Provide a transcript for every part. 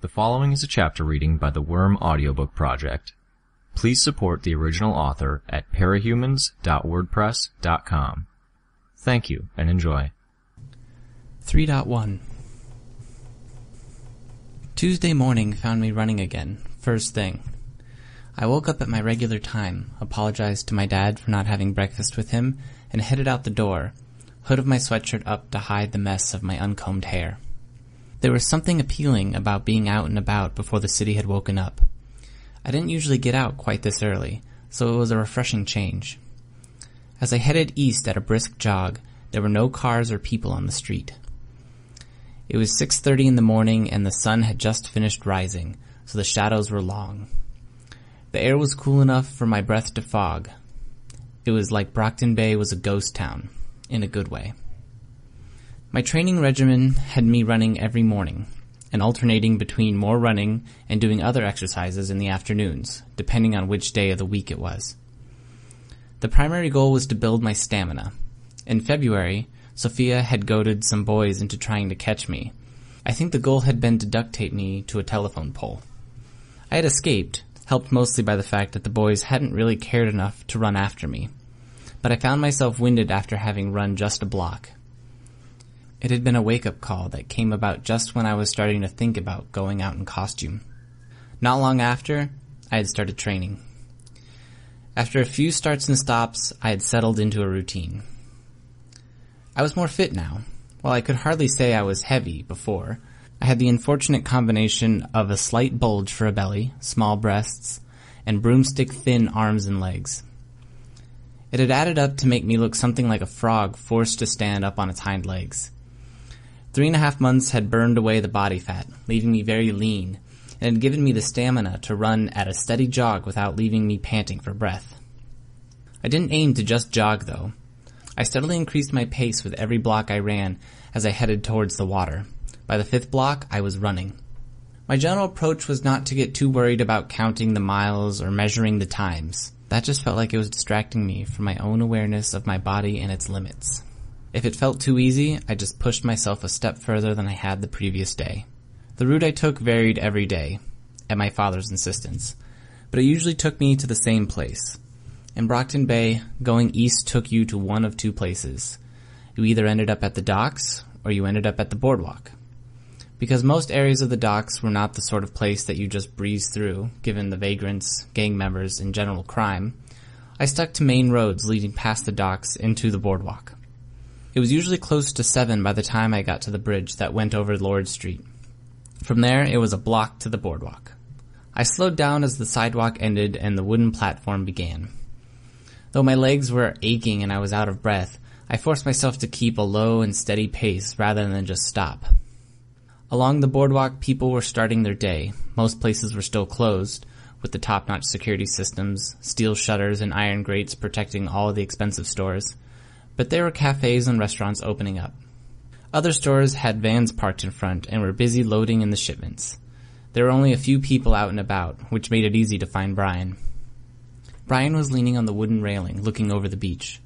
The following is a chapter reading by the Worm Audiobook Project. Please support the original author at parahumans.wordpress.com. Thank you, and enjoy. 3.1 Tuesday morning found me running again, first thing. I woke up at my regular time, apologized to my dad for not having breakfast with him, and headed out the door, hood of my sweatshirt up to hide the mess of my uncombed hair. There was something appealing about being out and about before the city had woken up. I didn't usually get out quite this early, so it was a refreshing change. As I headed east at a brisk jog, there were no cars or people on the street. It was 6:30 in the morning and the sun had just finished rising, so the shadows were long. The air was cool enough for my breath to fog. It was like Brockton Bay was a ghost town, in a good way. My training regimen had me running every morning, and alternating between more running and doing other exercises in the afternoons, depending on which day of the week it was. The primary goal was to build my stamina. In February, Sophia had goaded some boys into trying to catch me. I think the goal had been to duct tape me to a telephone pole. I had escaped, helped mostly by the fact that the boys hadn't really cared enough to run after me, but I found myself winded after having run just a block. It had been a wake-up call that came about just when I was starting to think about going out in costume. Not long after, I had started training. After a few starts and stops, I had settled into a routine. I was more fit now. While I could hardly say I was heavy before, I had the unfortunate combination of a slight bulge for a belly, small breasts, and broomstick-thin arms and legs. It had added up to make me look something like a frog forced to stand up on its hind legs. 3.5 months had burned away the body fat, leaving me very lean, and had given me the stamina to run at a steady jog without leaving me panting for breath. I didn't aim to just jog, though. I steadily increased my pace with every block I ran as I headed towards the water. By the 5th block, I was running. My general approach was not to get too worried about counting the miles or measuring the times. That just felt like it was distracting me from my own awareness of my body and its limits. If it felt too easy, I just pushed myself a step further than I had the previous day. The route I took varied every day, at my father's insistence, but it usually took me to the same place. In Brockton Bay, going east took you to one of two places. You either ended up at the docks, or you ended up at the boardwalk. Because most areas of the docks were not the sort of place that you just breeze through, given the vagrants, gang members, and general crime, I stuck to main roads leading past the docks into the boardwalk. It was usually close to 7 by the time I got to the bridge that went over Lord Street. From there, it was a block to the boardwalk. I slowed down as the sidewalk ended and the wooden platform began. Though my legs were aching and I was out of breath, I forced myself to keep a low and steady pace rather than just stop. Along the boardwalk, people were starting their day. Most places were still closed, with the top-notch security systems, steel shutters, and iron grates protecting all of the expensive stores. But there were cafes and restaurants opening up. Other stores had vans parked in front and were busy loading in the shipments. There were only a few people out and about, which made it easy to find Brian. Brian was leaning on the wooden railing, looking over the beach.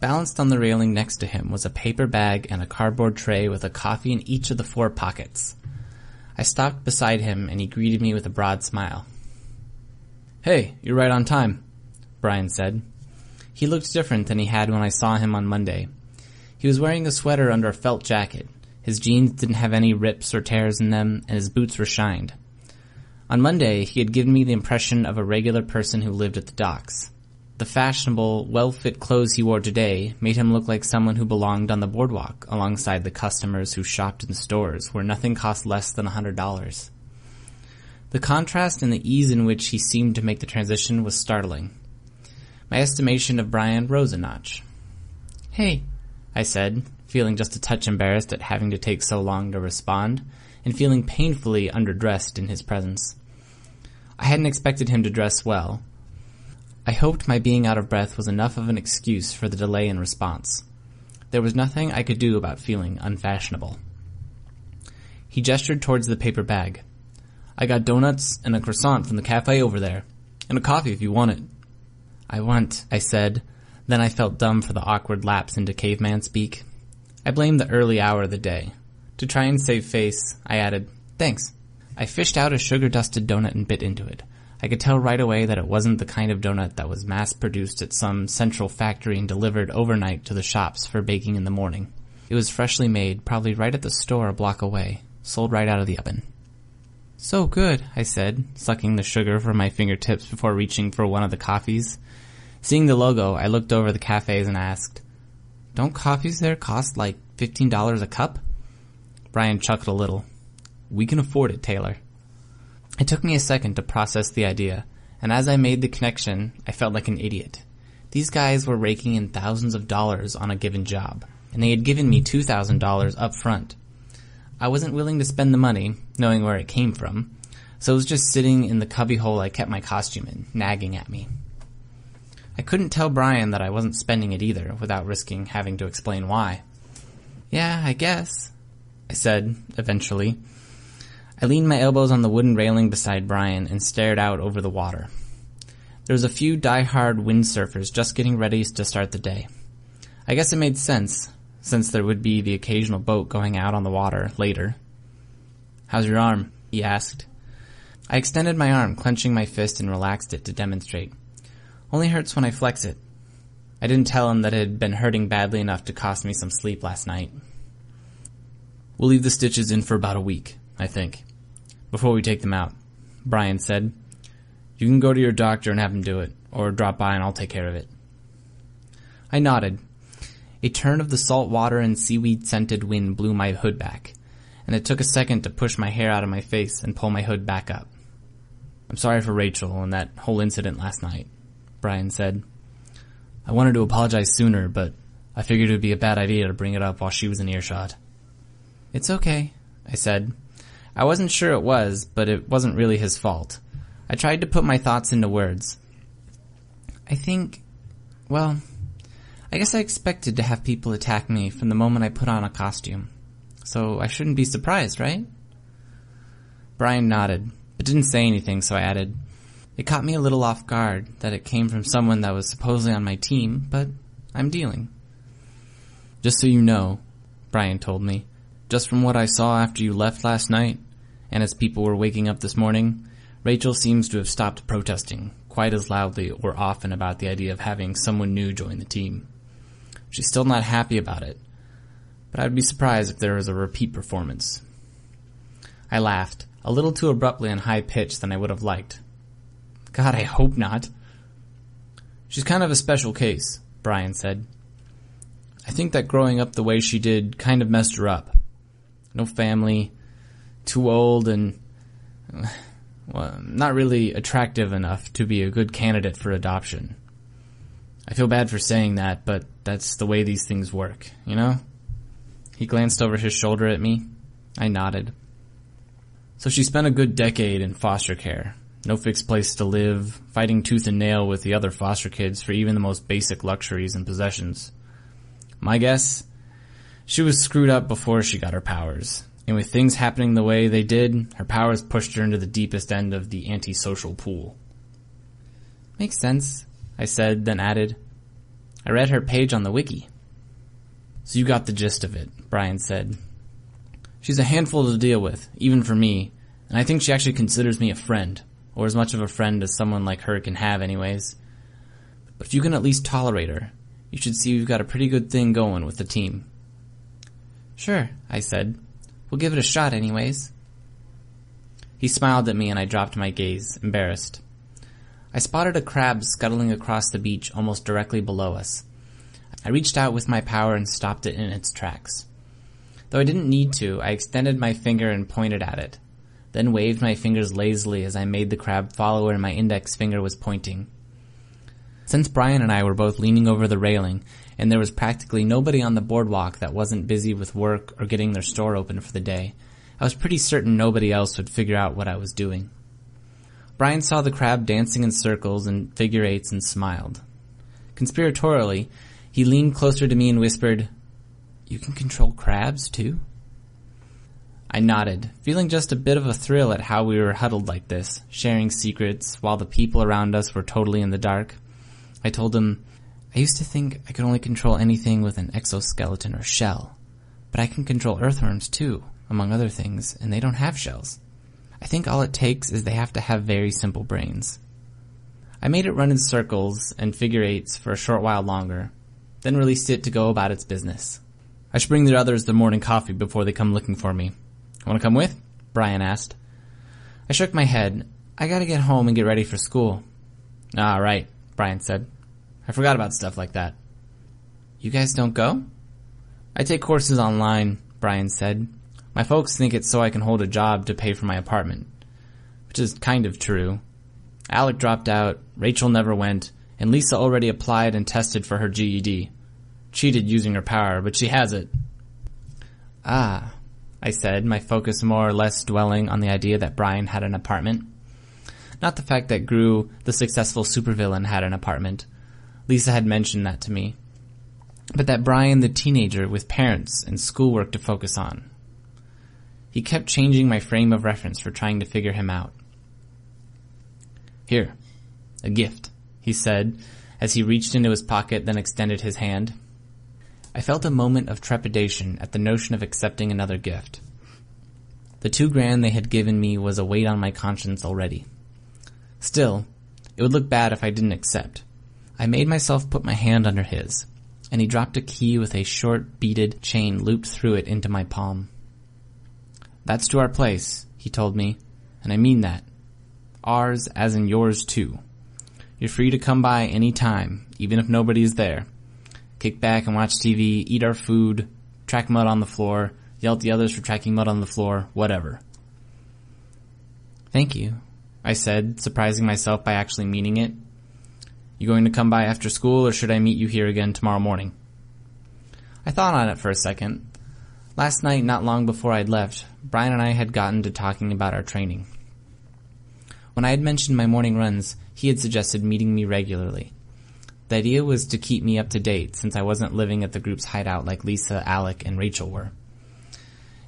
Balanced on the railing next to him was a paper bag and a cardboard tray with a coffee in each of the 4 pockets. I stopped beside him and he greeted me with a broad smile. "Hey, you're right on time," Brian said. He looked different than he had when I saw him on Monday. He was wearing a sweater under a felt jacket. His jeans didn't have any rips or tears in them, and his boots were shined. On Monday, he had given me the impression of a regular person who lived at the docks. The fashionable, well-fit clothes he wore today made him look like someone who belonged on the boardwalk, alongside the customers who shopped in stores where nothing cost less than $100. The contrast and the ease in which he seemed to make the transition was startling. My estimation of Brian rose a notch. "Hey," I said, feeling just a touch embarrassed at having to take so long to respond, and feeling painfully underdressed in his presence. I hadn't expected him to dress well. I hoped my being out of breath was enough of an excuse for the delay in response. There was nothing I could do about feeling unfashionable. He gestured towards the paper bag. "I got donuts and a croissant from the cafe over there, and a coffee if you want it." I said. Then I felt dumb for the awkward lapse into caveman speak. I blamed the early hour of the day. To try and save face, I added, "Thanks." I fished out a sugar-dusted donut and bit into it. I could tell right away that it wasn't the kind of donut that was mass-produced at some central factory and delivered overnight to the shops for baking in the morning. It was freshly made, probably right at the store a block away, sold right out of the oven. "So good," I said, sucking the sugar from my fingertips before reaching for one of the coffees. Seeing the logo, I looked over the cafes and asked, "Don't coffees there cost like $15 a cup?" Brian chuckled a little. "We can afford it, Taylor." It took me a second to process the idea, and as I made the connection, I felt like an idiot. These guys were raking in thousands of dollars on a given job, and they had given me $2,000 up front. I wasn't willing to spend the money, knowing where it came from, so it was just sitting in the cubbyhole I kept my costume in, nagging at me. I couldn't tell Brian that I wasn't spending it either, without risking having to explain why. "Yeah, I guess," I said, eventually. I leaned my elbows on the wooden railing beside Brian and stared out over the water. There was a few die-hard windsurfers just getting ready to start the day. I guess it made sense, since there would be the occasional boat going out on the water later. "How's your arm?" he asked. I extended my arm, clenching my fist, and relaxed it to demonstrate. "Only hurts when I flex it." I didn't tell him that it had been hurting badly enough to cost me some sleep last night. "We'll leave the stitches in for about a week, I think, before we take them out," Brian said. "You can go to your doctor and have him do it, or drop by and I'll take care of it." I nodded. A turn of the salt water and seaweed-scented wind blew my hood back, and it took a second to push my hair out of my face and pull my hood back up. "I'm sorry for Rachel and that whole incident last night," Brian said. "I wanted to apologize sooner, but I figured it would be a bad idea to bring it up while she was in earshot." "It's okay," I said. I wasn't sure it was, but it wasn't really his fault. I tried to put my thoughts into words. "I think, well, I guess I expected to have people attack me from the moment I put on a costume, so I shouldn't be surprised, right?" Brian nodded, but didn't say anything, so I added, "It caught me a little off guard that it came from someone that was supposedly on my team, but I'm dealing." "Just so you know," Brian told me, "just from what I saw after you left last night, and as people were waking up this morning, Rachel seems to have stopped protesting quite as loudly or often about the idea of having someone new join the team. She's still not happy about it, but I'd be surprised if there was a repeat performance." I laughed, a little too abruptly and high-pitched than I would have liked. "God, I hope not." "She's kind of a special case," Brian said. "I think that growing up the way she did kind of messed her up. No family, too old, and well, not really attractive enough to be a good candidate for adoption. I feel bad for saying that, but that's the way these things work, you know?" He glanced over his shoulder at me. I nodded. "So she spent a good decade in foster care. No fixed place to live, fighting tooth and nail with the other foster kids for even the most basic luxuries and possessions. My guess? She was screwed up before she got her powers, and with things happening the way they did, her powers pushed her into the deepest end of the antisocial pool." "Makes sense," I said, then added, "I read her page on the wiki." "So you got the gist of it," Brian said. "She's a handful to deal with, even for me, and I think she actually considers me a friend, or as much of a friend as someone like her can have anyways. But if you can at least tolerate her, you should see we've got a pretty good thing going with the team." "Sure," I said. "We'll give it a shot anyways." He smiled at me and I dropped my gaze, embarrassed. I spotted a crab scuttling across the beach almost directly below us. I reached out with my power and stopped it in its tracks. Though I didn't need to, I extended my finger and pointed at it, then waved my fingers lazily as I made the crab follow where my index finger was pointing. Since Brian and I were both leaning over the railing, and there was practically nobody on the boardwalk that wasn't busy with work or getting their store open for the day, I was pretty certain nobody else would figure out what I was doing. Brian saw the crab dancing in circles and figure eights and smiled. Conspiratorially, he leaned closer to me and whispered, "You can control crabs, too?" I nodded, feeling just a bit of a thrill at how we were huddled like this, sharing secrets while the people around us were totally in the dark. I told him, "I used to think I could only control anything with an exoskeleton or shell, but I can control earthworms too, among other things, and they don't have shells. I think all it takes is they have to have very simple brains. I made it run in circles and figure eights for a short while longer, then released it to go about its business. I should bring the others their morning coffee before they come looking for me. Want to come with? Brian asked. I shook my head. I gotta get home and get ready for school. Ah, right, Brian said. I forgot about stuff like that. You guys don't go? I take courses online, Brian said. My folks think it's so I can hold a job to pay for my apartment, which is kind of true. Alec dropped out, Rachel never went, and Lisa already applied and tested for her GED. Cheated using her power, but she has it. Ah, I said, my focus more or less dwelling on the idea that Brian had an apartment. Not the fact that Grue, the successful supervillain, had an apartment. Lisa had mentioned that to me. But that Brian, the teenager, with parents and schoolwork to focus on. He kept changing my frame of reference for trying to figure him out. Here, a gift, he said, as he reached into his pocket, then extended his hand. I felt a moment of trepidation at the notion of accepting another gift. The $2,000 they had given me was a weight on my conscience already. Still, it would look bad if I didn't accept. I made myself put my hand under his, and he dropped a key with a short, beaded chain looped through it into my palm. That's to our place, he told me, and I mean that. Ours as in yours too. You're free to come by any time, even if nobody's there. Kick back and watch TV, eat our food, track mud on the floor, yell at the others for tracking mud on the floor, whatever. Thank you, I said, surprising myself by actually meaning it. You going to come by after school, or should I meet you here again tomorrow morning? I thought on it for a second. Last night, not long before I'd left, Brian and I had gotten to talking about our training. When I had mentioned my morning runs, he had suggested meeting me regularly. The idea was to keep me up to date, since I wasn't living at the group's hideout like Lisa, Alec, and Rachel were.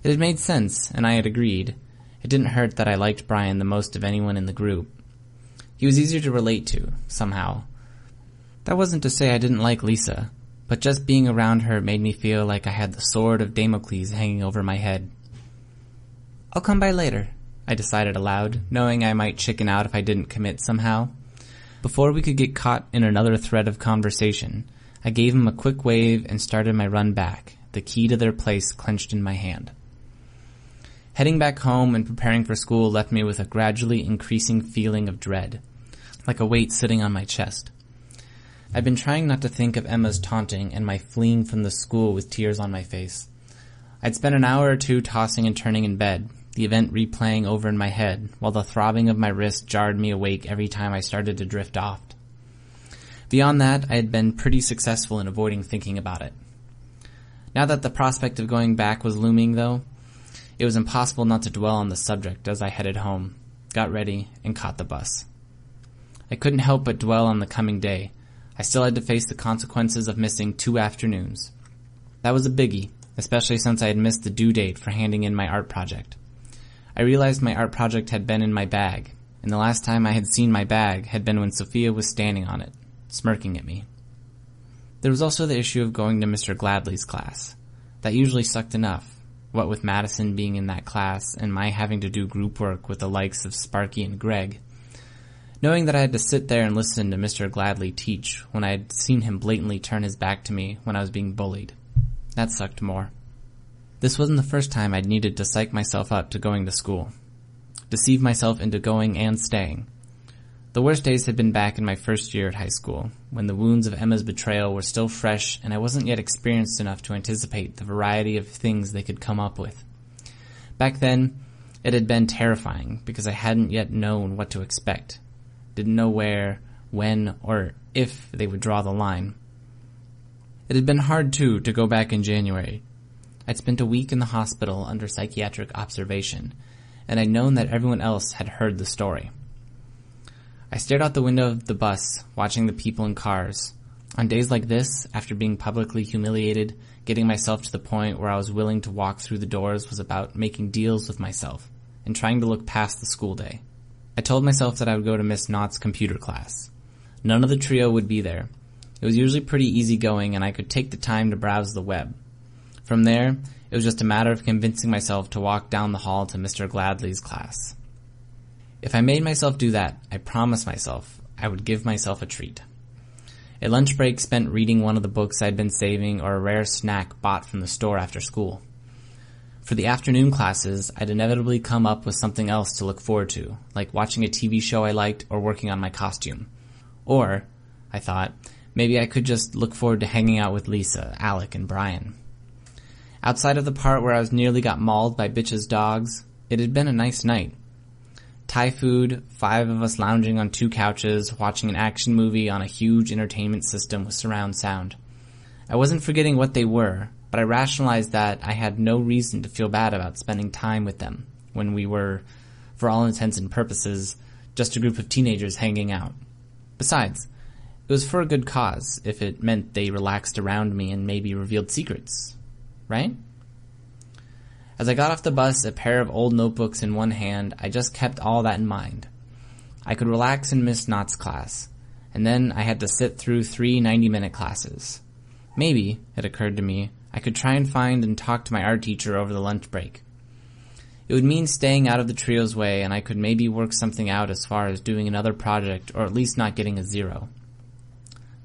It had made sense, and I had agreed. It didn't hurt that I liked Brian the most of anyone in the group. He was easier to relate to, somehow. That wasn't to say I didn't like Lisa, but just being around her made me feel like I had the sword of Damocles hanging over my head. I'll come by later, I decided aloud, knowing I might chicken out if I didn't commit somehow. Before we could get caught in another thread of conversation, I gave him a quick wave and started my run back, the key to their place clenched in my hand. Heading back home and preparing for school left me with a gradually increasing feeling of dread, like a weight sitting on my chest. I've been trying not to think of Emma's taunting and my fleeing from the school with tears on my face. I'd spent an hour or two tossing and turning in bed, the event replaying over in my head, while the throbbing of my wrist jarred me awake every time I started to drift off. Beyond that, I had been pretty successful in avoiding thinking about it. Now that the prospect of going back was looming, though, it was impossible not to dwell on the subject as I headed home, got ready, and caught the bus. I couldn't help but dwell on the coming day. I still had to face the consequences of missing 2 afternoons. That was a biggie, especially since I had missed the due date for handing in my art project. I realized my art project had been in my bag, and the last time I had seen my bag had been when Sophia was standing on it, smirking at me. There was also the issue of going to Mr. Gladley's class. That usually sucked enough, what with Madison being in that class and my having to do group work with the likes of Sparky and Greg. Knowing that I had to sit there and listen to Mr. Gladley teach when I had seen him blatantly turn his back to me when I was being bullied. That sucked more. This wasn't the first time I'd needed to psych myself up to going to school. Deceive myself into going and staying. The worst days had been back in my first year at high school, when the wounds of Emma's betrayal were still fresh and I wasn't yet experienced enough to anticipate the variety of things they could come up with. Back then, it had been terrifying because I hadn't yet known what to expect. Didn't know where, when, or if they would draw the line. It had been hard, too, to go back in January. I'd spent a week in the hospital under psychiatric observation, and I'd known that everyone else had heard the story. I stared out the window of the bus, watching the people and cars. On days like this, after being publicly humiliated, getting myself to the point where I was willing to walk through the doors was about making deals with myself and trying to look past the school day. I told myself that I would go to Miss Knott's computer class. None of the trio would be there. It was usually pretty easygoing, and I could take the time to browse the web. From there, it was just a matter of convincing myself to walk down the hall to Mr. Gladley's class. If I made myself do that, I promised myself I would give myself a treat. A lunch break spent reading one of the books I'd been saving or a rare snack bought from the store after school. For the afternoon classes, I'd inevitably come up with something else to look forward to, like watching a TV show I liked or working on my costume. Or, I thought, maybe I could just look forward to hanging out with Lisa, Alec, and Brian. Outside of the part where I was nearly got mauled by bitches' dogs, it had been a nice night. Thai food, 5 of us lounging on 2 couches, watching an action movie on a huge entertainment system with surround sound. I wasn't forgetting what they were, but I rationalized that I had no reason to feel bad about spending time with them when we were, for all intents and purposes, just a group of teenagers hanging out. Besides, it was for a good cause, if it meant they relaxed around me and maybe revealed secrets. Right? As I got off the bus, a pair of old notebooks in one hand, I just kept all that in mind. I could relax and miss Knott's class, and then I had to sit through 3 90-minute classes. Maybe, it occurred to me, I could try and find and talk to my art teacher over the lunch break. It would mean staying out of the trio's way, and I could maybe work something out as far as doing another project, or at least not getting a 0.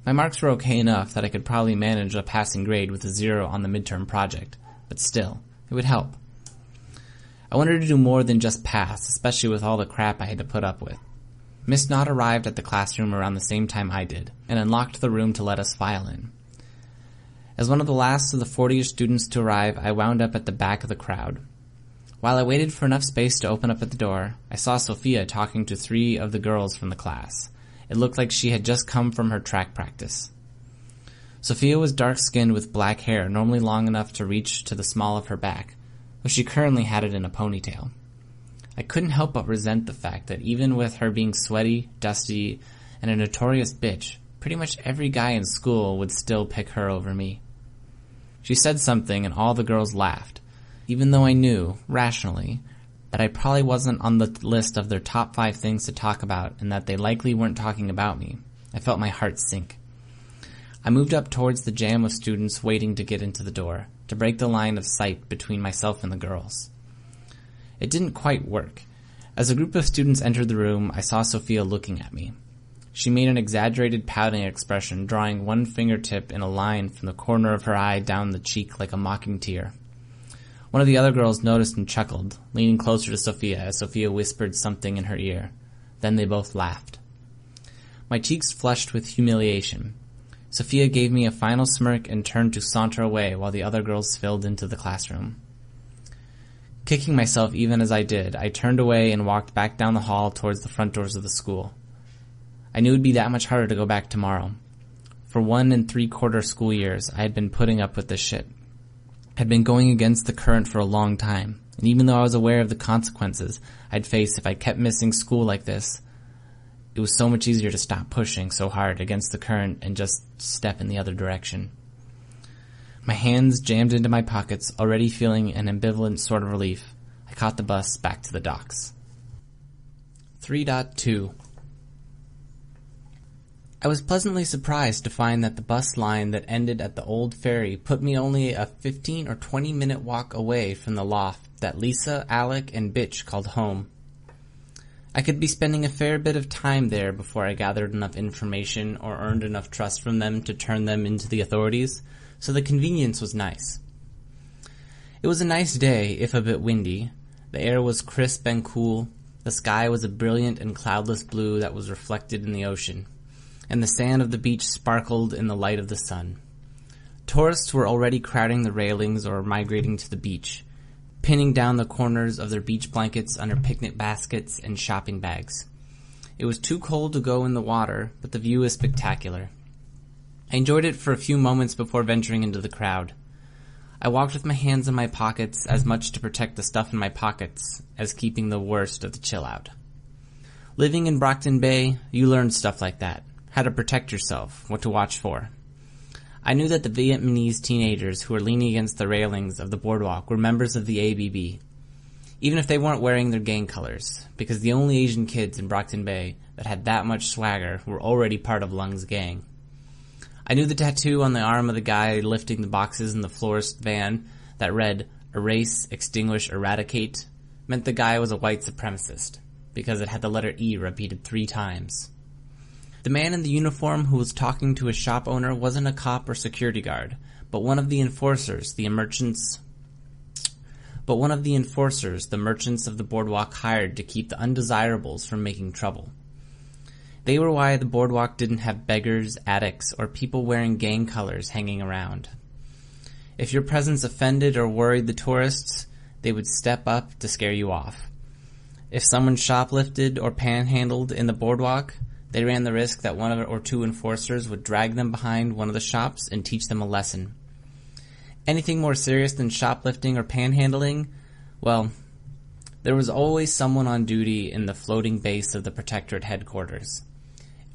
My marks were okay enough that I could probably manage a passing grade with a 0 on the midterm project, but still, it would help. I wanted to do more than just pass, especially with all the crap I had to put up with. Miss Knott arrived at the classroom around the same time I did, and unlocked the room to let us file in. As one of the last of the 40-ish students to arrive, I wound up at the back of the crowd. While I waited for enough space to open up at the door, I saw Sophia talking to 3 of the girls from the class. It looked like she had just come from her track practice. Sophia was dark-skinned with black hair, normally long enough to reach to the small of her back, though she currently had it in a ponytail. I couldn't help but resent the fact that even with her being sweaty, dusty, and a notorious bitch, pretty much every guy in school would still pick her over me. She said something and all the girls laughed, even though I knew, rationally, that I probably wasn't on the list of their top 5 things to talk about and that they likely weren't talking about me. I felt my heart sink. I moved up towards the jam of students waiting to get into the door, to break the line of sight between myself and the girls. It didn't quite work. As a group of students entered the room, I saw Sophia looking at me. She made an exaggerated pouting expression, drawing one fingertip in a line from the corner of her eye down the cheek like a mocking tear. One of the other girls noticed and chuckled, leaning closer to Sophia as Sophia whispered something in her ear. Then they both laughed. My cheeks flushed with humiliation. Sophia gave me a final smirk and turned to saunter away while the other girls filed into the classroom. Kicking myself even as I did, I turned away and walked back down the hall towards the front doors of the school. I knew it would be that much harder to go back tomorrow. For 1 3/4 school years, I had been putting up with this shit. I had been going against the current for a long time, and even though I was aware of the consequences I'd face if I kept missing school like this, it was so much easier to stop pushing so hard against the current and just step in the other direction. My hands jammed into my pockets, already feeling an ambivalent sort of relief. I caught the bus back to the docks. 3.2 I was pleasantly surprised to find that the bus line that ended at the old ferry put me only a 15 or 20-minute walk away from the loft that Lisa, Alec, and Bitch called home. I could be spending a fair bit of time there before I gathered enough information or earned enough trust from them to turn them into the authorities, so the convenience was nice. It was a nice day, if a bit windy. The air was crisp and cool. The sky was a brilliant and cloudless blue that was reflected in the ocean, and the sand of the beach sparkled in the light of the sun. Tourists were already crowding the railings or migrating to the beach, pinning down the corners of their beach blankets under picnic baskets and shopping bags. It was too cold to go in the water, but the view was spectacular. I enjoyed it for a few moments before venturing into the crowd. I walked with my hands in my pockets, as much to protect the stuff in my pockets as keeping the worst of the chill out. Living in Brockton Bay, you learn stuff like that. How to protect yourself, what to watch for. I knew that the Vietnamese teenagers who were leaning against the railings of the boardwalk were members of the ABB, even if they weren't wearing their gang colors, because the only Asian kids in Brockton Bay that had that much swagger were already part of Lung's gang. I knew the tattoo on the arm of the guy lifting the boxes in the florist van that read, "Erase, Extinguish, Eradicate," meant the guy was a white supremacist. because it had the letter E repeated 3 times. The man in the uniform who was talking to a shop owner wasn't a cop or security guard, but one of the enforcers the merchants of the boardwalk hired to keep the undesirables from making trouble. They were why the boardwalk didn't have beggars, addicts, or people wearing gang colors hanging around. If your presence offended or worried the tourists, they would step up to scare you off. If someone shoplifted or panhandled in the boardwalk, they ran the risk that 1 or 2 enforcers would drag them behind one of the shops and teach them a lesson. Anything more serious than shoplifting or panhandling? Well, there was always someone on duty in the floating base of the Protectorate headquarters.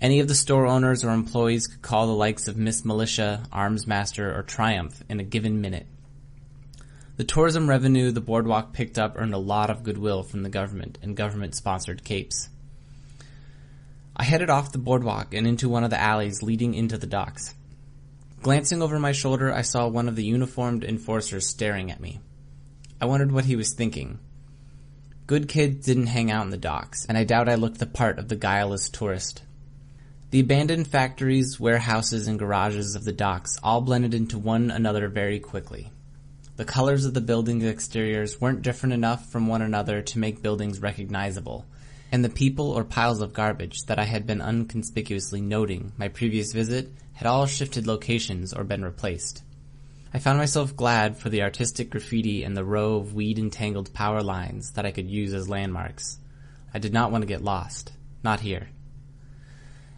Any of the store owners or employees could call the likes of Miss Militia, Armsmaster, or Triumph in a given minute. The tourism revenue the boardwalk picked up earned a lot of goodwill from the government and government-sponsored capes. I headed off the boardwalk and into one of the alleys leading into the docks. Glancing over my shoulder, I saw one of the uniformed enforcers staring at me. I wondered what he was thinking. Good kids didn't hang out in the docks, and I doubt I looked the part of the guileless tourist. The abandoned factories, warehouses, and garages of the docks all blended into one another very quickly. The colors of the buildings' exteriors weren't different enough from one another to make buildings recognizable, and the people or piles of garbage that I had been unconspicuously noting my previous visit had all shifted locations or been replaced. I found myself glad for the artistic graffiti and the row of weed-entangled power lines that I could use as landmarks. I did not want to get lost. Not here.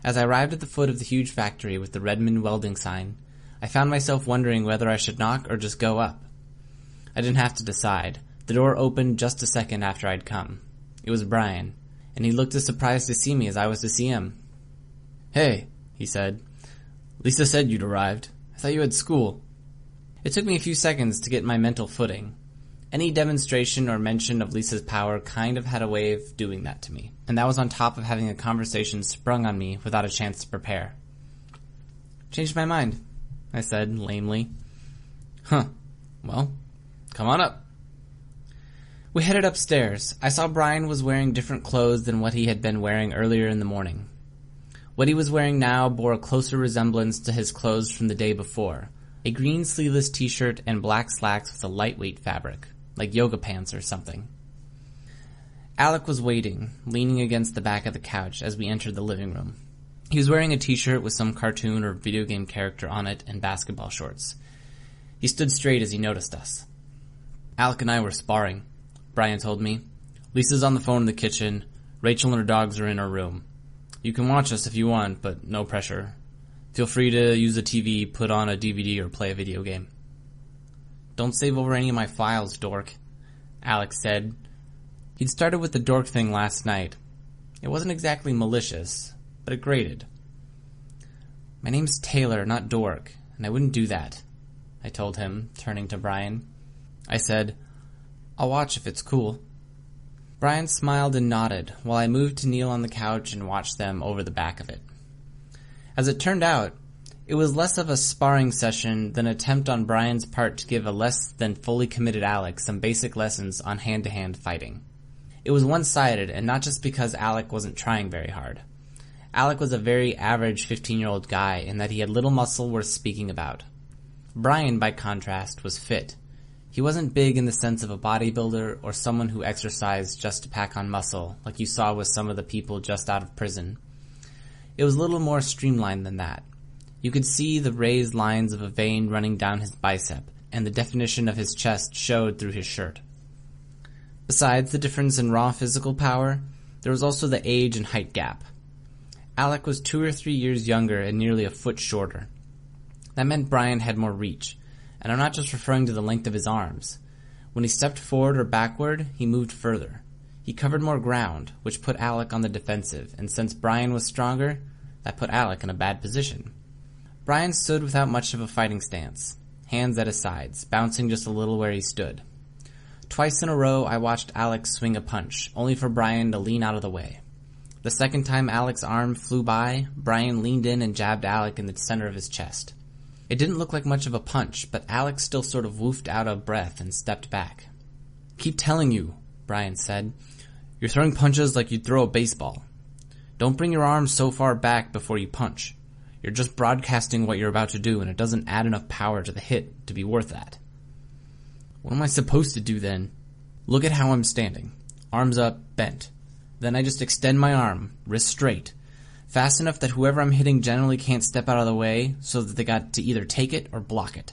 As I arrived at the foot of the huge factory with the Redmond welding sign, I found myself wondering whether I should knock or just go up. I didn't have to decide. The door opened just a second after I'd come. It was Brian, and he looked as surprised to see me as I was to see him. "Hey," he said. "Lisa said you'd arrived. I thought you had school." It took me a few seconds to get my mental footing. Any demonstration or mention of Lisa's power kind of had a way of doing that to me, and that was on top of having a conversation sprung on me without a chance to prepare. "Changed my mind," I said lamely. "Huh. Well, come on up." We headed upstairs. I saw Brian was wearing different clothes than what he had been wearing earlier in the morning. What he was wearing now bore a closer resemblance to his clothes from the day before, a green sleeveless t-shirt and black slacks with a lightweight fabric, like yoga pants or something. Alec was waiting, leaning against the back of the couch as we entered the living room. He was wearing a t-shirt with some cartoon or video game character on it and basketball shorts. He stood straight as he noticed us. "Alec and I were sparring," Brian told me. "Lisa's on the phone in the kitchen. Rachel and her dogs are in her room. You can watch us if you want, but no pressure. Feel free to use the TV, put on a DVD, or play a video game." "Don't save over any of my files, dork," Alex said. He'd started with the dork thing last night. It wasn't exactly malicious, but it grated. "My name's Taylor, not dork, and I wouldn't do that," I told him, turning to Brian. I said, "I'll watch if it's cool." Brian smiled and nodded, while I moved to kneel on the couch and watch them over the back of it. As it turned out, it was less of a sparring session than an attempt on Brian's part to give a less than fully committed Alec some basic lessons on hand-to-hand fighting. It was one-sided, and not just because Alec wasn't trying very hard. Alec was a very average 15-year-old guy in that he had little muscle worth speaking about. Brian, by contrast, was fit. He wasn't big in the sense of a bodybuilder or someone who exercised just to pack on muscle, like you saw with some of the people just out of prison. It was a little more streamlined than that. You could see the raised lines of a vein running down his bicep, and the definition of his chest showed through his shirt. Besides the difference in raw physical power, there was also the age and height gap. Alec was 2 or 3 years younger and nearly a foot shorter. That meant Brian had more reach. And I'm not just referring to the length of his arms. When he stepped forward or backward, he moved further. He covered more ground, which put Alec on the defensive, and since Brian was stronger, that put Alec in a bad position. Brian stood without much of a fighting stance, hands at his sides, bouncing just a little where he stood. Twice in a row, I watched Alec swing a punch, only for Brian to lean out of the way. The second time Alec's arm flew by, Brian leaned in and jabbed Alec in the center of his chest. It didn't look like much of a punch, but Alec still sort of woofed out of breath and stepped back. "Keep telling you," Brian said. You're throwing punches like you'd throw a baseball. Don't bring your arms so far back before you punch. You're just broadcasting what you're about to do, and it doesn't add enough power to the hit to be worth that. What am I supposed to do then? Look at how I'm standing. Arms up, bent. Then I just extend my arm, wrist straight, fast enough that whoever I'm hitting generally can't step out of the way so that they got to either take it or block it.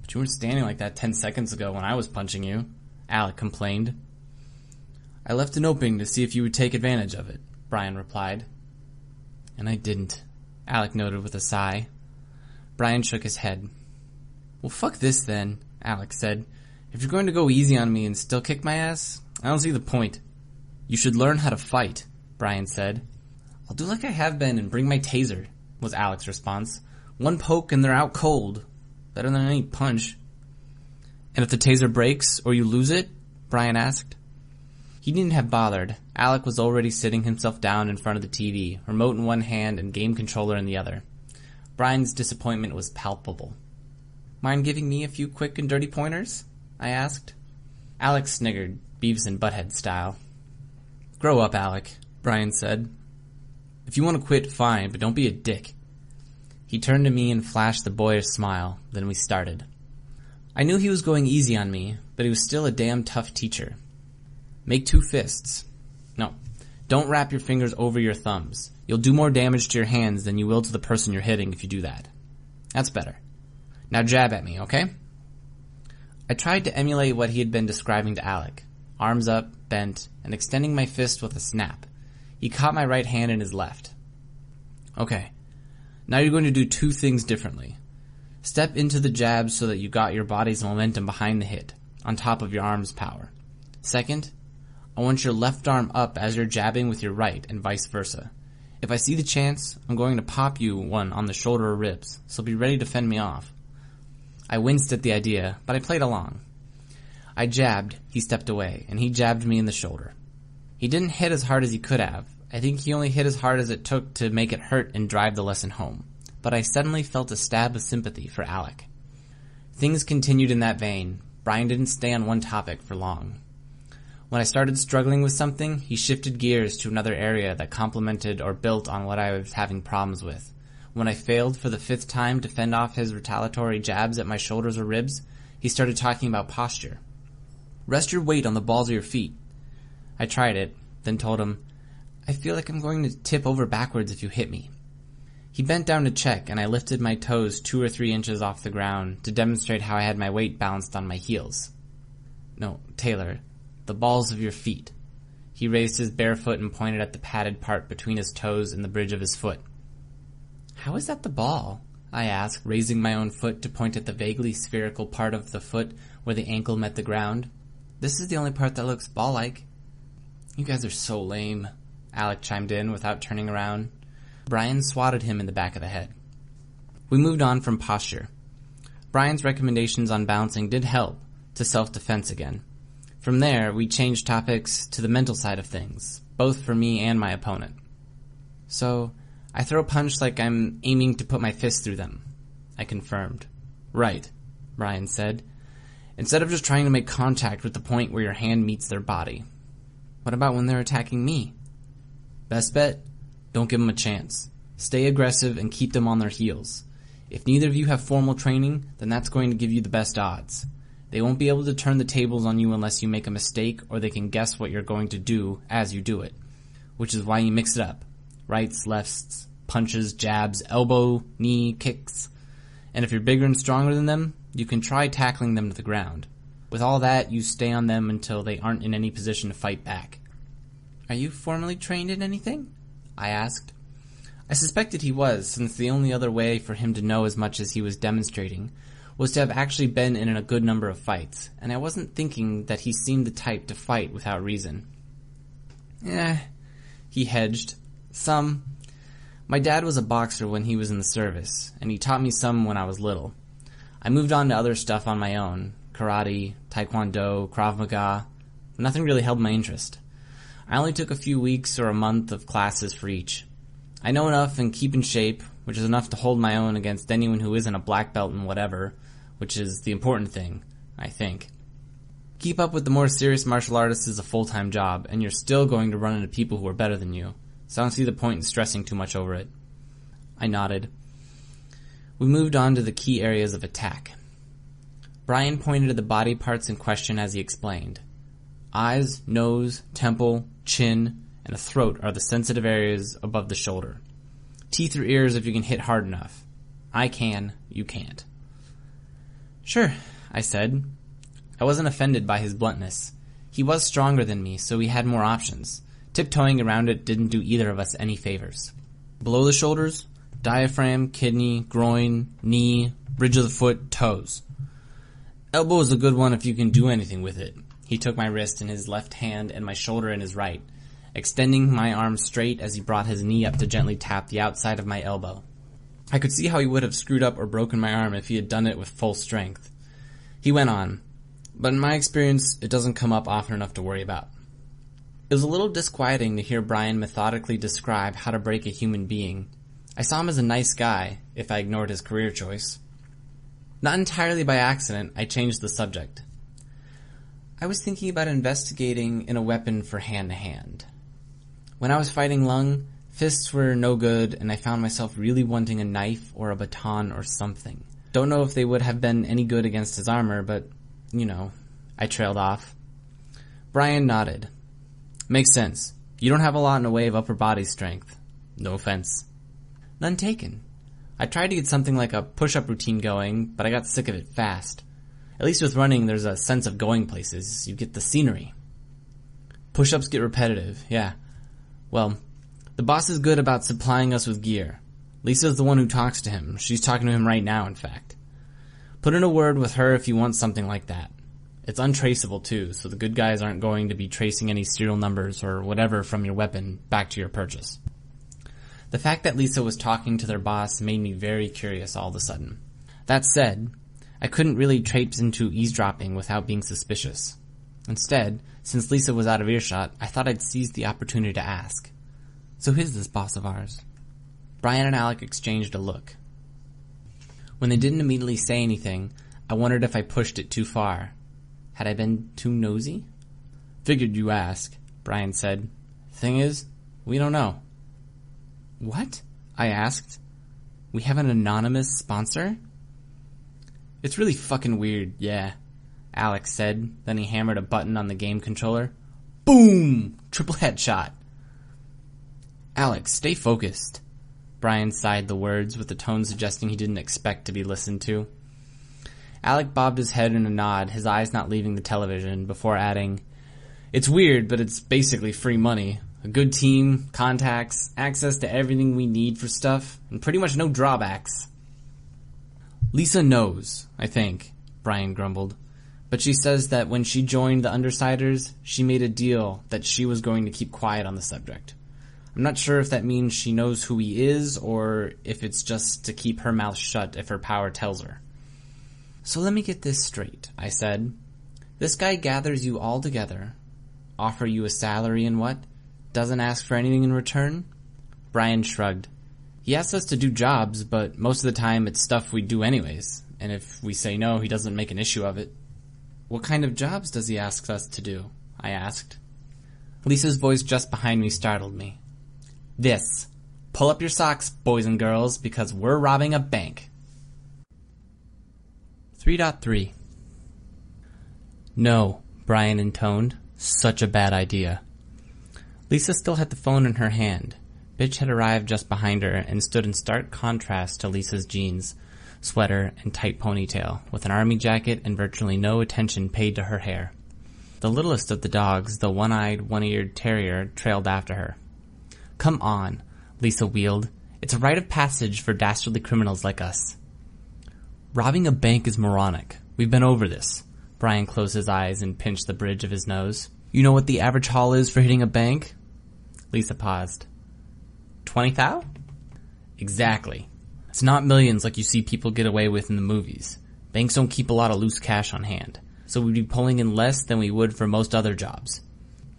But you weren't standing like that 10 seconds ago when I was punching you, Alec complained. I left an opening to see if you would take advantage of it, Brian replied. And I didn't, Alec noted with a sigh. Brian shook his head. Well, fuck this then, Alec said. If you're going to go easy on me and still kick my ass, I don't see the point. You should learn how to fight, Brian said. I'll do like I have been and bring my taser, was Alec's response. One poke and they're out cold. Better than any punch. And if the taser breaks or you lose it? Brian asked. He needn't have bothered. Alec was already sitting himself down in front of the TV, remote in one hand and game controller in the other. Brian's disappointment was palpable. Mind giving me a few quick and dirty pointers? I asked. Alec sniggered, Beavis and Butthead style. Grow up, Alec, Brian said. If you want to quit, fine, but don't be a dick. He turned to me and flashed the boyish smile, then we started. I knew he was going easy on me, but he was still a damn tough teacher. Make two fists. No, don't wrap your fingers over your thumbs. You'll do more damage to your hands than you will to the person you're hitting if you do that. That's better. Now jab at me, okay? I tried to emulate what he had been describing to Alec, arms up, bent, and extending my fist with a snap. He caught my right hand in his left. Okay, now you're going to do two things differently. Step into the jab so that you got your body's momentum behind the hit, on top of your arm's power. Second, I want your left arm up as you're jabbing with your right and vice versa. If I see the chance, I'm going to pop you one on the shoulder or ribs, so be ready to fend me off. I winced at the idea, but I played along. I jabbed, he stepped away, and he jabbed me in the shoulder. He didn't hit as hard as he could have. I think he only hit as hard as it took to make it hurt and drive the lesson home. But I suddenly felt a stab of sympathy for Alec. Things continued in that vein. Brian didn't stay on one topic for long. When I started struggling with something, he shifted gears to another area that complemented or built on what I was having problems with. When I failed for the 5th time to fend off his retaliatory jabs at my shoulders or ribs, he started talking about posture. Rest your weight on the balls of your feet. I tried it, then told him, I feel like I'm going to tip over backwards if you hit me. He bent down to check, and I lifted my toes 2 or 3 inches off the ground to demonstrate how I had my weight balanced on my heels. No, Taylor, the balls of your feet. He raised his bare foot and pointed at the padded part between his toes and the bridge of his foot. How is that the ball? I asked, raising my own foot to point at the vaguely spherical part of the foot where the ankle met the ground. This is the only part that looks ball-like. You guys are so lame, Alec chimed in without turning around. Brian swatted him in the back of the head. We moved on from posture. Brian's recommendations on balancing did help, to self-defense again. From there, we changed topics to the mental side of things, both for me and my opponent. So, I throw a punch like I'm aiming to put my fist through them, I confirmed. Right, Brian said, instead of just trying to make contact with the point where your hand meets their body. What about when they're attacking me? Best bet, don't give them a chance. Stay aggressive and keep them on their heels. If neither of you have formal training, then that's going to give you the best odds. They won't be able to turn the tables on you unless you make a mistake or they can guess what you're going to do as you do it, which is why you mix it up. Rights, lefts, punches, jabs, elbow, knee, kicks. And if you're bigger and stronger than them, you can try tackling them to the ground. With all that, you stay on them until they aren't in any position to fight back. Are you formally trained in anything? I asked. I suspected he was, since the only other way for him to know as much as he was demonstrating was to have actually been in a good number of fights, and I wasn't thinking that he seemed the type to fight without reason. He hedged. Some. My dad was a boxer when he was in the service, and he taught me some when I was little. I moved on to other stuff on my own. Karate, Taekwondo, Krav Maga. Nothing really held my interest. I only took a few weeks or a month of classes for each. I know enough and keep in shape, which is enough to hold my own against anyone who isn't a black belt in whatever, which is the important thing, I think. Keep up with the more serious martial artists is a full-time job, and you're still going to run into people who are better than you, so I don't see the point in stressing too much over it. I nodded. We moved on to the key areas of attack. Brian pointed to the body parts in question as he explained. Eyes, nose, temple, chin, and the throat are the sensitive areas above the shoulder. Teeth or ears if you can hit hard enough. I can, you can't. Sure, I said. I wasn't offended by his bluntness. He was stronger than me, so we had more options. Tiptoeing around it didn't do either of us any favors. Below the shoulders, diaphragm, kidney, groin, knee, bridge of the foot, toes. Elbow is a good one if you can do anything with it. He took my wrist in his left hand and my shoulder in his right, extending my arm straight as he brought his knee up to gently tap the outside of my elbow. I could see how he would have screwed up or broken my arm if he had done it with full strength. He went on. But in my experience, it doesn't come up often enough to worry about. It was a little disquieting to hear Brian methodically describe how to break a human being. I saw him as a nice guy, if I ignored his career choice. Not entirely by accident, I changed the subject. I was thinking about investigating in a weapon for hand-to-hand. When I was fighting Lung, fists were no good, and I found myself really wanting a knife or a baton or something. Don't know if they would have been any good against his armor, but... you know, I trailed off. Brian nodded. Makes sense. You don't have a lot in the way of upper body strength. No offense. None taken. I tried to get something like a push-up routine going, but I got sick of it fast. At least with running, there's a sense of going places. You get the scenery. Push-ups get repetitive, yeah. Well, the boss is good about supplying us with gear. Lisa's the one who talks to him. She's talking to him right now, in fact. Put in a word with her if you want something like that. It's untraceable too, so the good guys aren't going to be tracing any serial numbers or whatever from your weapon back to your purchase. The fact that Lisa was talking to their boss made me very curious all of a sudden. That said, I couldn't really traipse into eavesdropping without being suspicious. Instead, since Lisa was out of earshot, I thought I'd seize the opportunity to ask. So who's this boss of ours? Brian and Alec exchanged a look. When they didn't immediately say anything, I wondered if I pushed it too far. Had I been too nosy? Figured you ask, Brian said. Thing is, we don't know. What? I asked. We have an anonymous sponsor? It's really fucking weird, yeah, Alex said. Then he hammered a button on the game controller. Boom! Triple headshot. Alex, stay focused. Brian sighed the words with a tone suggesting he didn't expect to be listened to. Alec bobbed his head in a nod, his eyes not leaving the television, before adding, It's weird, but it's basically free money. A good team, contacts, access to everything we need for stuff, and pretty much no drawbacks. Lisa knows, I think, Brian grumbled, but she says that when she joined the Undersiders, she made a deal that she was going to keep quiet on the subject. I'm not sure if that means she knows who he is, or if it's just to keep her mouth shut if her power tells her. So let me get this straight, I said. This guy gathers you all together, offer you a salary and what? Doesn't ask for anything in return? Brian shrugged. He asks us to do jobs, but most of the time it's stuff we do anyways, and if we say no, he doesn't make an issue of it. What kind of jobs does he ask us to do? I asked. Lisa's voice just behind me startled me. This. Pull up your socks, boys and girls, because we're robbing a bank. 3.3 No, Brian intoned. Such a bad idea. Lisa still had the phone in her hand. Bitch had arrived just behind her and stood in stark contrast to Lisa's jeans, sweater, and tight ponytail, with an army jacket and virtually no attention paid to her hair. The littlest of the dogs, the one-eyed, one-eared terrier, trailed after her. Come on, Lisa wheeled. It's a rite of passage for dastardly criminals like us. Robbing a bank is moronic. We've been over this. Brian closed his eyes and pinched the bridge of his nose. You know what the average haul is for hitting a bank? Lisa paused. 20 thou? Exactly. It's not millions like you see people get away with in the movies. Banks don't keep a lot of loose cash on hand, so we'd be pulling in less than we would for most other jobs.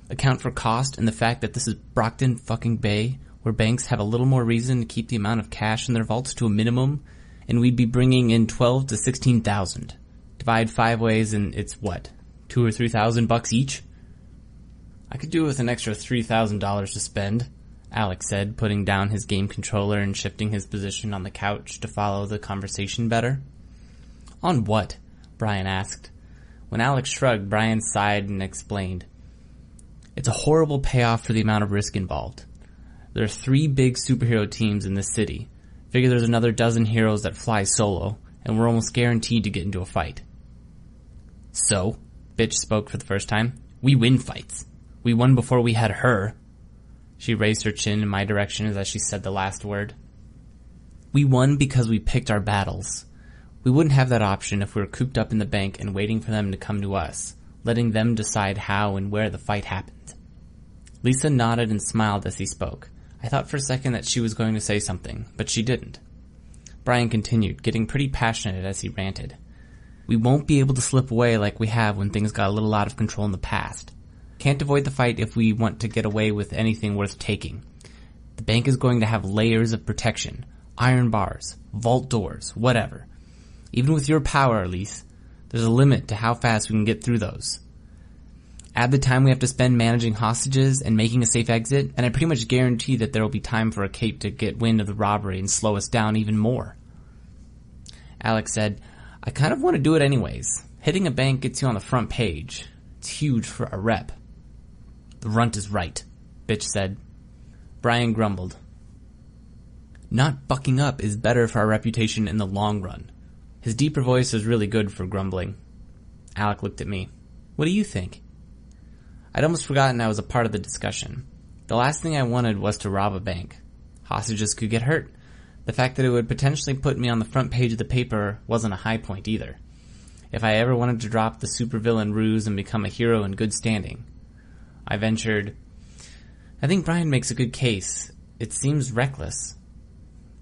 Account for cost and the fact that this is Brockton fucking Bay, where banks have a little more reason to keep the amount of cash in their vaults to a minimum, and we'd be bringing in 12 to 16,000. Divide 5 ways and it's what? $2,000 or $3,000 each. I could do with an extra $3,000 to spend, Alec said, putting down his game controller and shifting his position on the couch to follow the conversation better. On what? Brian asked. When Alec shrugged, Brian sighed and explained. It's a horrible payoff for the amount of risk involved. There are 3 big superhero teams in this city. Figure there's another dozen heroes that fly solo, and we're almost guaranteed to get into a fight. So, Bitch spoke for the first time, we win fights. We won before we had her. She raised her chin in my direction as she said the last word. We won because we picked our battles. We wouldn't have that option if we were cooped up in the bank and waiting for them to come to us, letting them decide how and where the fight happened. Lisa nodded and smiled as he spoke. I thought for a second that she was going to say something, but she didn't. Brian continued, getting pretty passionate as he ranted. We won't be able to slip away like we have when things got a little out of control in the past. Can't avoid the fight if we want to get away with anything worth taking. The bank is going to have layers of protection, iron bars, vault doors, whatever. Even with your power, Elise, there's a limit to how fast we can get through those. Add the time we have to spend managing hostages and making a safe exit, and I pretty much guarantee that there will be time for a cape to get wind of the robbery and slow us down even more. Alex said, I kind of want to do it anyways. Hitting a bank gets you on the front page. It's huge for a rep. The runt is right, Bitch said. Brian grumbled. Not bucking up is better for our reputation in the long run. His deeper voice is really good for grumbling. Alec looked at me. What do you think? I'd almost forgotten I was a part of the discussion. The last thing I wanted was to rob a bank. Hostages could get hurt. The fact that it would potentially put me on the front page of the paper wasn't a high point either. If I ever wanted to drop the supervillain ruse and become a hero in good standing. I ventured, I think Brian makes a good case. It seems reckless.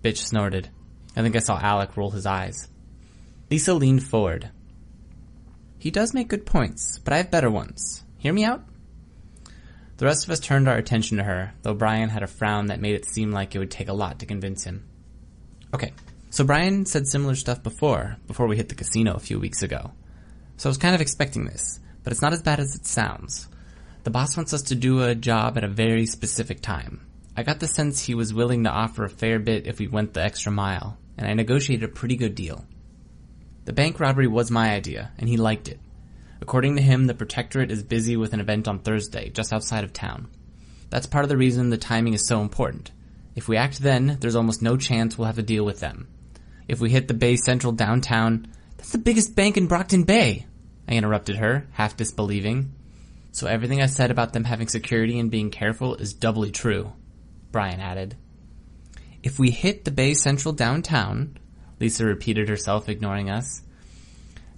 Bitch snorted. I think I saw Alec roll his eyes. Lisa leaned forward. He does make good points, but I have better ones. Hear me out? The rest of us turned our attention to her, though Brian had a frown that made it seem like it would take a lot to convince him. Okay, so Brian said similar stuff before we hit the casino a few weeks ago. So I was kind of expecting this, but it's not as bad as it sounds. The boss wants us to do a job at a very specific time. I got the sense he was willing to offer a fair bit if we went the extra mile, and I negotiated a pretty good deal. The bank robbery was my idea, and he liked it. According to him, the Protectorate is busy with an event on Thursday, just outside of town. That's part of the reason the timing is so important. If we act then, there's almost no chance we'll have to deal with them. If we hit the Bay Central downtown, that's the biggest bank in Brockton Bay, I interrupted her, half disbelieving. So everything I said about them having security and being careful is doubly true, Brian added. If we hit the Bay Central downtown, Lisa repeated herself, ignoring us.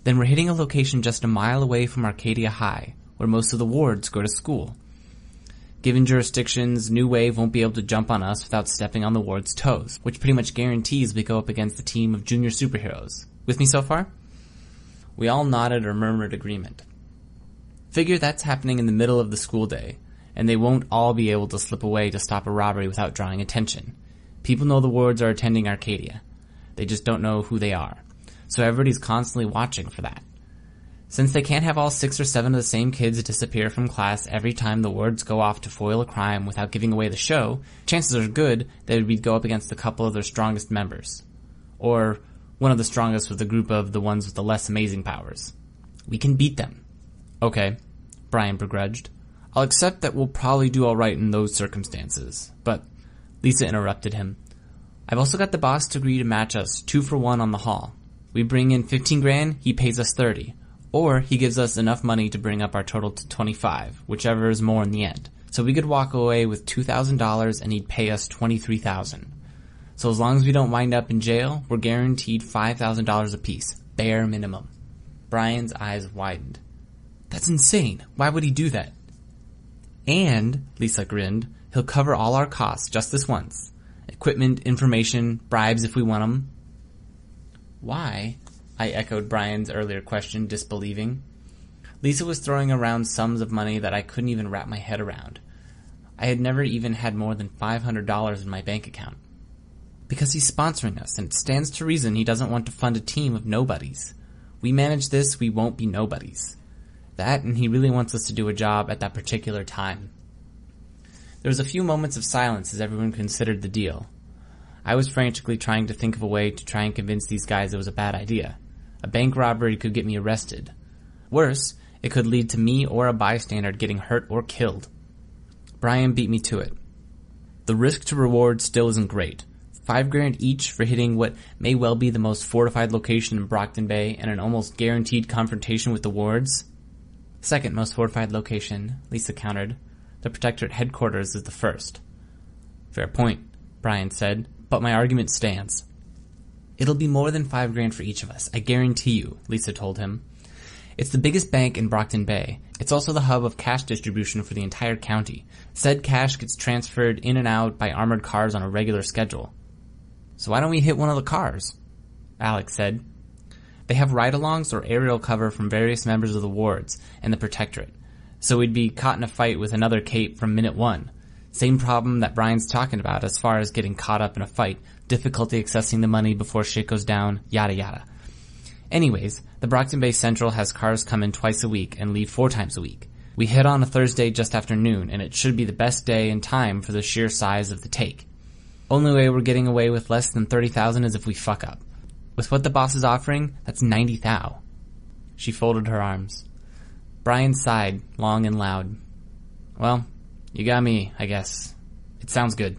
Then we're hitting a location just a mile away from Arcadia High, where most of the wards go to school. Given jurisdictions, New Wave won't be able to jump on us without stepping on the ward's toes, which pretty much guarantees we go up against a team of junior superheroes. With me so far? We all nodded or murmured agreement. Figure that's happening in the middle of the school day, and they won't all be able to slip away to stop a robbery without drawing attention. People know the wards are attending Arcadia. They just don't know who they are. So everybody's constantly watching for that. Since they can't have all 6 or 7 of the same kids disappear from class every time the wards go off to foil a crime without giving away the show, chances are good that we'd go up against a couple of their strongest members. Or one of the strongest with a group of the ones with the less amazing powers. We can beat them. Okay, Brian begrudged. I'll accept that we'll probably do all right in those circumstances, but Lisa interrupted him. I've also got the boss to agree to match us 2 for 1 on the haul. We bring in 15 grand, he pays us 30, or he gives us enough money to bring up our total to 25, whichever is more in the end. So we could walk away with $2,000 and he'd pay us 23,000. So as long as we don't wind up in jail, we're guaranteed $5,000 apiece, bare minimum. Brian's eyes widened. That's insane. Why would he do that? And, Lisa grinned, he'll cover all our costs just this once. Equipment, information, bribes if we want them. Why? I echoed Brian's earlier question, disbelieving. Lisa was throwing around sums of money that I couldn't even wrap my head around. I had never even had more than $500 in my bank account. Because he's sponsoring us, and it stands to reason he doesn't want to fund a team of nobodies. We manage this, we won't be nobodies. that, and he really wants us to do a job at that particular time. There was a few moments of silence as everyone considered the deal. I was frantically trying to think of a way to try and convince these guys it was a bad idea. A bank robbery could get me arrested. Worse, it could lead to me or a bystander getting hurt or killed. Brian beat me to it. The risk to reward still isn't great. $5 grand each for hitting what may well be the most fortified location in Brockton Bay and an almost guaranteed confrontation with the Wards. Second most fortified location, Lisa countered. The Protectorate headquarters is the first. Fair point, Brian said, but my argument stands. It'll be more than $5 grand for each of us, I guarantee you, Lisa told him. It's the biggest bank in Brockton Bay. It's also the hub of cash distribution for the entire county. Said cash gets transferred in and out by armored cars on a regular schedule. So why don't we hit one of the cars? Alec said. They have ride-alongs or aerial cover from various members of the Wards and the Protectorate, so we'd be caught in a fight with another cape from minute one. Same problem that Brian's talking about as far as getting caught up in a fight, difficulty accessing the money before shit goes down, yada yada. Anyways, the Brockton Bay Central has cars come in twice a week and leave 4 times a week. We hit on a Thursday just after noon, and it should be the best day and time for the sheer size of the take. Only way we're getting away with less than 30,000 is if we fuck up. With what the boss is offering, that's 90,000. She folded her arms. Brian sighed, long and loud. Well, you got me, I guess. It sounds good.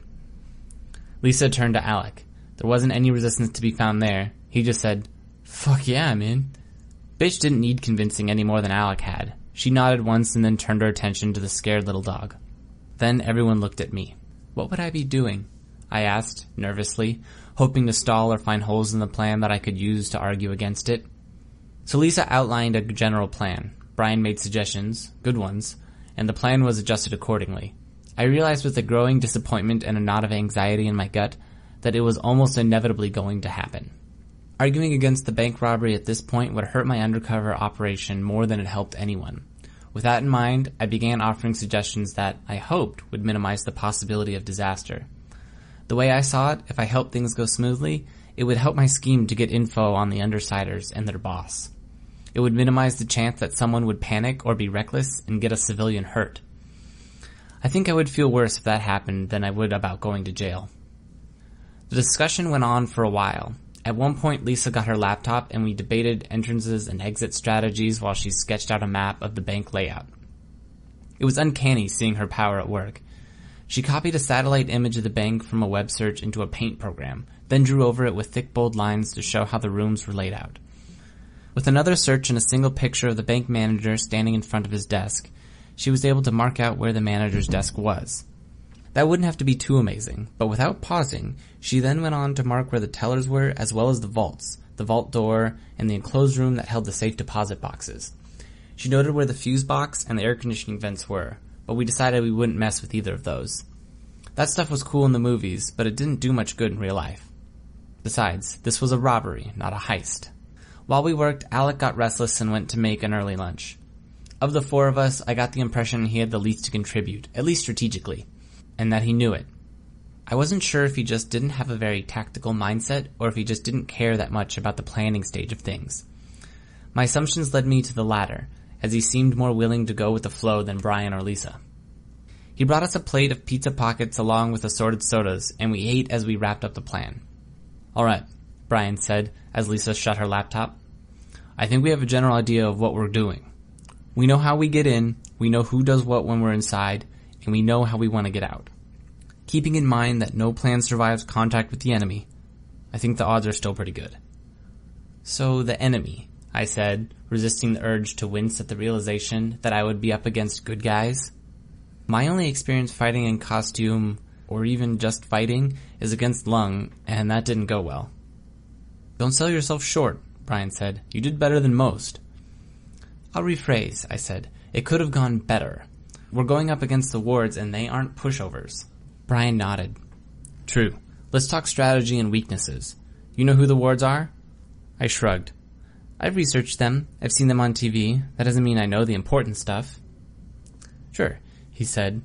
Lisa turned to Alec. There wasn't any resistance to be found there. He just said, "Fuck yeah, man." Bitch didn't need convincing any more than Alec had. She nodded once and then turned her attention to the scared little dog. Then everyone looked at me. What would I be doing? I asked, nervously, hoping to stall or find holes in the plan that I could use to argue against it. So Lisa outlined a general plan. Brian made suggestions, good ones, and the plan was adjusted accordingly. I realized with a growing disappointment and a knot of anxiety in my gut that it was almost inevitably going to happen. Arguing against the bank robbery at this point would hurt my undercover operation more than it helped anyone. With that in mind, I began offering suggestions that I hoped would minimize the possibility of disaster. The way I saw it, if I helped things go smoothly, it would help my scheme to get info on the Undersiders and their boss. It would minimize the chance that someone would panic or be reckless and get a civilian hurt. I think I would feel worse if that happened than I would about going to jail. The discussion went on for a while. At one point, Lisa got her laptop, and we debated entrances and exit strategies while she sketched out a map of the bank layout. It was uncanny seeing her power at work. She copied a satellite image of the bank from a web search into a paint program, then drew over it with thick, bold lines to show how the rooms were laid out. With another search and a single picture of the bank manager standing in front of his desk, she was able to mark out where the manager's desk was. That wouldn't have to be too amazing, but without pausing, she then went on to mark where the tellers were as well as the vaults, the vault door, and the enclosed room that held the safe deposit boxes. She noted where the fuse box and the air conditioning vents were, but we decided we wouldn't mess with either of those. That stuff was cool in the movies, but it didn't do much good in real life. Besides, this was a robbery, not a heist. While we worked, Alec got restless and went to make an early lunch. Of the four of us, I got the impression he had the least to contribute, at least strategically, and that he knew it. I wasn't sure if he just didn't have a very tactical mindset or if he just didn't care that much about the planning stage of things. My assumptions led me to the latter, as he seemed more willing to go with the flow than Brian or Lisa. He brought us a plate of pizza pockets along with assorted sodas, and we ate as we wrapped up the plan. "All right," Brian said as Lisa shut her laptop. "I think we have a general idea of what we're doing. We know how we get in, we know who does what when we're inside, and we know how we want to get out. Keeping in mind that no plan survives contact with the enemy, I think the odds are still pretty good." "So the enemy," I said, resisting the urge to wince at the realization that I would be up against good guys. My only experience fighting in costume, or even just fighting, is against Lung, and that didn't go well. "Don't sell yourself short," Brian said. "You did better than most." "I'll rephrase," I said. "It could have gone better. We're going up against the Wards, and they aren't pushovers." Brian nodded. "True. Let's talk strategy and weaknesses. You know who the Wards are?" I shrugged. "I've researched them. I've seen them on TV. That doesn't mean I know the important stuff." "Sure," he said.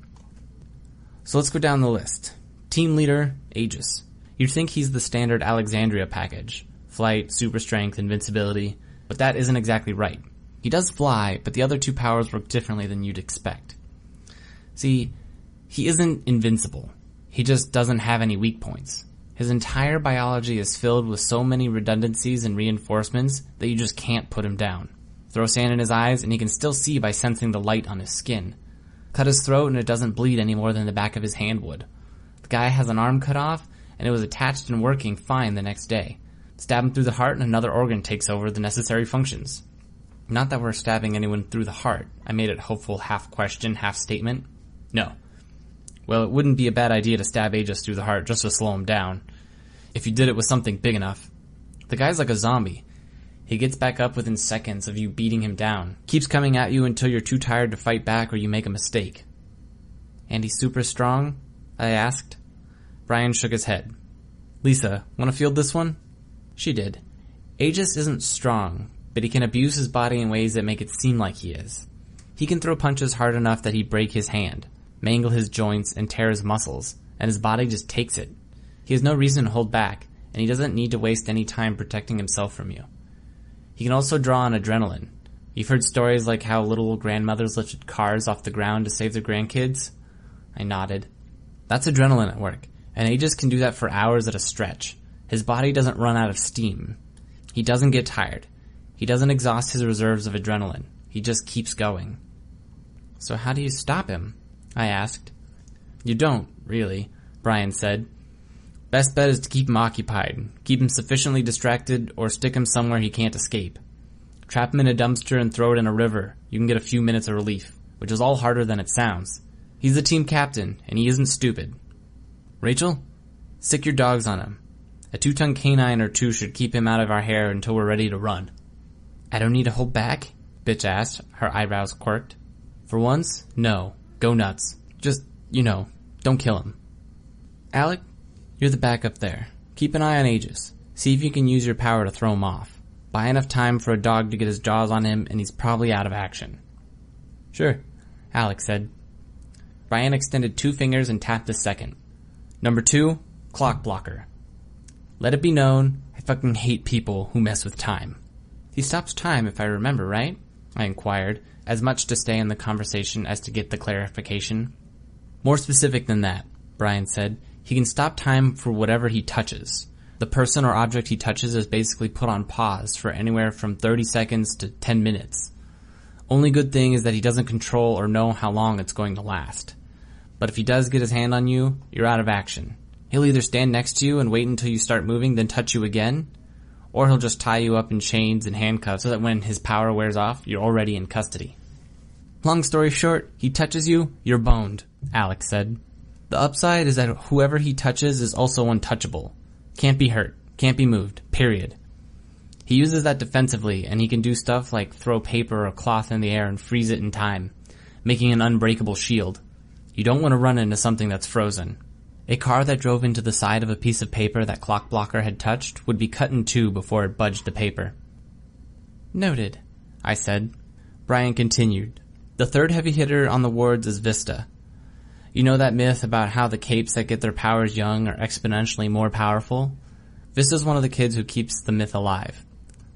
"So let's go down the list. Team leader, Aegis. You'd think he's the standard Alexandria package. Flight, super strength, invincibility. But that isn't exactly right. He does fly, but the other two powers work differently than you'd expect. See, he isn't invincible. He just doesn't have any weak points. His entire biology is filled with so many redundancies and reinforcements that you just can't put him down. Throw sand in his eyes and he can still see by sensing the light on his skin. Cut his throat and it doesn't bleed any more than the back of his hand would. The guy has an arm cut off and it was attached and working fine the next day. Stab him through the heart and another organ takes over the necessary functions. Not that we're stabbing anyone through the heart. I made it hopeful half question, half statement. No. Well, it wouldn't be a bad idea to stab Aegis through the heart just to slow him down. If you did it with something big enough. The guy's like a zombie. He gets back up within seconds of you beating him down. Keeps coming at you until you're too tired to fight back or you make a mistake. And he's super strong? I asked. Brian shook his head. Lisa, want to field this one? She did. Aegis isn't strong, but he can abuse his body in ways that make it seem like he is. He can throw punches hard enough that he break his hand, mangle his joints, and tear his muscles, and his body just takes it. He has no reason to hold back, and he doesn't need to waste any time protecting himself from you. He can also draw on adrenaline. You've heard stories like how little grandmothers lifted cars off the ground to save their grandkids? I nodded. That's adrenaline at work, and Aegis can do that for hours at a stretch. His body doesn't run out of steam. He doesn't get tired. He doesn't exhaust his reserves of adrenaline. He just keeps going. So how do you stop him? I asked. You don't, really, Brian said. Best bet is to keep him occupied, keep him sufficiently distracted, or stick him somewhere he can't escape. Trap him in a dumpster and throw it in a river. You can get a few minutes of relief, which is all harder than it sounds. He's the team captain, and he isn't stupid. Rachel, sick your dogs on him. A two-tongued canine or two should keep him out of our hair until we're ready to run. I don't need to hold back? Bitch asked, her eyebrows quirked. For once, no. Go nuts. Just, don't kill him. Alec, you're the backup there. Keep an eye on Aegis. See if you can use your power to throw him off. Buy enough time for a dog to get his jaws on him and he's probably out of action. Sure, Alec said. Brian extended two fingers and tapped a second. Number 2, Clockblocker. Let it be known, I fucking hate people who mess with time. He stops time if I remember, right? I inquired, as much to stay in the conversation as to get the clarification. More specific than that, Brian said. He can stop time for whatever he touches. The person or object he touches is basically put on pause for anywhere from 30 seconds to 10 minutes. Only good thing is that he doesn't control or know how long it's going to last. But if he does get his hand on you, you're out of action. He'll either stand next to you and wait until you start moving, then touch you again, or he'll just tie you up in chains and handcuffs so that when his power wears off, you're already in custody. Long story short, he touches you, you're boned, Alex said. The upside is that whoever he touches is also untouchable. Can't be hurt, can't be moved, period. He uses that defensively, and he can do stuff like throw paper or cloth in the air and freeze it in time, making an unbreakable shield. You don't want to run into something that's frozen. A car that drove into the side of a piece of paper that Clockblocker had touched would be cut in two before it budged the paper. Noted, I said. Brian continued. The third heavy hitter on the wards is Vista. You know that myth about how the capes that get their powers young are exponentially more powerful? Vista's one of the kids who keeps the myth alive.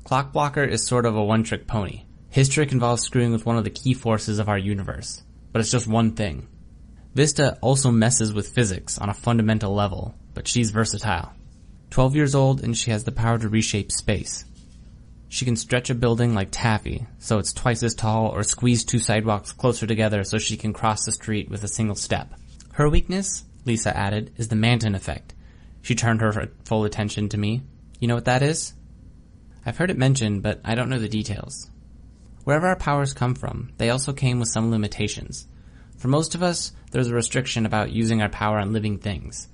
Clockblocker is sort of a one-trick pony. His trick involves screwing with one of the key forces of our universe. But it's just one thing. Vista also messes with physics on a fundamental level, but she's versatile. 12 years old, and she has the power to reshape space. She can stretch a building like taffy, so it's twice as tall, or squeeze two sidewalks closer together so she can cross the street with a single step. Her weakness, Lisa added, is the Manton effect. She turned her full attention to me. You know what that is? I've heard it mentioned, but I don't know the details. Wherever our powers come from, they also came with some limitations. For most of us, there's a restriction about using our power on living things.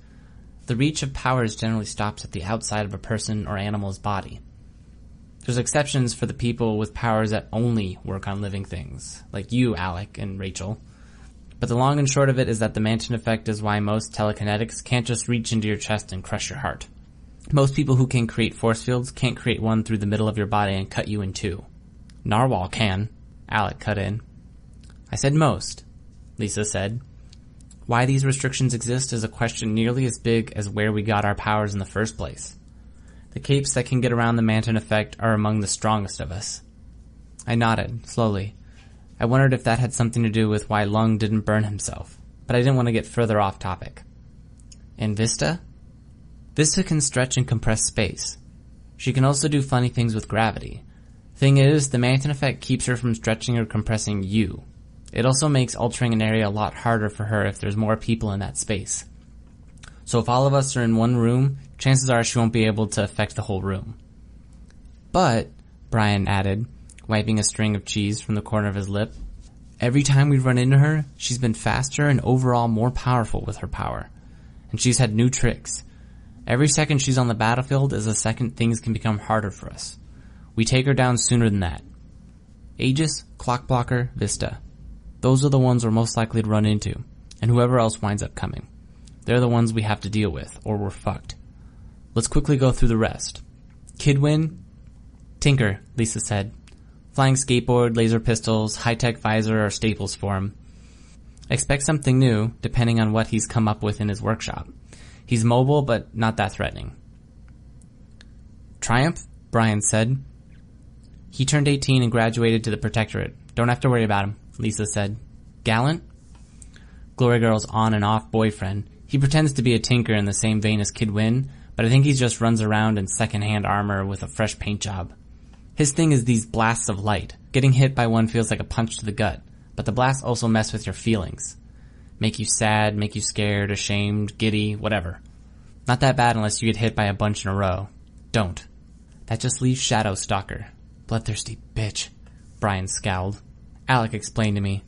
The reach of powers generally stops at the outside of a person or animal's body. There's exceptions for the people with powers that only work on living things, like you, Alec, and Rachel. But the long and short of it is that the Manton effect is why most telekinetics can't just reach into your chest and crush your heart. Most people who can create force fields can't create one through the middle of your body and cut you in two. Narwhal can, Alec cut in. I said most, Lisa said. Why these restrictions exist is a question nearly as big as where we got our powers in the first place. The capes that can get around the Manton effect are among the strongest of us. I nodded, slowly. I wondered if that had something to do with why Lung didn't burn himself, but I didn't want to get further off topic. And Vista? Vista can stretch and compress space. She can also do funny things with gravity. Thing is, the Manton effect keeps her from stretching or compressing you. It also makes altering an area a lot harder for her if there's more people in that space. So if all of us are in one room, chances are she won't be able to affect the whole room. But, Brian added, wiping a string of cheese from the corner of his lip, every time we've run into her, she's been faster and overall more powerful with her power. And she's had new tricks. Every second she's on the battlefield is a second things can become harder for us. We take her down sooner than that. Aegis, Clockblocker, Vista. Those are the ones we're most likely to run into, and whoever else winds up coming. They're the ones we have to deal with, or we're fucked. Let's quickly go through the rest. Kid Win? Tinker, Lisa said. Flying skateboard, laser pistols, high-tech visor are staples for him. Expect something new, depending on what he's come up with in his workshop. He's mobile, but not that threatening. Triumph, Brian said. He turned 18 and graduated to the Protectorate. Don't have to worry about him, Lisa said. Gallant? Glory Girl's on and off boyfriend. He pretends to be a tinker in the same vein as Kid Win, but I think he just runs around in second-hand armor with a fresh paint job. His thing is these blasts of light. Getting hit by one feels like a punch to the gut, but the blasts also mess with your feelings. Make you sad, make you scared, ashamed, giddy, whatever. Not that bad unless you get hit by a bunch in a row. Don't. That just leaves Shadow Stalker. Bloodthirsty bitch, Brian scowled. Alec explained to me.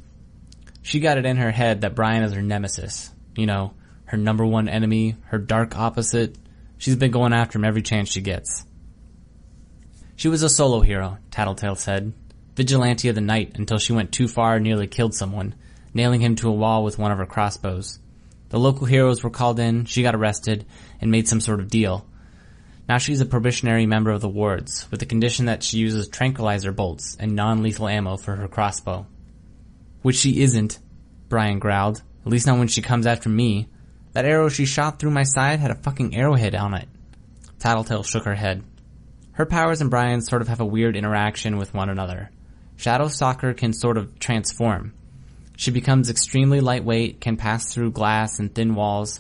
She got it in her head that Brian is her nemesis. You know, her number one enemy, her dark opposite. She's been going after him every chance she gets. She was a solo hero, Tattletale said. Vigilante of the night until she went too far and nearly killed someone, nailing him to a wall with one of her crossbows. The local heroes were called in, she got arrested, and made some sort of deal. Now she's a probationary member of the Wards, with the condition that she uses tranquilizer bolts and non-lethal ammo for her crossbow. Which she isn't, Brian growled, at least not when she comes after me. That arrow she shot through my side had a fucking arrowhead on it. Tattletale shook her head. Her powers and Brian's sort of have a weird interaction with one another. Shadow Stalker can sort of transform. She becomes extremely lightweight, can pass through glass and thin walls,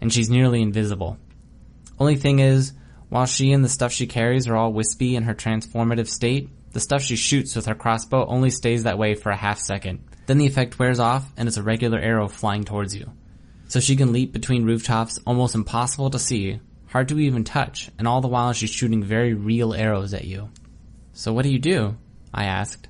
and she's nearly invisible. Only thing is, while she and the stuff she carries are all wispy in her transformative state, the stuff she shoots with her crossbow only stays that way for a half second. Then the effect wears off, and it's a regular arrow flying towards you. So she can leap between rooftops, almost impossible to see, hard to even touch, and all the while she's shooting very real arrows at you. So what do you do? I asked.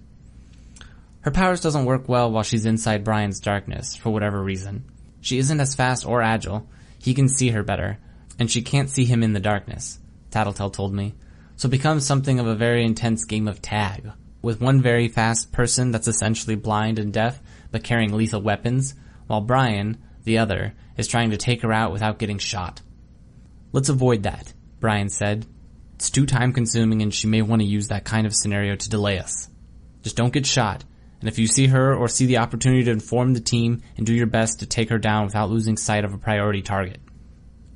Her powers doesn't work well while she's inside Brian's darkness, for whatever reason. She isn't as fast or agile, he can see her better, and she can't see him in the darkness, Tattletale told me. So it becomes something of a very intense game of tag, with one very fast person that's essentially blind and deaf, but carrying lethal weapons, while Brian, the other, is trying to take her out without getting shot. Let's avoid that, Brian said. It's too time-consuming and she may want to use that kind of scenario to delay us. Just don't get shot, and if you see her or see the opportunity to inform the team and do your best to take her down without losing sight of a priority target.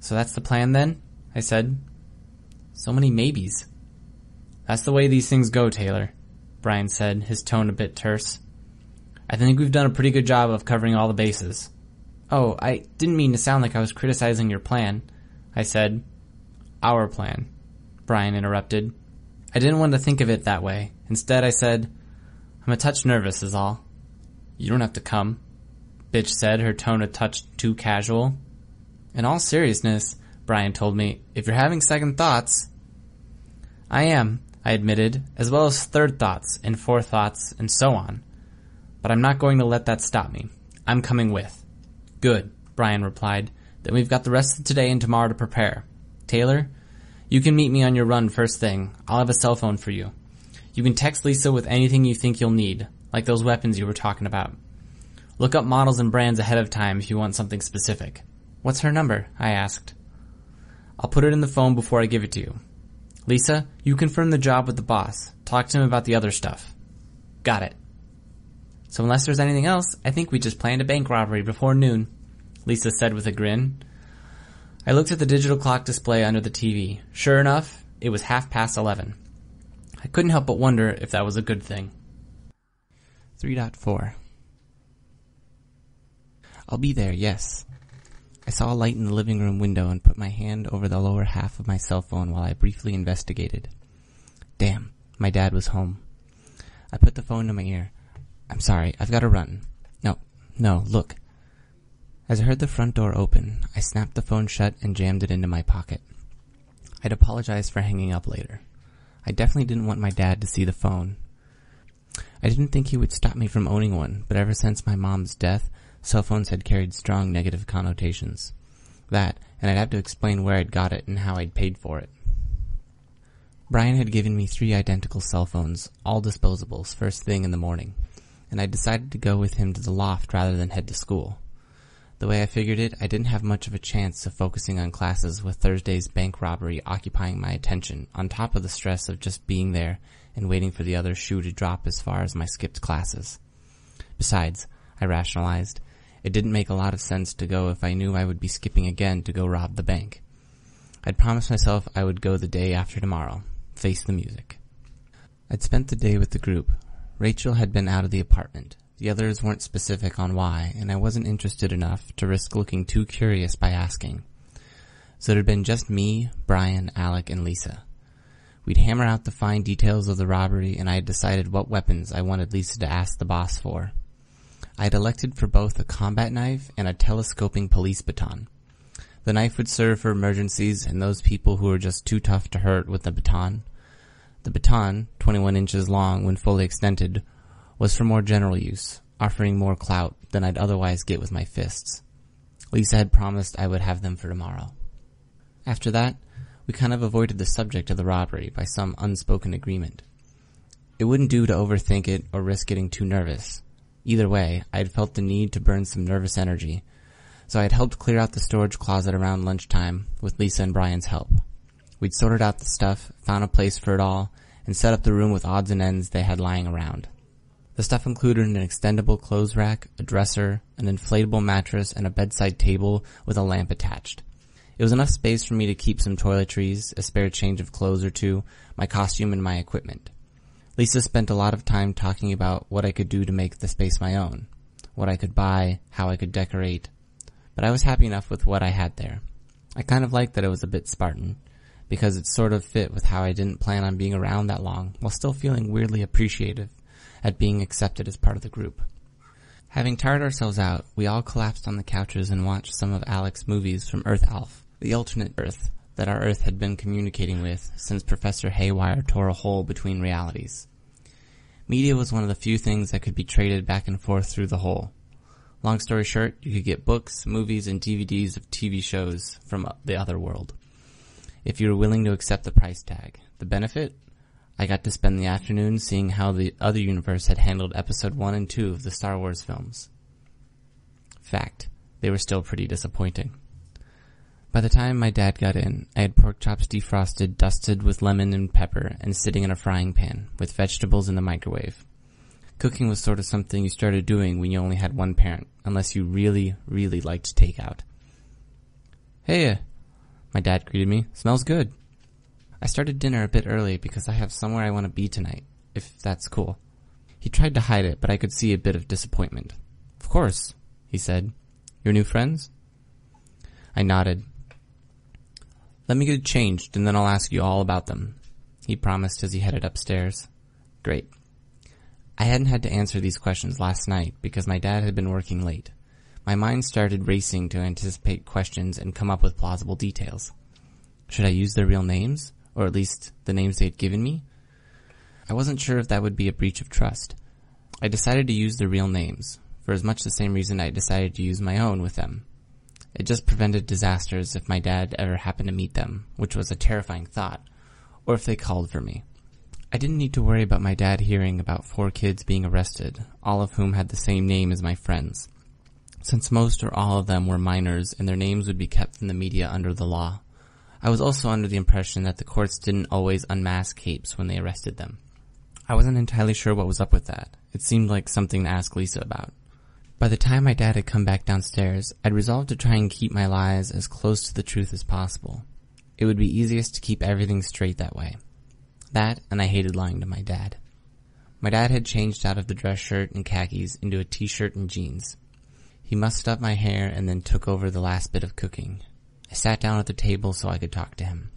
So that's the plan then? I said. So many maybes. That's the way these things go, Taylor, Brian said, his tone a bit terse. I think we've done a pretty good job of covering all the bases. Oh, I didn't mean to sound like I was criticizing your plan. I said. Our plan, Brian interrupted. I didn't want to think of it that way. Instead, I said, I'm a touch nervous is all. You don't have to come, Bitch said, her tone a touch too casual. In all seriousness, Brian told me, if you're having second thoughts... I am, I admitted, as well as third thoughts and fourth thoughts and so on. But I'm not going to let that stop me. I'm coming with. Good, Brian replied. Then we've got the rest of today and tomorrow to prepare. Taylor, you can meet me on your run first thing. I'll have a cell phone for you. You can text Lisa with anything you think you'll need, like those weapons you were talking about. Look up models and brands ahead of time if you want something specific. What's her number? I asked. I'll put it in the phone before I give it to you. Lisa, you confirm the job with the boss. Talk to him about the other stuff. Got it. So unless there's anything else, I think we just planned a bank robbery before noon. Lisa said with a grin. I looked at the digital clock display under the TV. Sure enough, it was 11:30. I couldn't help but wonder if that was a good thing. 3.4. I'll be there, yes. I saw a light in the living room window and put my hand over the lower half of my cell phone while I briefly investigated. Damn, my dad was home. I put the phone to my ear. I'm sorry, I've got to run. No, look. As I heard the front door open, I snapped the phone shut and jammed it into my pocket. I'd apologize for hanging up later. I definitely didn't want my dad to see the phone. I didn't think he would stop me from owning one, but ever since my mom's death, cell phones had carried strong negative connotations. That, and I'd have to explain where I'd got it and how I'd paid for it. Brian had given me 3 identical cell phones, all disposables, first thing in the morning, and I decided to go with him to the loft rather than head to school. The way I figured it, I didn't have much of a chance of focusing on classes with Thursday's bank robbery occupying my attention, on top of the stress of just being there and waiting for the other shoe to drop as far as my skipped classes. Besides, I rationalized, it didn't make a lot of sense to go if I knew I would be skipping again to go rob the bank. I'd promised myself I would go the day after tomorrow. Face the music. I'd spent the day with the group. Rachel had been out of the apartment. The others weren't specific on why, and I wasn't interested enough to risk looking too curious by asking. So it had been just me, Brian, Alec, and Lisa. We'd hammer out the fine details of the robbery, and I had decided what weapons I wanted Lisa to ask the boss for. I had elected for both a combat knife and a telescoping police baton. The knife would serve for emergencies and those people who were just too tough to hurt with the baton. The baton, 21 inches long when fully extended, was for more general use, offering more clout than I'd otherwise get with my fists. Lisa had promised I would have them for tomorrow. After that, we kind of avoided the subject of the robbery by some unspoken agreement. It wouldn't do to overthink it or risk getting too nervous. Either way, I had felt the need to burn some nervous energy, so I had helped clear out the storage closet around lunchtime with Lisa and Brian's help. We'd sorted out the stuff, found a place for it all, and set up the room with odds and ends they had lying around. The stuff included an extendable clothes rack, a dresser, an inflatable mattress, and a bedside table with a lamp attached. It was enough space for me to keep some toiletries, a spare change of clothes or two, my costume, and my equipment. Lisa spent a lot of time talking about what I could do to make the space my own, what I could buy, how I could decorate, but I was happy enough with what I had there. I kind of liked that it was a bit Spartan, because it sort of fit with how I didn't plan on being around that long, while still feeling weirdly appreciative at being accepted as part of the group. Having tired ourselves out, we all collapsed on the couches and watched some of Alec's movies from Earth Alph, the alternate Earth that our Earth had been communicating with since Professor Haywire tore a hole between realities. Media was one of the few things that could be traded back and forth through the hole. Long story short, you could get books, movies, and DVDs of TV shows from the other world, if you were willing to accept the price tag. The benefit? I got to spend the afternoon seeing how the other universe had handled episode 1 and 2 of the Star Wars films. Fact, they were still pretty disappointing. By the time my dad got in, I had pork chops defrosted, dusted with lemon and pepper, and sitting in a frying pan, with vegetables in the microwave. Cooking was sort of something you started doing when you only had one parent, unless you really, really liked takeout. "Hey," my dad greeted me. "Smells good." I started dinner a bit early because I have somewhere I want to be tonight, if that's cool. He tried to hide it, but I could see a bit of disappointment. "Of course," he said. "Your new friends?" I nodded. "Let me get changed, and then I'll ask you all about them," he promised as he headed upstairs. Great. I hadn't had to answer these questions last night because my dad had been working late. My mind started racing to anticipate questions and come up with plausible details. Should I use their real names, or at least the names they had given me? I wasn't sure if that would be a breach of trust. I decided to use their real names, for as much the same reason I decided to use my own with them. It just prevented disasters if my dad ever happened to meet them, which was a terrifying thought, or if they called for me. I didn't need to worry about my dad hearing about 4 kids being arrested, all of whom had the same name as my friends, since most or all of them were minors and their names would be kept from the media under the law. I was also under the impression that the courts didn't always unmask capes when they arrested them. I wasn't entirely sure what was up with that. It seemed like something to ask Lisa about. By the time my dad had come back downstairs, I'd resolved to try and keep my lies as close to the truth as possible. It would be easiest to keep everything straight that way. That, and I hated lying to my dad. My dad had changed out of the dress shirt and khakis into a t-shirt and jeans. He mussed up my hair and then took over the last bit of cooking. I sat down at the table so I could talk to him.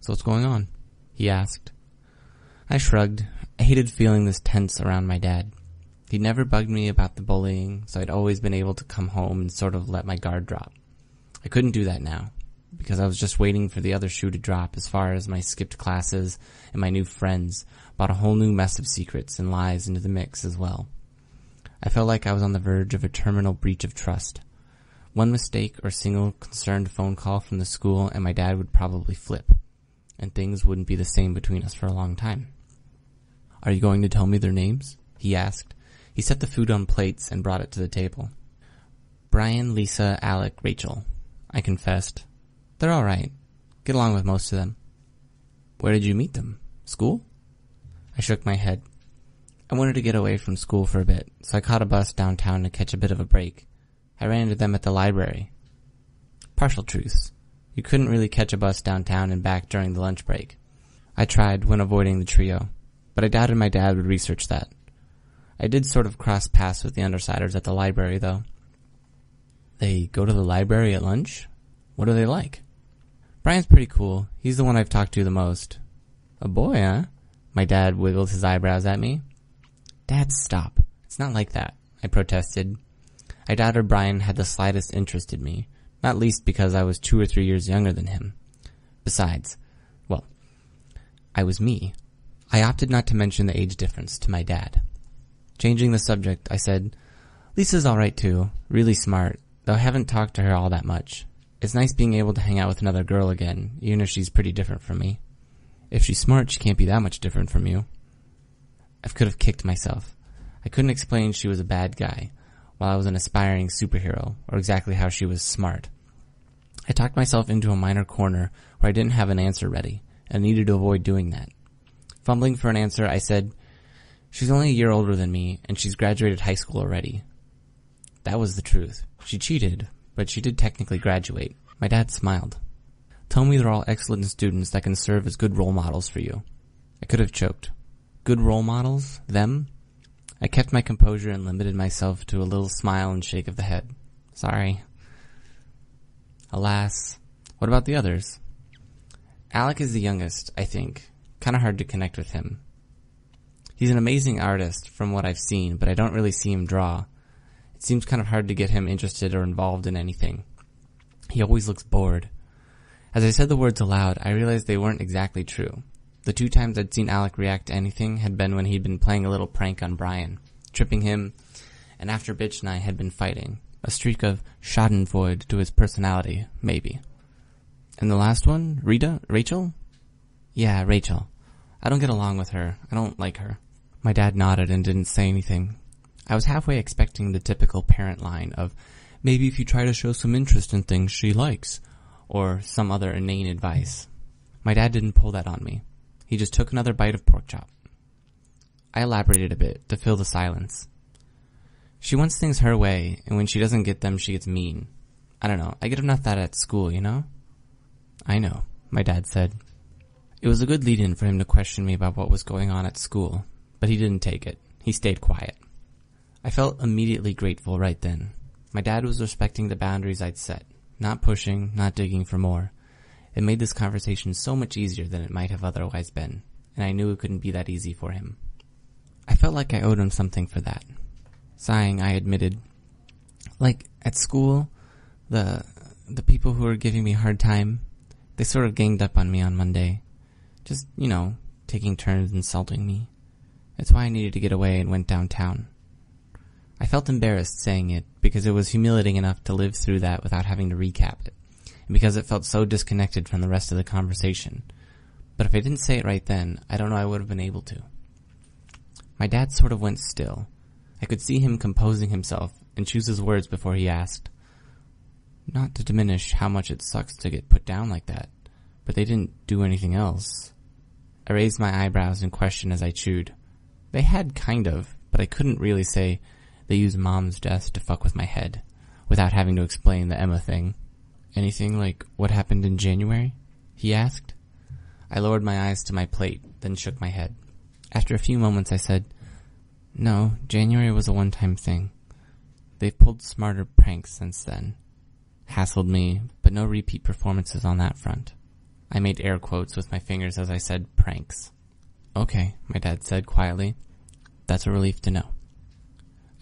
"So what's going on?" he asked. I shrugged. I hated feeling this tense around my dad. He'd never bugged me about the bullying, so I'd always been able to come home and sort of let my guard drop. I couldn't do that now, because I was just waiting for the other shoe to drop as far as my skipped classes and my new friends brought a whole new mess of secrets and lies into the mix as well. I felt like I was on the verge of a terminal breach of trust. One mistake or single concerned phone call from the school and my dad would probably flip, and things wouldn't be the same between us for a long time. "Are you going to tell me their names?" he asked. He set the food on plates and brought it to the table. "Brian, Lisa, Alec, Rachel," I confessed. "They're all right. Get along with most of them." "Where did you meet them? School?" I shook my head. I wanted to get away from school for a bit, so I caught a bus downtown to catch a bit of a break. I ran into them at the library. Partial truths. You couldn't really catch a bus downtown and back during the lunch break. I tried when avoiding the trio, but I doubted my dad would research that. I did sort of cross paths with the Undersiders at the library, though. "They go to the library at lunch? What are they like?" "Brian's pretty cool. He's the one I've talked to the most." "A boy, huh?" My dad wiggled his eyebrows at me. "Dad, stop. It's not like that," I protested. I doubted Brian had the slightest interest in me, not least because I was 2 or 3 years younger than him. Besides, well, I was me. I opted not to mention the age difference to my dad. Changing the subject, I said, "Lisa's all right too, really smart, though I haven't talked to her all that much. It's nice being able to hang out with another girl again, even if she's pretty different from me." "If she's smart, she can't be that much different from you." I could have kicked myself. I couldn't explain she was a bad guy, while I was an aspiring superhero, or exactly how she was smart. I talked myself into a minor corner where I didn't have an answer ready, and needed to avoid doing that. Fumbling for an answer, I said, "She's only a year older than me, and she's graduated high school already." That was the truth. She cheated, but she did technically graduate. My dad smiled. "Tell me they're all excellent students that can serve as good role models for you." I could have choked. Good role models? Them? I kept my composure and limited myself to a little smile and shake of the head. "Sorry." "Alas, what about the others?" "Alec is the youngest, I think. Kind of hard to connect with him. He's an amazing artist from what I've seen, but I don't really see him draw. It seems kind of hard to get him interested or involved in anything. He always looks bored." As I said the words aloud, I realized they weren't exactly true. The 2 times I'd seen Alec react to anything had been when he'd been playing a little prank on Brian, tripping him, and after Bitch and I had been fighting. A streak of schadenfreude to his personality, maybe. "And the last one? Rachel? "Yeah, Rachel. I don't get along with her. I don't like her." My dad nodded and didn't say anything. I was halfway expecting the typical parent line of, "Maybe if you try to show some interest in things she likes," or some other inane advice. My dad didn't pull that on me. He just took another bite of pork chop. I elaborated a bit to fill the silence. "She wants things her way, and when she doesn't get them, she gets mean. I don't know. I get enough of that at school, you know?" "I know," my dad said. It was a good lead-in for him to question me about what was going on at school, but he didn't take it. He stayed quiet. I felt immediately grateful right then. My dad was respecting the boundaries I'd set. Not pushing, not digging for more. It made this conversation so much easier than it might have otherwise been, and I knew it couldn't be that easy for him. I felt like I owed him something for that. Sighing, I admitted, "Like, at school, the people who were giving me a hard time, they sort of ganged up on me on Monday. Just, you know, taking turns insulting me. That's why I needed to get away and went downtown." I felt embarrassed saying it because it was humiliating enough to live through that without having to recap it, and because it felt so disconnected from the rest of the conversation. But if I didn't say it right then, I don't know I would have been able to. My dad sort of went still. I could see him composing himself and choose his words before he asked. "Not to diminish how much it sucks to get put down like that, but they didn't do anything else." I raised my eyebrows in question as I chewed. They had kind of, but I couldn't really say they used Mom's death to fuck with my head, without having to explain the Emma thing. "Anything like what happened in January?" he asked. I lowered my eyes to my plate, then shook my head. After a few moments I said, "No, January was a one-time thing. They've pulled smarter pranks since then. Hassled me, but no repeat performances on that front." I made air quotes with my fingers as I said pranks. "Okay," my dad said quietly. "That's a relief to know."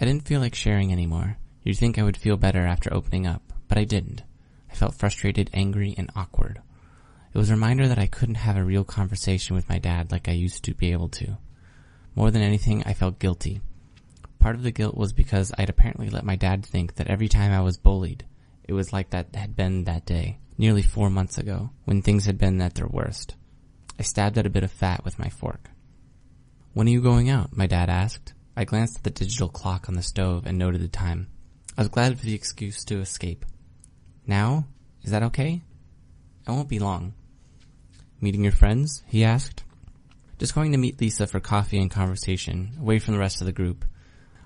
I didn't feel like sharing anymore. You'd think I would feel better after opening up, but I didn't. I felt frustrated, angry, and awkward. It was a reminder that I couldn't have a real conversation with my dad like I used to be able to. More than anything, I felt guilty. Part of the guilt was because I'd apparently let my dad think that every time I was bullied, it was like that had been that day, nearly 4 months ago, when things had been at their worst. I stabbed at a bit of fat with my fork. "When are you going out?" my dad asked. I glanced at the digital clock on the stove and noted the time. I was glad for the excuse to escape. "Now? Is that okay? I won't be long." "Meeting your friends?" he asked. "Just going to meet Lisa for coffee and conversation, away from the rest of the group,"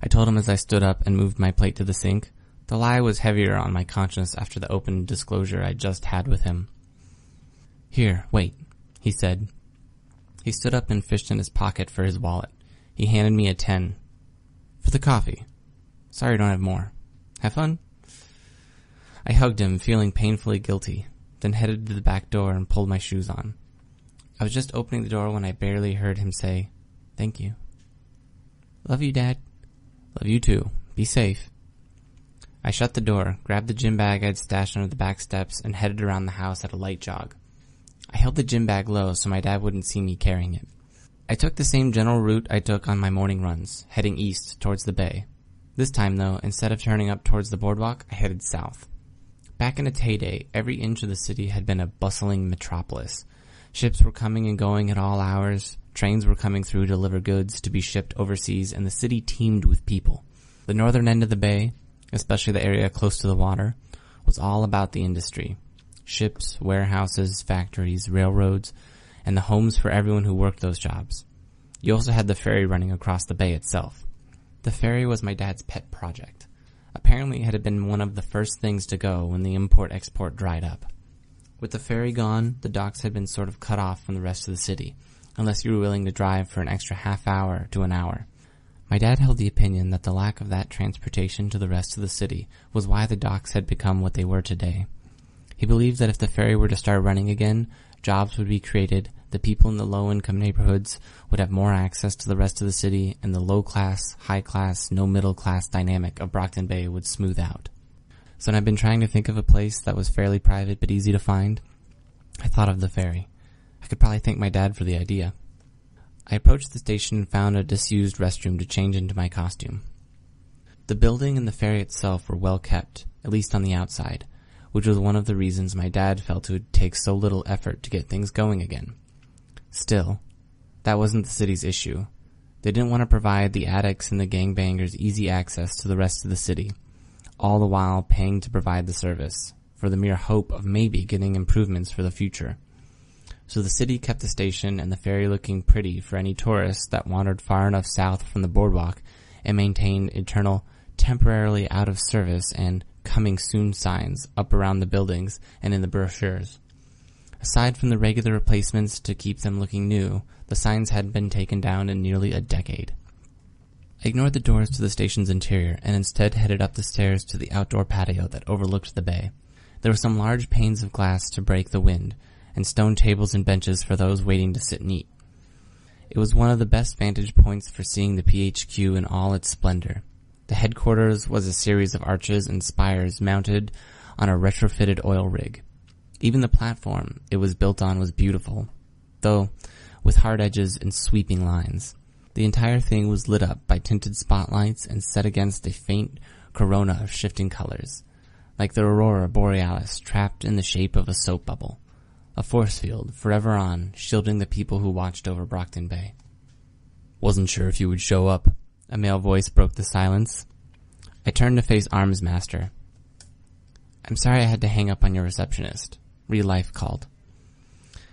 I told him as I stood up and moved my plate to the sink. The lie was heavier on my conscience after the open disclosure I just had with him. "Here, wait," he said. He stood up and fished in his pocket for his wallet. He handed me a $10. "For the coffee. Sorry I don't have more. Have fun." I hugged him, feeling painfully guilty, then headed to the back door and pulled my shoes on. I was just opening the door when I barely heard him say, "Thank you." "Love you, Dad." "Love you too. Be safe." I shut the door, grabbed the gym bag I'd stashed under the back steps, and headed around the house at a light jog. I held the gym bag low so my dad wouldn't see me carrying it. I took the same general route I took on my morning runs, heading east towards the bay. This time, though, instead of turning up towards the boardwalk, I headed south. Back in its heyday, every inch of the city had been a bustling metropolis. Ships were coming and going at all hours. Trains were coming through to deliver goods to be shipped overseas, and the city teemed with people. The northern end of the bay, especially the area close to the water, was all about the industry. Ships, warehouses, factories, railroads, and the homes for everyone who worked those jobs. You also had the ferry running across the bay itself. The ferry was my dad's pet project. Apparently it had been one of the first things to go when the import-export dried up. With the ferry gone, the docks had been sort of cut off from the rest of the city, unless you were willing to drive for an extra half hour to an hour. My dad held the opinion that the lack of that transportation to the rest of the city was why the docks had become what they were today. He believed that if the ferry were to start running again, jobs would be created, the people in the low-income neighborhoods would have more access to the rest of the city, and the low-class, high-class, no-middle-class dynamic of Brockton Bay would smooth out. So I'd been trying to think of a place that was fairly private but easy to find. I thought of the ferry. I could probably thank my dad for the idea. I approached the station and found a disused restroom to change into my costume. The building and the ferry itself were well kept, at least on the outside, which was one of the reasons my dad felt it would take so little effort to get things going again. Still, that wasn't the city's issue. They didn't want to provide the addicts and the gangbangers easy access to the rest of the city, all the while paying to provide the service, for the mere hope of maybe getting improvements for the future. So the city kept the station and the ferry looking pretty for any tourists that wandered far enough south from the boardwalk and maintained eternal temporarily out of service and coming soon signs up around the buildings and in the brochures. Aside from the regular replacements to keep them looking new, the signs hadn't been taken down in nearly a decade. I ignored the doors to the station's interior and instead headed up the stairs to the outdoor patio that overlooked the bay. There were some large panes of glass to break the wind, and stone tables and benches for those waiting to sit and eat. It was one of the best vantage points for seeing the PHQ in all its splendor. The headquarters was a series of arches and spires mounted on a retrofitted oil rig. Even the platform it was built on was beautiful, though with hard edges and sweeping lines. The entire thing was lit up by tinted spotlights and set against a faint corona of shifting colors, like the aurora borealis trapped in the shape of a soap bubble. A force field, forever on, shielding the people who watched over Brockton Bay. "Wasn't sure if you would show up," a male voice broke the silence. I turned to face Armsmaster. "I'm sorry I had to hang up on your receptionist. Real Life called."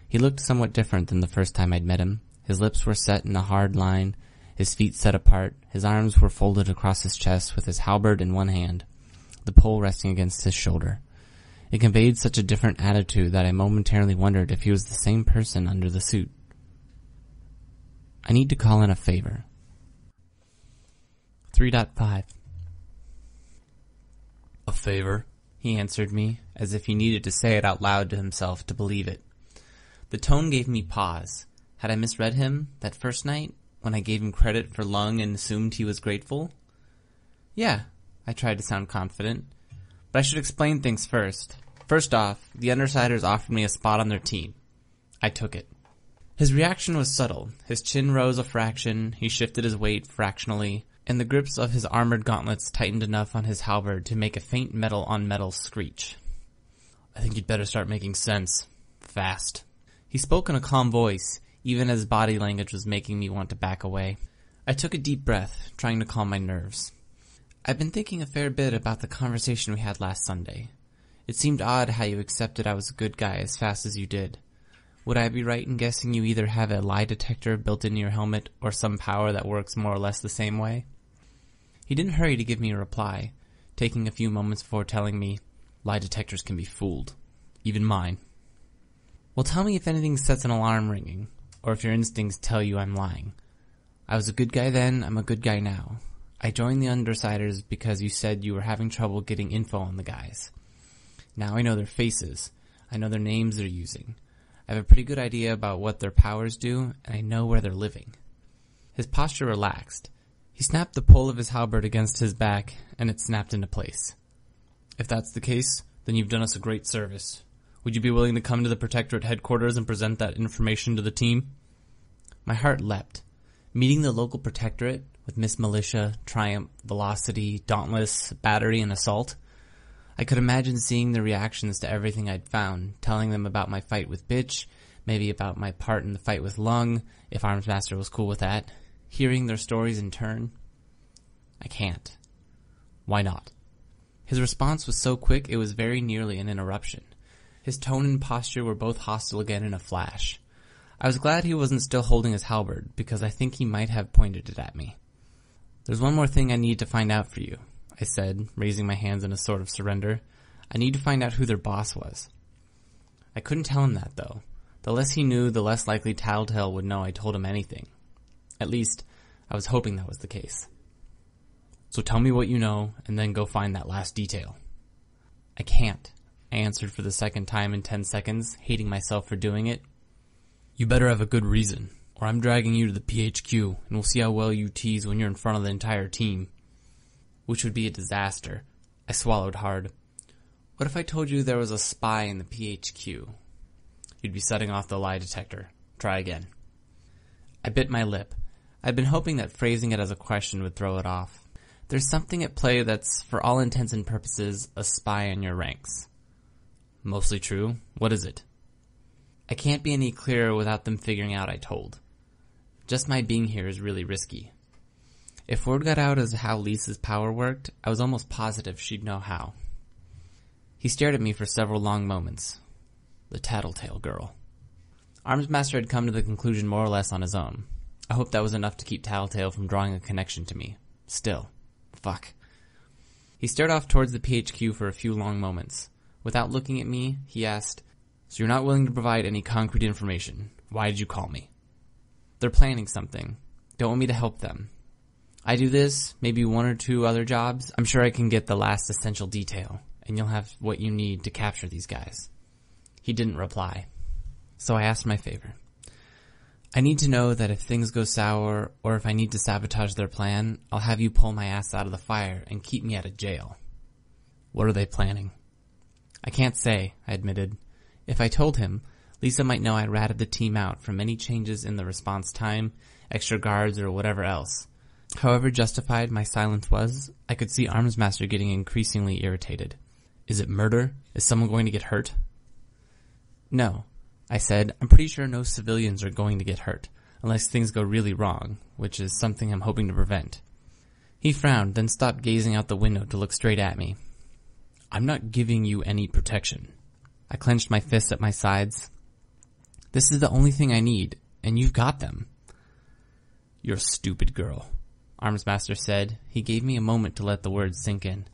He looked somewhat different than the first time I'd met him. His lips were set in a hard line, his feet set apart, his arms were folded across his chest with his halberd in one hand, the pole resting against his shoulder. It conveyed such a different attitude that I momentarily wondered if he was the same person under the suit. I need to call in a favor. 3.5. A favor? He answered me, as if he needed to say it out loud to himself to believe it. The tone gave me pause. Had I misread him that first night, when I gave him credit for Lung and assumed he was grateful? Yeah, I tried to sound confident. But I should explain things first. First off, the Undersiders offered me a spot on their team. I took it. His reaction was subtle. His chin rose a fraction, he shifted his weight fractionally, and the grips of his armored gauntlets tightened enough on his halberd to make a faint metal-on-metal screech. I think you'd better start making sense. Fast. He spoke in a calm voice, even as body language was making me want to back away. I took a deep breath, trying to calm my nerves. I've been thinking a fair bit about the conversation we had last Sunday. It seemed odd how you accepted I was a good guy as fast as you did. Would I be right in guessing you either have a lie detector built into your helmet or some power that works more or less the same way? He didn't hurry to give me a reply, taking a few moments before telling me, lie detectors can be fooled. Even mine. Well, tell me if anything sets an alarm ringing, or if your instincts tell you I'm lying. I was a good guy then, I'm a good guy now. I joined the Undersiders because you said you were having trouble getting info on the guys. Now I know their faces. I know their names they're using. I have a pretty good idea about what their powers do, and I know where they're living. His posture relaxed. He snapped the pole of his halberd against his back, and it snapped into place. If that's the case, then you've done us a great service. Would you be willing to come to the Protectorate headquarters and present that information to the team? My heart leapt. Meeting the local Protectorate, with Miss Militia, Triumph, Velocity, Dauntless, Battery, and Assault, I could imagine seeing the reactions to everything I'd found, telling them about my fight with Bitch, maybe about my part in the fight with Lung, if Armsmaster was cool with that, hearing their stories in turn. I can't. Why not? His response was so quick it was very nearly an interruption. His tone and posture were both hostile again in a flash. I was glad he wasn't still holding his halberd, because I think he might have pointed it at me. There's one more thing I need to find out for you, I said, raising my hands in a sort of surrender. I need to find out who their boss was. I couldn't tell him that, though. The less he knew, the less likely Tattletale would know I told him anything. At least, I was hoping that was the case. So tell me what you know, and then go find that last detail. I can't, I answered for the second time in 10 seconds, hating myself for doing it. You better have a good reason, or I'm dragging you to the PHQ, and we'll see how well you tease when you're in front of the entire team. Which would be a disaster. I swallowed hard. What if I told you there was a spy in the PHQ? You'd be setting off the lie detector. Try again. I bit my lip. I'd been hoping that phrasing it as a question would throw it off. There's something at play that's, for all intents and purposes, a spy in your ranks. Mostly true. What is it? I can't be any clearer without them figuring out I told. Just my being here is really risky. If word got out as how Lisa's power worked, I was almost positive she'd know how. He stared at me for several long moments. The Tattletale girl. Armsmaster had come to the conclusion more or less on his own. I hope that was enough to keep Tattletale from drawing a connection to me. Still. Fuck. He stared off towards the PHQ for a few long moments. Without looking at me, he asked, So you're not willing to provide any concrete information. Why did you call me? They're planning something. Don't want me to help them. I do this, maybe one or two other jobs. I'm sure I can get the last essential detail, and you'll have what you need to capture these guys. He didn't reply, so I asked my favor. I need to know that if things go sour, or if I need to sabotage their plan, I'll have you pull my ass out of the fire and keep me out of jail. What are they planning? I can't say, I admitted. If I told him, Lisa might know I ratted the team out from any changes in the response time, extra guards, or whatever else. However justified my silence was, I could see Armsmaster getting increasingly irritated. Is it murder? Is someone going to get hurt? No, I said. I'm pretty sure no civilians are going to get hurt, unless things go really wrong, which is something I'm hoping to prevent. He frowned, then stopped gazing out the window to look straight at me. I'm not giving you any protection. I clenched my fists at my sides. This is the only thing I need, and you've got them. You're a stupid girl. Armsmaster said. He gave me a moment to let the words sink in.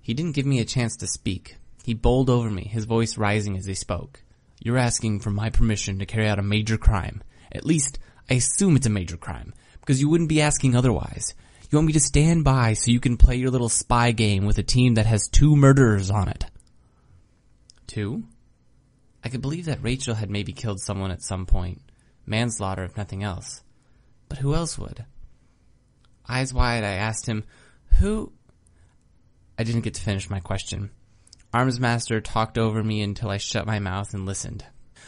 He didn't give me a chance to speak. He bowled over me, his voice rising as he spoke. You're asking for my permission to carry out a major crime, At least, I assume it's a major crime, because you wouldn't be asking otherwise. You want me to stand by so you can play your little spy game with a team that has 2 murderers on it? 2? I could believe that Rachel had maybe killed someone at some point. Manslaughter, if nothing else. But who else would? Eyes wide, I asked him, who... I didn't get to finish my question. Armsmaster talked over me until I shut my mouth and listened.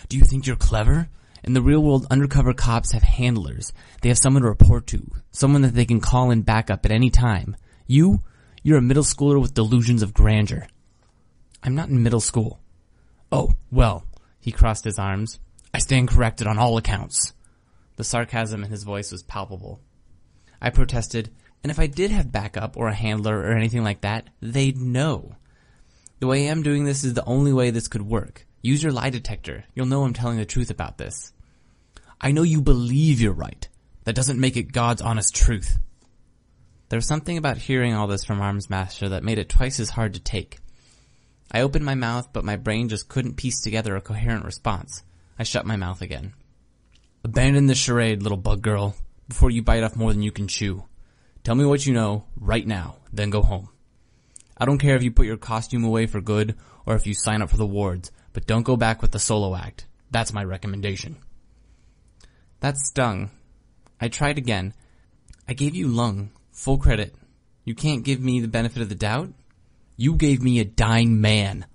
Do you think you're clever? In the real world, undercover cops have handlers. They have someone to report to. Someone that they can call in backup at any time. You're a middle schooler with delusions of grandeur. I'm not in middle school. Oh, well, he crossed his arms. I stand corrected on all accounts. The sarcasm in his voice was palpable. I protested, and if I did have backup or a handler or anything like that, they'd know. The way I am doing this is the only way this could work. Use your lie detector. You'll know I'm telling the truth about this. I know you believe you're right. That doesn't make it God's honest truth. There was something about hearing all this from Armsmaster that made it twice as hard to take. I opened my mouth, but my brain just couldn't piece together a coherent response. I shut my mouth again. Abandon the charade, little bug girl, before you bite off more than you can chew. Tell me what you know, right now, then go home. I don't care if you put your costume away for good, or if you sign up for the wards, but don't go back with the solo act. That's my recommendation. That stung. I tried again. I gave you Lung, full credit. You can't give me the benefit of the doubt? You gave me a dying man,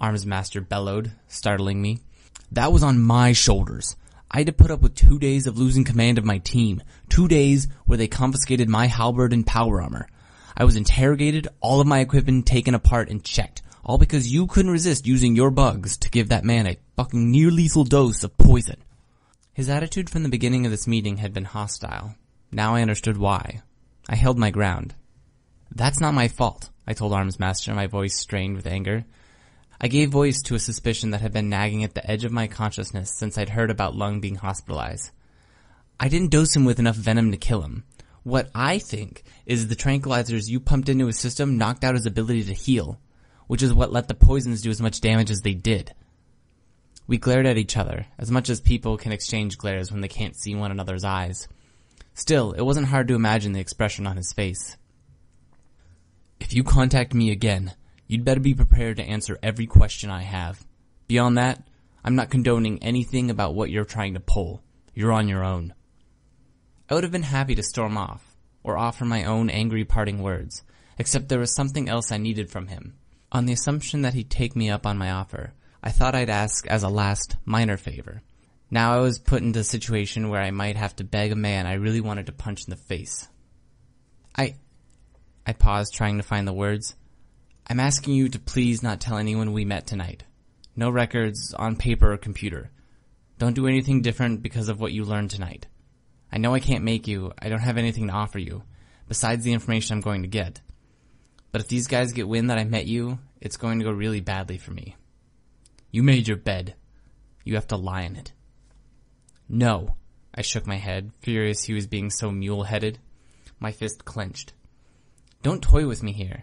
Armsmaster bellowed, startling me. That was on my shoulders. I had to put up with 2 days of losing command of my team. 2 days where they confiscated my halberd and power armor. I was interrogated, all of my equipment taken apart and checked. All because you couldn't resist using your bugs to give that man a fucking near-lethal dose of poison. His attitude from the beginning of this meeting had been hostile. Now I understood why. I held my ground. That's not my fault, I told Armsmaster, my voice strained with anger. I gave voice to a suspicion that had been nagging at the edge of my consciousness since I'd heard about Lung being hospitalized. I didn't dose him with enough venom to kill him. What I think is the tranquilizers you pumped into his system knocked out his ability to heal, which is what let the poisons do as much damage as they did. We glared at each other, as much as people can exchange glares when they can't see one another's eyes. Still, it wasn't hard to imagine the expression on his face. If you contact me again, you'd better be prepared to answer every question I have. Beyond that, I'm not condoning anything about what you're trying to pull. You're on your own. I would have been happy to storm off, or offer my own angry parting words, except there was something else I needed from him. On the assumption that he'd take me up on my offer, I thought I'd ask as a last, minor favor. Now I was put into a situation where I might have to beg a man I really wanted to punch in the face. I paused, trying to find the words. I'm asking you to please not tell anyone we met tonight. No records, on paper or computer. Don't do anything different because of what you learned tonight. I know I can't make you, I don't have anything to offer you, besides the information I'm going to get. But if these guys get wind that I met you, it's going to go really badly for me. You made your bed. You have to lie in it. No, I shook my head, furious he was being so mule-headed. My fist clenched. Don't toy with me here.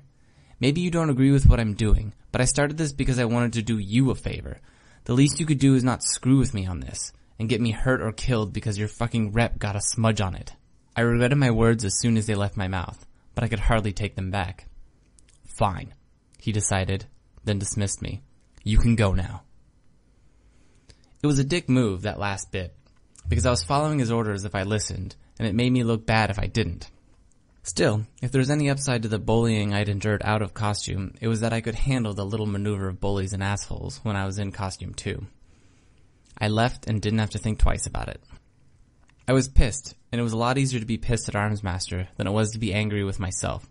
Maybe you don't agree with what I'm doing, but I started this because I wanted to do you a favor. The least you could do is not screw with me on this, and get me hurt or killed because your fucking rep got a smudge on it. I regretted my words as soon as they left my mouth, but I could hardly take them back. Fine, he decided, then dismissed me. You can go now. It was a dick move, that last bit, because I was following his orders if I listened, and it made me look bad if I didn't. Still, if there was any upside to the bullying I'd endured out of costume, it was that I could handle the little maneuver of bullies and assholes when I was in costume too. I left and didn't have to think twice about it. I was pissed, and it was a lot easier to be pissed at Armsmaster than it was to be angry with myself.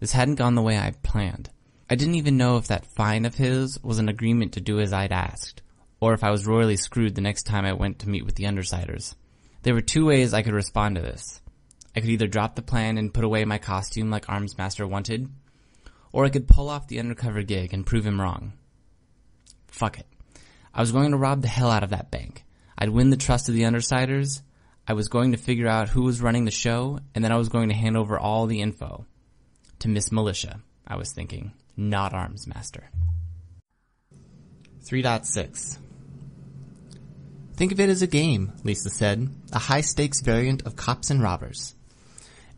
This hadn't gone the way I planned. I didn't even know if that fine of his was an agreement to do as I'd asked, or if I was royally screwed the next time I went to meet with the Undersiders. There were 2 ways I could respond to this. I could either drop the plan and put away my costume like Armsmaster wanted, or I could pull off the undercover gig and prove him wrong. Fuck it. I was going to rob the hell out of that bank. I'd win the trust of the Undersiders, I was going to figure out who was running the show, and then I was going to hand over all the info. To Miss Militia, I was thinking, not Armsmaster. 3.6 Think of it as a game, Lisa said, a high-stakes variant of cops and robbers.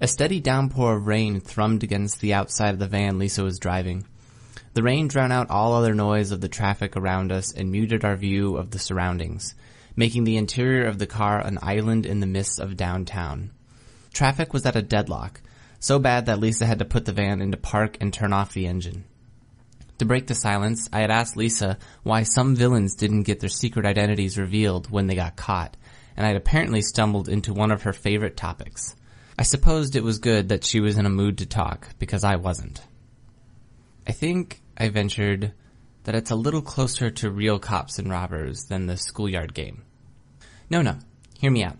A steady downpour of rain thrummed against the outside of the van Lisa was driving. The rain drowned out all other noise of the traffic around us and muted our view of the surroundings, making the interior of the car an island in the midst of downtown. Traffic was at a deadlock, so bad that Lisa had to put the van into park and turn off the engine. To break the silence, I had asked Lisa why some villains didn't get their secret identities revealed when they got caught, and I had apparently stumbled into one of her favorite topics. I supposed it was good that she was in a mood to talk, because I wasn't. I think I ventured that it's a little closer to real cops and robbers than the schoolyard game. No, hear me out.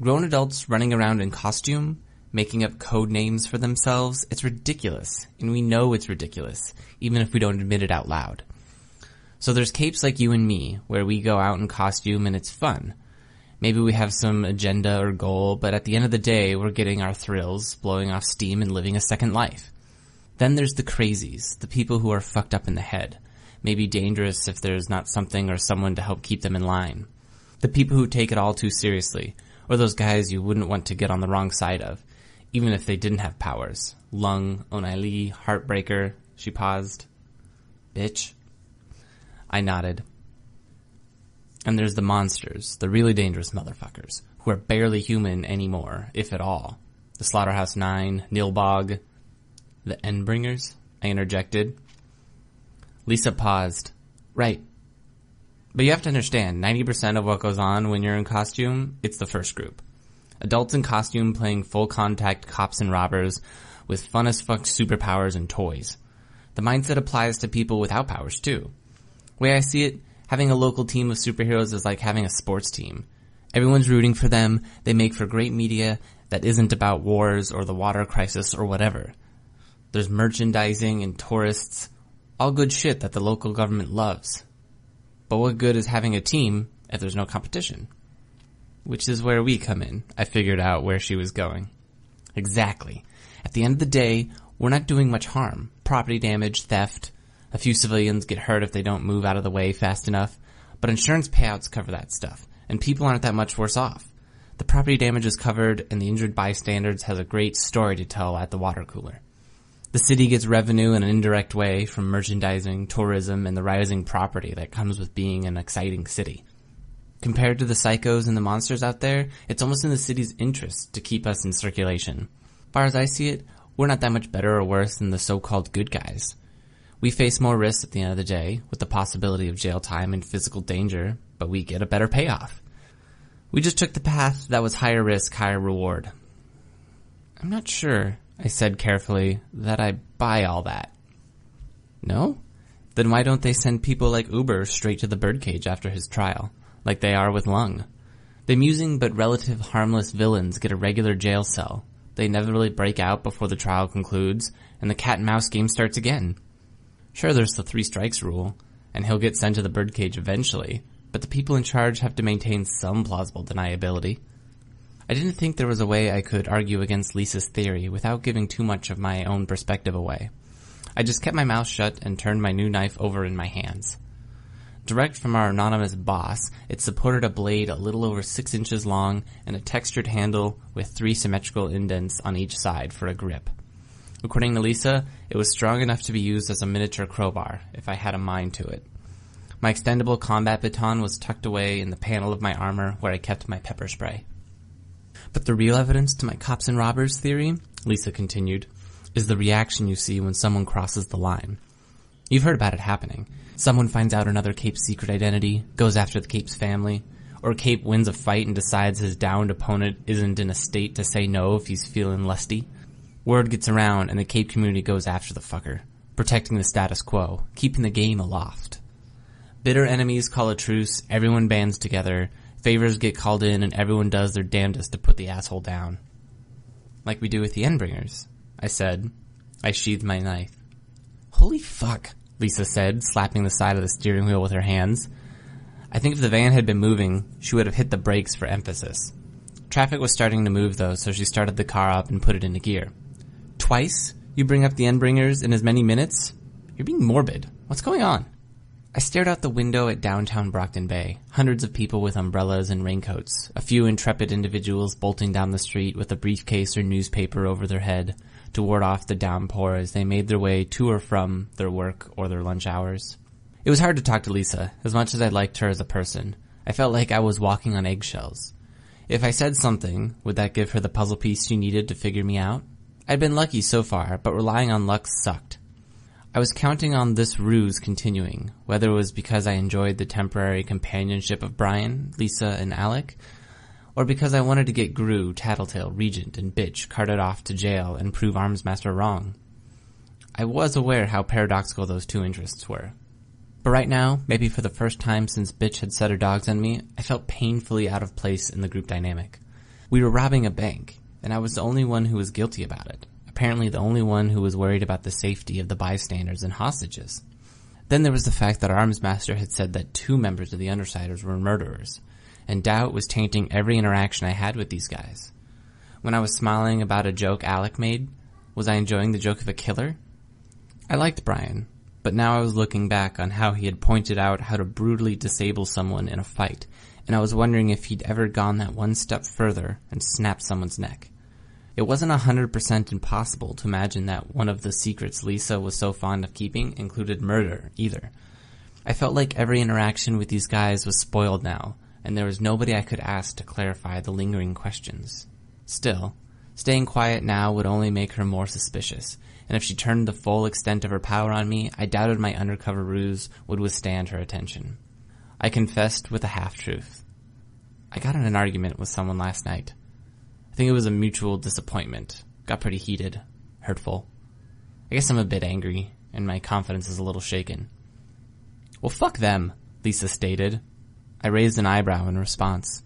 Grown adults running around in costume, making up code names for themselves, it's ridiculous, and we know it's ridiculous, even if we don't admit it out loud. So there's capes like you and me, where we go out in costume and it's fun. Maybe we have some agenda or goal, but at the end of the day, we're getting our thrills, blowing off steam, and living a second life. Then there's the crazies, the people who are fucked up in the head, maybe dangerous if there's not something or someone to help keep them in line. The people who take it all too seriously, or those guys you wouldn't want to get on the wrong side of, even if they didn't have powers. Lung, O'Neilly, Heartbreaker, she paused. Bitch. I nodded. And there's the monsters, the really dangerous motherfuckers, who are barely human anymore, if at all. The Slaughterhouse Nine, Nilbog, the Endbringers, I interjected. Lisa paused. Right. But you have to understand, 90% of what goes on when you're in costume, it's the first group. Adults in costume playing full-contact cops and robbers with fun-as-fuck superpowers and toys. The mindset applies to people without powers, too. The way I see it, having a local team of superheroes is like having a sports team. Everyone's rooting for them, they make for great media that isn't about wars or the water crisis or whatever. There's merchandising and tourists, all good shit that the local government loves. But what good is having a team if there's no competition? Which is where we come in. I figured out where she was going. Exactly. At the end of the day, we're not doing much harm. Property damage, theft, a few civilians get hurt if they don't move out of the way fast enough, but insurance payouts cover that stuff, and people aren't that much worse off. The property damage is covered, and the injured bystanders has a great story to tell at the water cooler. The city gets revenue in an indirect way from merchandising, tourism, and the rising property that comes with being an exciting city. Compared to the psychos and the monsters out there, it's almost in the city's interest to keep us in circulation. Far as I see it, we're not that much better or worse than the so-called good guys. We face more risks at the end of the day, with the possibility of jail time and physical danger, but we get a better payoff. We just took the path that was higher risk, higher reward. I'm not sure, I said carefully, that I buy all that. No? Then why don't they send people like Uber straight to the birdcage after his trial? Like they are with Lung. The amusing but relative harmless villains get a regular jail cell. They never really break out before the trial concludes, and the cat-and-mouse game starts again. Sure, there's the three strikes rule, and he'll get sent to the birdcage eventually, but the people in charge have to maintain some plausible deniability. I didn't think there was a way I could argue against Lisa's theory without giving too much of my own perspective away. I just kept my mouth shut and turned my new knife over in my hands. Direct from our anonymous boss, it supported a blade a little over 6 inches long and a textured handle with 3 symmetrical indents on each side for a grip. According to Lisa, it was strong enough to be used as a miniature crowbar, if I had a mind to it. My extendable combat baton was tucked away in the panel of my armor where I kept my pepper spray. But the real evidence to my cops and robbers theory, Lisa continued, is the reaction you see when someone crosses the line. You've heard about it happening. Someone finds out another cape's secret identity, goes after the cape's family, or cape wins a fight and decides his downed opponent isn't in a state to say no if he's feeling lusty. Word gets around and the cape community goes after the fucker, protecting the status quo, keeping the game aloft. Bitter enemies call a truce, everyone bands together, favors get called in, and everyone does their damnedest to put the asshole down. Like we do with the Endbringers, I said. I sheathed my knife. Holy fuck, Lisa said, slapping the side of the steering wheel with her hands. I think if the van had been moving, she would have hit the brakes for emphasis. Traffic was starting to move, though, so she started the car up and put it into gear. Twice? You bring up the Endbringers in as many minutes? You're being morbid. What's going on? I stared out the window at downtown Brockton Bay, hundreds of people with umbrellas and raincoats, a few intrepid individuals bolting down the street with a briefcase or newspaper over their head to ward off the downpour as they made their way to or from their work or their lunch hours. It was hard to talk to Lisa, as much as I liked her as a person. I felt like I was walking on eggshells. If I said something, would that give her the puzzle piece she needed to figure me out? I'd been lucky so far, but relying on luck sucked. I was counting on this ruse continuing, whether it was because I enjoyed the temporary companionship of Brian, Lisa, and Alec, or because I wanted to get Grue, Tattletale, Regent, and Bitch carted off to jail and prove Armsmaster wrong. I was aware how paradoxical those two interests were. But right now, maybe for the first time since Bitch had set her dogs on me, I felt painfully out of place in the group dynamic. We were robbing a bank, and I was the only one who was guilty about it. Apparently the only one who was worried about the safety of the bystanders and hostages. Then there was the fact that Armsmaster had said that two members of the Undersiders were murderers, and doubt was tainting every interaction I had with these guys. When I was smiling about a joke Alec made, was I enjoying the joke of a killer? I liked Brian, but now I was looking back on how he had pointed out how to brutally disable someone in a fight, and I was wondering if he'd ever gone that one step further and snapped someone's neck. It wasn't 100% impossible to imagine that one of the secrets Lisa was so fond of keeping included murder, either. I felt like every interaction with these guys was spoiled now, and there was nobody I could ask to clarify the lingering questions. Still, staying quiet now would only make her more suspicious, and if she turned the full extent of her power on me, I doubted my undercover ruse would withstand her attention. I confessed with a half-truth. I got in an argument with someone last night. I think it was a mutual disappointment. Got pretty heated. Hurtful. I guess I'm a bit angry, and my confidence is a little shaken. Well, fuck them, Lisa stated. I raised an eyebrow in response.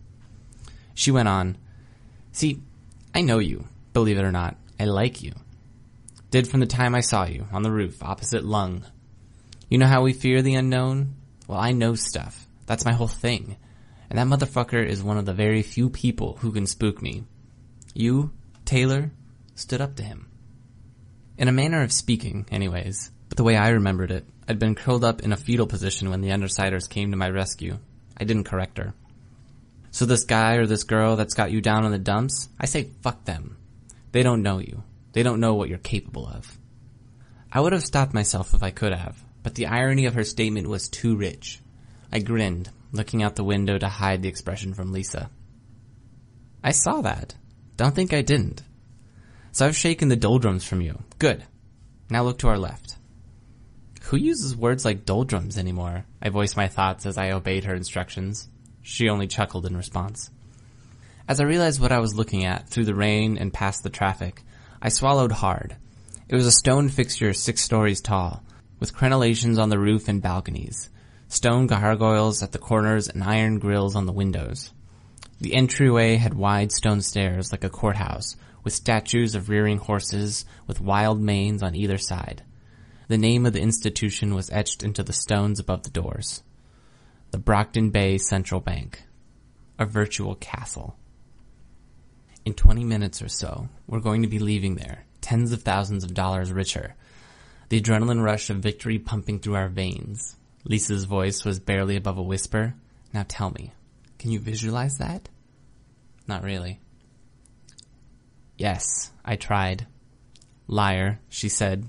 She went on. See, I know you. Believe it or not, I like you. Did from the time I saw you, on the roof, opposite Lung. You know how we fear the unknown? Well, I know stuff. That's my whole thing. And that motherfucker is one of the very few people who can spook me. You, Taylor, stood up to him. In a manner of speaking, anyways, but the way I remembered it, I'd been curled up in a fetal position when the Undersiders came to my rescue. I didn't correct her. So this guy or this girl that's got you down in the dumps, I say fuck them. They don't know you. They don't know what you're capable of. I would have stopped myself if I could have, but the irony of her statement was too rich. I grinned, looking out the window to hide the expression from Lisa. I saw that. Don't think I didn't. So I've shaken the doldrums from you. Good. Now look to our left. Who uses words like doldrums anymore? I voiced my thoughts as I obeyed her instructions. She only chuckled in response. As I realized what I was looking at through the rain and past the traffic, I swallowed hard. It was a stone fixture 6 stories tall, with crenellations on the roof and balconies, stone gargoyles at the corners and iron grills on the windows. The entryway had wide stone stairs like a courthouse, with statues of rearing horses with wild manes on either side. The name of the institution was etched into the stones above the doors. The Brockton Bay Central Bank. A virtual castle. In 20 minutes or so, we're going to be leaving there, tens of thousands of dollars richer. The adrenaline rush of victory pumping through our veins. Lisa's voice was barely above a whisper. Now tell me. Can you visualize that? Not really. Yes, I tried. Liar, she said.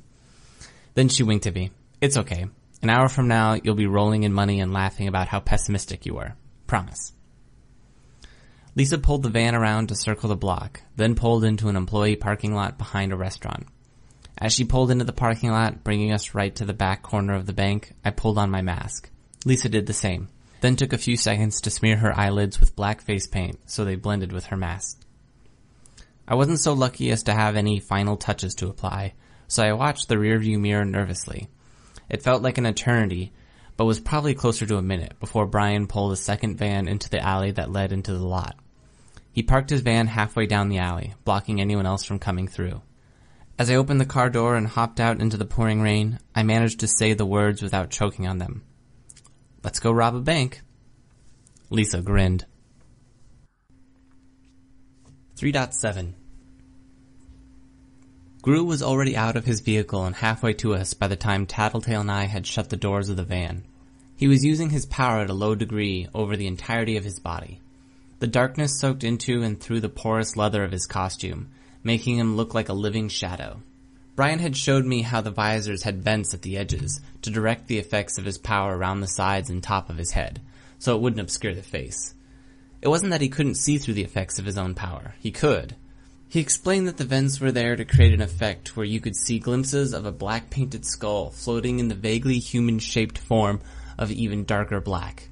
Then she winked at me. It's okay. An hour from now, you'll be rolling in money and laughing about how pessimistic you were. Promise. Lisa pulled the van around to circle the block, then pulled into an employee parking lot behind a restaurant. As she pulled into the parking lot, bringing us right to the back corner of the bank, I pulled on my mask. Lisa did the same. Then took a few seconds to smear her eyelids with black face paint so they blended with her mask. I wasn't so lucky as to have any final touches to apply, so I watched the rearview mirror nervously. It felt like an eternity, but was probably closer to a minute before Brian pulled a second van into the alley that led into the lot. He parked his van halfway down the alley, blocking anyone else from coming through. As I opened the car door and hopped out into the pouring rain, I managed to say the words without choking on them. Let's go rob a bank. Lisa grinned. 3.7 Grue was already out of his vehicle and halfway to us by the time Tattletale and I had shut the doors of the van. He was using his power at a low degree over the entirety of his body. The darkness soaked into and through the porous leather of his costume, making him look like a living shadow. Brian had showed me how the visors had vents at the edges to direct the effects of his power around the sides and top of his head, so it wouldn't obscure the face. It wasn't that he couldn't see through the effects of his own power. He could. He explained that the vents were there to create an effect where you could see glimpses of a black-painted skull floating in the vaguely human-shaped form of even darker black.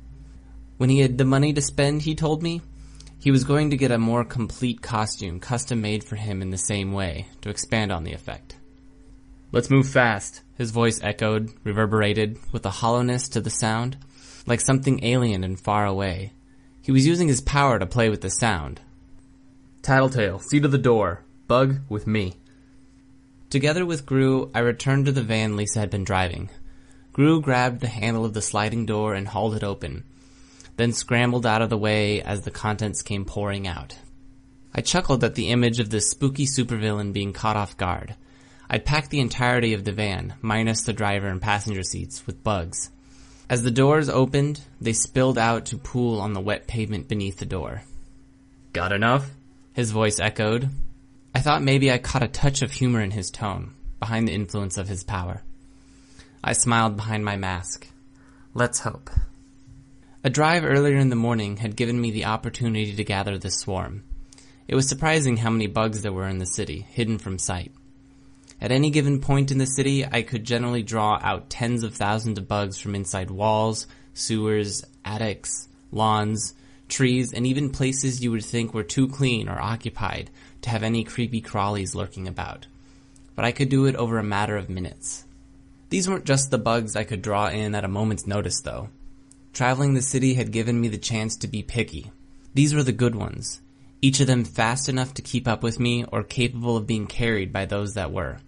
When he had the money to spend, he told me, he was going to get a more complete costume custom-made for him in the same way, to expand on the effect. "Let's move fast," his voice echoed, reverberated, with a hollowness to the sound, like something alien and far away. He was using his power to play with the sound. "Tattletale, see to the door. Bug, with me." Together with Grue, I returned to the van Lisa had been driving. Grue grabbed the handle of the sliding door and hauled it open, then scrambled out of the way as the contents came pouring out. I chuckled at the image of this spooky supervillain being caught off guard. I'd packed the entirety of the van, minus the driver and passenger seats, with bugs. As the doors opened, they spilled out to pool on the wet pavement beneath the door. "Got enough?" his voice echoed. I thought maybe I caught a touch of humor in his tone, behind the influence of his power. I smiled behind my mask. Let's hope. A drive earlier in the morning had given me the opportunity to gather this swarm. It was surprising how many bugs there were in the city, hidden from sight. At any given point in the city, I could generally draw out tens of thousands of bugs from inside walls, sewers, attics, lawns, trees, and even places you would think were too clean or occupied to have any creepy crawlies lurking about. But I could do it over a matter of minutes. These weren't just the bugs I could draw in at a moment's notice, though. Traveling the city had given me the chance to be picky. These were the good ones, each of them fast enough to keep up with me or capable of being carried by those that were.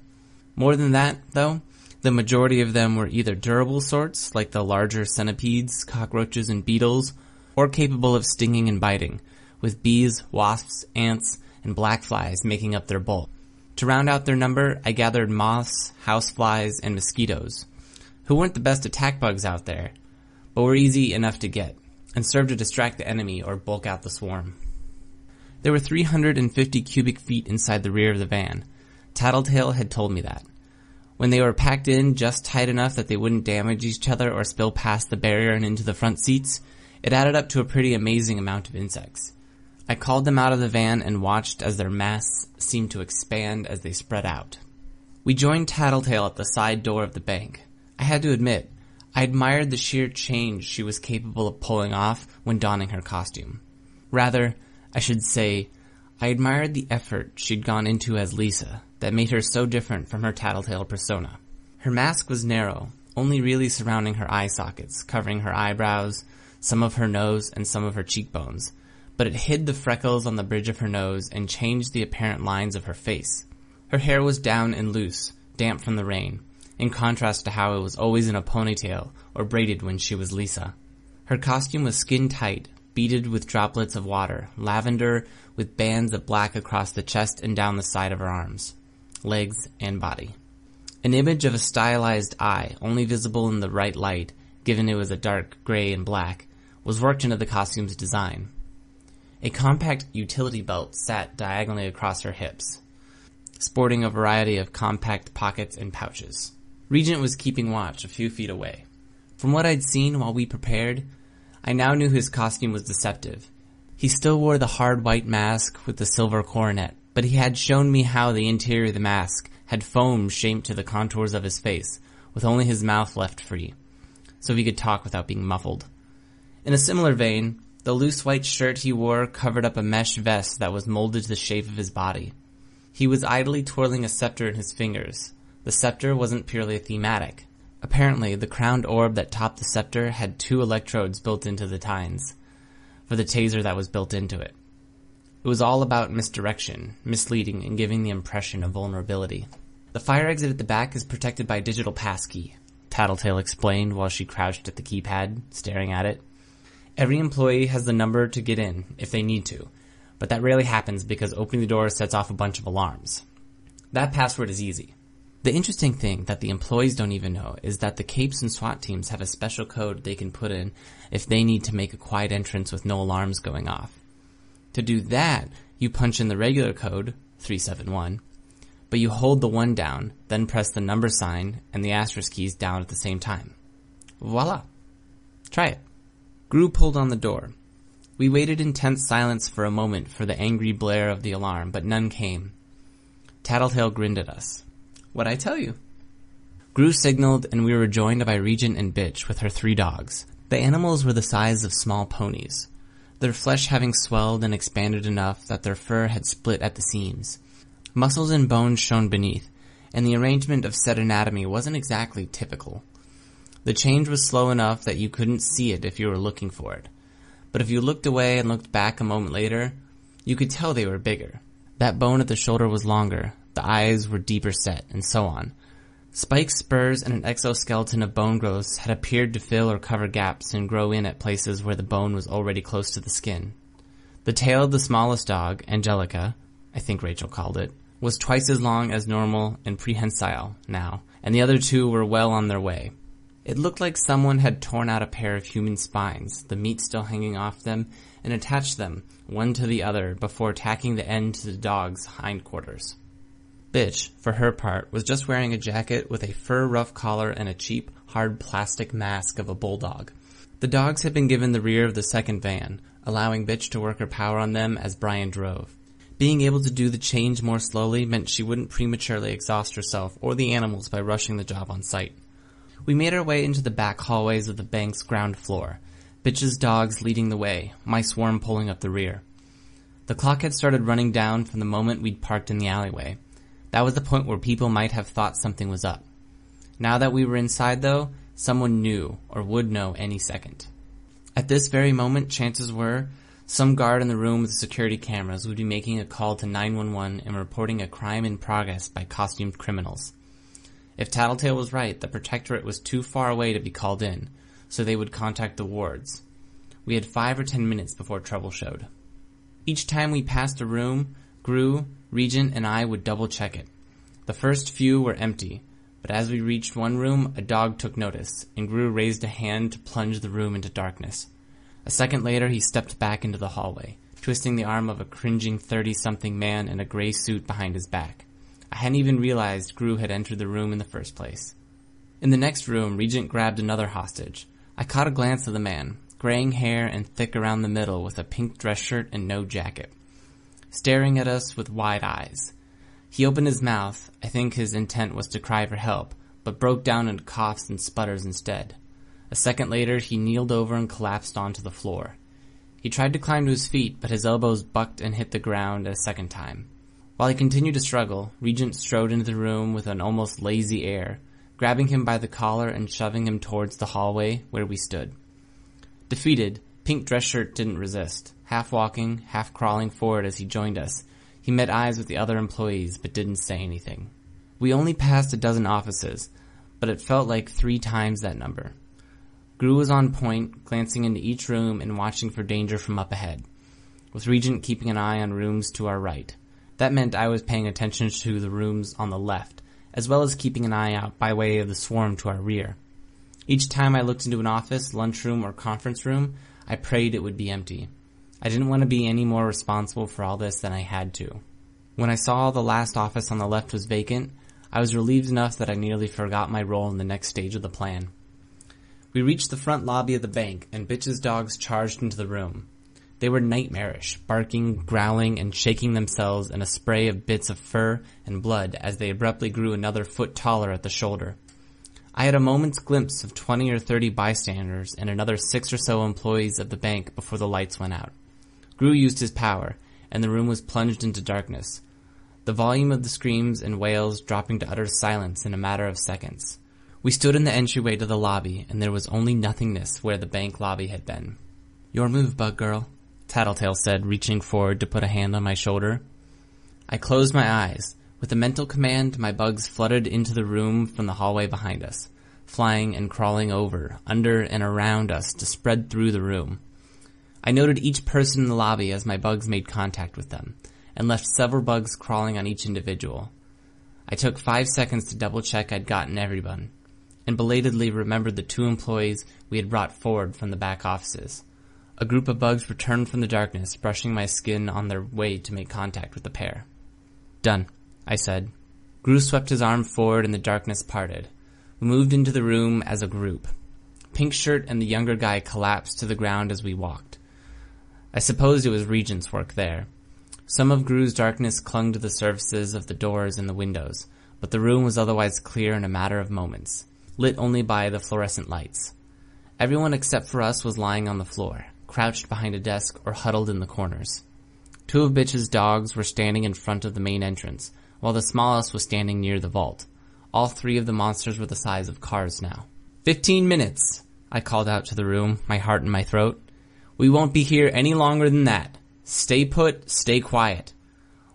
More than that, though, the majority of them were either durable sorts, like the larger centipedes, cockroaches, and beetles, or capable of stinging and biting, with bees, wasps, ants, and black flies making up their bulk. To round out their number, I gathered moths, houseflies, and mosquitoes, who weren't the best attack bugs out there, but were easy enough to get, and served to distract the enemy or bulk out the swarm. There were 350 cubic feet inside the rear of the van. Tattletale had told me that. When they were packed in just tight enough that they wouldn't damage each other or spill past the barrier and into the front seats, it added up to a pretty amazing amount of insects. I called them out of the van and watched as their mass seemed to expand as they spread out. We joined Tattletale at the side door of the bank. I had to admit, I admired the sheer change she was capable of pulling off when donning her costume. Rather, I should say, I admired the effort she'd gone into as Lisa that made her so different from her Tattletale persona. Her mask was narrow, only really surrounding her eye sockets, covering her eyebrows, some of her nose, and some of her cheekbones, but it hid the freckles on the bridge of her nose and changed the apparent lines of her face. Her hair was down and loose, damp from the rain, in contrast to how it was always in a ponytail or braided when she was Lisa. Her costume was skin-tight, beaded with droplets of water, lavender with bands of black across the chest and down the side of her arms, legs, and body. An image of a stylized eye, only visible in the right light, given it was a dark gray and black, was worked into the costume's design. A compact utility belt sat diagonally across her hips, sporting a variety of compact pockets and pouches. Regent was keeping watch a few feet away. From what I'd seen while we prepared, I now knew his costume was deceptive. He still wore the hard white mask with the silver coronet, but he had shown me how the interior of the mask had foam shaped to the contours of his face, with only his mouth left free, so he could talk without being muffled. In a similar vein, the loose white shirt he wore covered up a mesh vest that was molded to the shape of his body. He was idly twirling a scepter in his fingers. The scepter wasn't purely thematic. Apparently, the crowned orb that topped the scepter had two electrodes built into the tines, for the taser that was built into it. It was all about misdirection, misleading, and giving the impression of vulnerability. "The fire exit at the back is protected by a digital passkey," Tattletale explained while she crouched at the keypad, staring at it. "Every employee has the number to get in, if they need to, but that rarely happens because opening the door sets off a bunch of alarms. That password is easy. The interesting thing that the employees don't even know is that the capes and SWAT teams have a special code they can put in if they need to make a quiet entrance with no alarms going off. To do that, you punch in the regular code, 371, but you hold the 1 down, then press the number sign and the asterisk keys down at the same time. Voila! Try it. Grue pulled on the door. We waited in tense silence for a moment for the angry blare of the alarm, but none came. Tattletale grinned at us. What'd I tell you? Grue signaled, and we were joined by Regent and Bitch with her 3 dogs. The animals were the size of small ponies, their flesh having swelled and expanded enough that their fur had split at the seams. Muscles and bones shone beneath, and the arrangement of said anatomy wasn't exactly typical. The change was slow enough that you couldn't see it if you were looking for it, but if you looked away and looked back a moment later, you could tell they were bigger. That bone at the shoulder was longer. The eyes were deeper set, and so on. Spikes, spurs, and an exoskeleton of bone growths had appeared to fill or cover gaps and grow in at places where the bone was already close to the skin. The tail of the smallest dog, Angelica, I think Rachel called it, was twice as long as normal and prehensile now, and the other 2 were well on their way. It looked like someone had torn out a pair of human spines, the meat still hanging off them, and attached them, one to the other, before tacking the end to the dog's hindquarters. Bitch, for her part, was just wearing a jacket with a fur rough collar and a cheap, hard plastic mask of a bulldog. The dogs had been given the rear of the second van, allowing Bitch to work her power on them as Brian drove. Being able to do the change more slowly meant she wouldn't prematurely exhaust herself or the animals by rushing the job on sight. We made our way into the back hallways of the bank's ground floor, Bitch's dogs leading the way, my swarm pulling up the rear. The clock had started running down from the moment we'd parked in the alleyway. That was the point where people might have thought something was up. Now that we were inside, though, someone knew or would know any second. At this very moment, chances were, some guard in the room with security cameras would be making a call to 911 and reporting a crime in progress by costumed criminals. If Tattletale was right, the Protectorate was too far away to be called in, so they would contact the Wards. We had 5 or 10 minutes before trouble showed. Each time we passed a room, Grue, Regent, and I would double-check it. The first few were empty, but as we reached one room, a dog took notice, and Grue raised a hand to plunge the room into darkness. A second later, he stepped back into the hallway, twisting the arm of a cringing 30-something man in a gray suit behind his back. I hadn't even realized Grue had entered the room in the first place. In the next room, Regent grabbed another hostage. I caught a glance of the man, graying hair and thick around the middle with a pink dress shirt and no jacket, staring at us with wide eyes. He opened his mouth. I think his intent was to cry for help, but broke down into coughs and sputters instead. A second later, he kneeled over and collapsed onto the floor. He tried to climb to his feet, but his elbows bucked and hit the ground a second time. While he continued to struggle, Regent strode into the room with an almost lazy air, grabbing him by the collar and shoving him towards the hallway where we stood. Defeated, Pink Dress Shirt didn't resist, half walking, half crawling forward as he joined us. He met eyes with the other employees, but didn't say anything. We only passed a dozen offices, but it felt like 3 times that number. Grue was on point, glancing into each room and watching for danger from up ahead, with Regent keeping an eye on rooms to our right. That meant I was paying attention to the rooms on the left, as well as keeping an eye out by way of the swarm to our rear. Each time I looked into an office, lunchroom, or conference room, I prayed it would be empty. I didn't want to be any more responsible for all this than I had to. When I saw the last office on the left was vacant, I was relieved enough that I nearly forgot my role in the next stage of the plan. We reached the front lobby of the bank, and Bitch's dogs charged into the room. They were nightmarish, barking, growling, and shaking themselves in a spray of bits of fur and blood as they abruptly Grue another foot taller at the shoulder. I had a moment's glimpse of 20 or 30 bystanders and another 6 or so employees of the bank before the lights went out. Grue used his power, and the room was plunged into darkness, the volume of the screams and wails dropping to utter silence in a matter of seconds. We stood in the entryway to the lobby, and there was only nothingness where the bank lobby had been. "Your move, Bug Girl," Tattletale said, reaching forward to put a hand on my shoulder. I closed my eyes. With a mental command, my bugs flooded into the room from the hallway behind us, flying and crawling over, under, and around us to spread through the room. I noted each person in the lobby as my bugs made contact with them, and left several bugs crawling on each individual. I took 5 seconds to double-check I'd gotten everyone, and belatedly remembered the 2 employees we had brought forward from the back offices. A group of bugs returned from the darkness, brushing my skin on their way to make contact with the pair. "Done," I said. Grue swept his arm forward and the darkness parted. We moved into the room as a group. Pink Shirt and the younger guy collapsed to the ground as we walked. I supposed it was Regent's work there. Some of Grue's darkness clung to the surfaces of the doors and the windows, but the room was otherwise clear in a matter of moments, lit only by the fluorescent lights. Everyone except for us was lying on the floor, crouched behind a desk or huddled in the corners. 2 of Bitch's dogs were standing in front of the main entrance, while the smallest was standing near the vault. All 3 of the monsters were the size of cars now. 15 minutes, I called out to the room, my heart in my throat. We won't be here any longer than that. Stay put, stay quiet.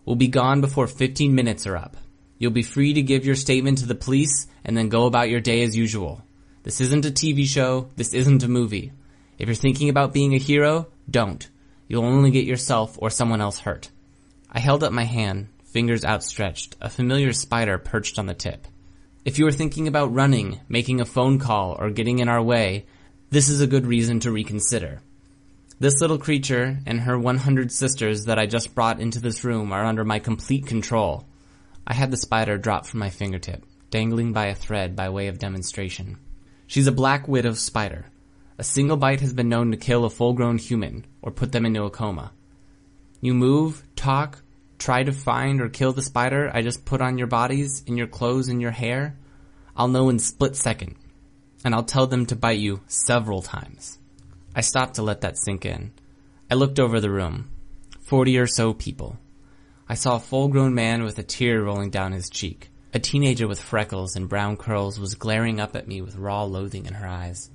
We'll be gone before 15 minutes are up. You'll be free to give your statement to the police and then go about your day as usual. This isn't a TV show, this isn't a movie. If you're thinking about being a hero, don't. You'll only get yourself or someone else hurt. I held up my hand, fingers outstretched, a familiar spider perched on the tip. If you are thinking about running, making a phone call, or getting in our way, this is a good reason to reconsider. This little creature and her 100 sisters that I just brought into this room are under my complete control. I had the spider drop from my fingertip, dangling by a thread by way of demonstration. She's a black widow spider. A single bite has been known to kill a full-grown human, or put them into a coma. You move, talk, try to find or kill the spider I just put on your bodies, in your clothes, in your hair. I'll know in split second, and I'll tell them to bite you several times. I stopped to let that sink in. I looked over the room. 40 or so people. I saw a full-grown man with a tear rolling down his cheek. A teenager with freckles and brown curls was glaring up at me with raw loathing in her eyes.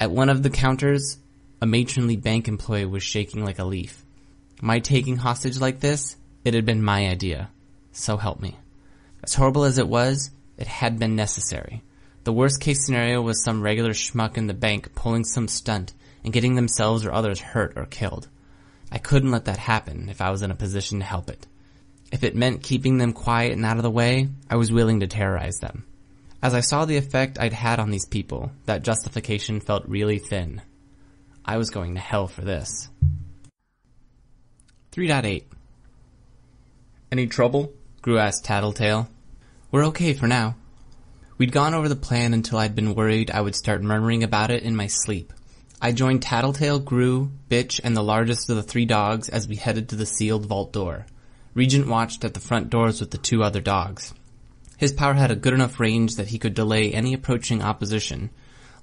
At one of the counters, a matronly bank employee was shaking like a leaf. My taking hostage like this? It had been my idea. So help me. As horrible as it was, it had been necessary. The worst-case scenario was some regular schmuck in the bank pulling some stunt and getting themselves or others hurt or killed. I couldn't let that happen if I was in a position to help it. If it meant keeping them quiet and out of the way, I was willing to terrorize them. As I saw the effect I'd had on these people, that justification felt really thin. I was going to hell for this. 3.8. "Any trouble?" Grue asked Tattletale. "We're okay for now." We'd gone over the plan until I'd been worried I would start murmuring about it in my sleep. I joined Tattletale, Grue, Bitch, and the largest of the 3 dogs as we headed to the sealed vault door. Regent watched at the front doors with the 2 other dogs. His power had a good enough range that he could delay any approaching opposition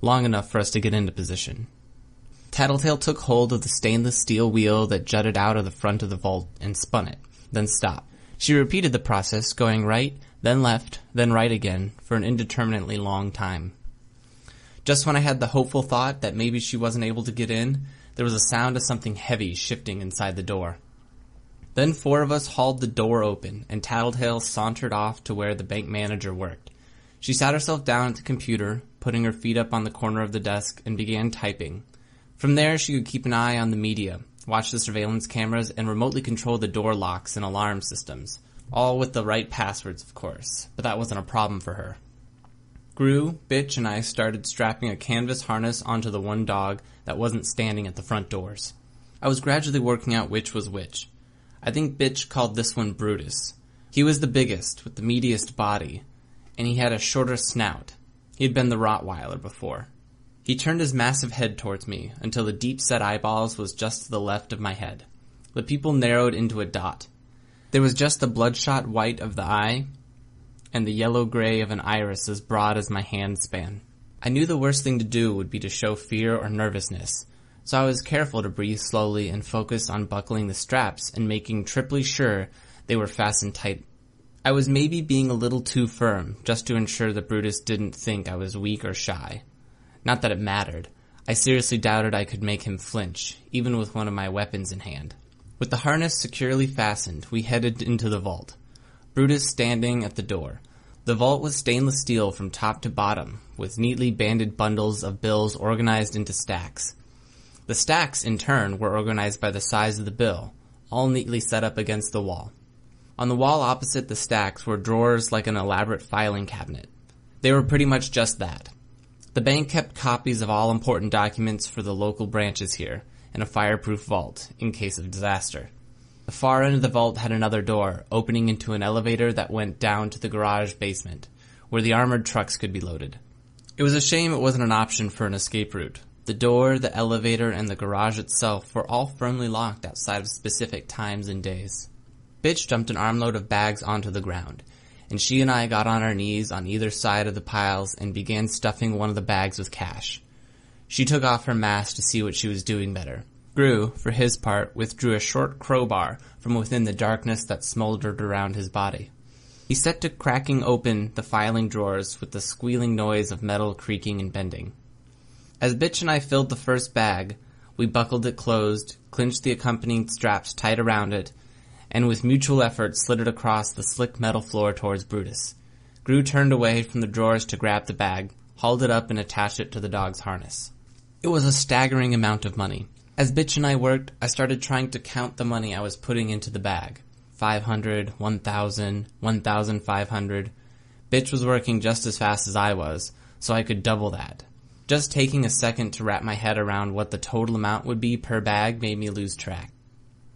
long enough for us to get into position. Tattletale took hold of the stainless steel wheel that jutted out of the front of the vault and spun it, then stopped. She repeated the process, going right, then left, then right again, for an indeterminately long time. Just when I had the hopeful thought that maybe she wasn't able to get in, there was a sound of something heavy shifting inside the door. Then 4 of us hauled the door open, and Tattletale sauntered off to where the bank manager worked. She sat herself down at the computer, putting her feet up on the corner of the desk, and began typing. From there, she could keep an eye on the media, watch the surveillance cameras, and remotely control the door locks and alarm systems. All with the right passwords, of course, but that wasn't a problem for her. Grue, Bitch, and I started strapping a canvas harness onto the 1 dog that wasn't standing at the front doors. I was gradually working out which was which. I think Bitch called this one Brutus. He was the biggest, with the meatiest body, and he had a shorter snout. He had been the Rottweiler before. He turned his massive head towards me until the deep-set eyeballs was just to the left of my head. The pupil narrowed into a dot. There was just the bloodshot white of the eye and the yellow-gray of an iris as broad as my hand span. I knew the worst thing to do would be to show fear or nervousness, so I was careful to breathe slowly and focus on buckling the straps and making triply sure they were fastened tight. I was maybe being a little too firm, just to ensure that Brutus didn't think I was weak or shy. Not that it mattered. I seriously doubted I could make him flinch, even with one of my weapons in hand. With the harness securely fastened, we headed into the vault. Brutus standing at the door. The vault was stainless steel from top to bottom, with neatly banded bundles of bills organized into stacks. The stacks, in turn, were organized by the size of the bill, all neatly set up against the wall. On the wall opposite the stacks were drawers like an elaborate filing cabinet. They were pretty much just that. The bank kept copies of all important documents for the local branches here, in a fireproof vault, in case of disaster. The far end of the vault had another door, opening into an elevator that went down to the garage basement, where the armored trucks could be loaded. It was a shame it wasn't an option for an escape route. The door, the elevator, and the garage itself were all firmly locked outside of specific times and days. Bitch dumped an armload of bags onto the ground, and she and I got on our knees on either side of the piles and began stuffing one of the bags with cash. She took off her mask to see what she was doing better. Grue, for his part, withdrew a short crowbar from within the darkness that smoldered around his body. He set to cracking open the filing drawers with the squealing noise of metal creaking and bending. As Bitch and I filled the first bag, we buckled it closed, clinched the accompanying straps tight around it, and with mutual effort slid it across the slick metal floor towards Brutus. Grue turned away from the drawers to grab the bag, hauled it up and attached it to the dog's harness. It was a staggering amount of money. As Bitch and I worked, I started trying to count the money I was putting into the bag. 500, 1,000, 1,500. Bitch was working just as fast as I was, so I could double that. Just taking a second to wrap my head around what the total amount would be per bag made me lose track.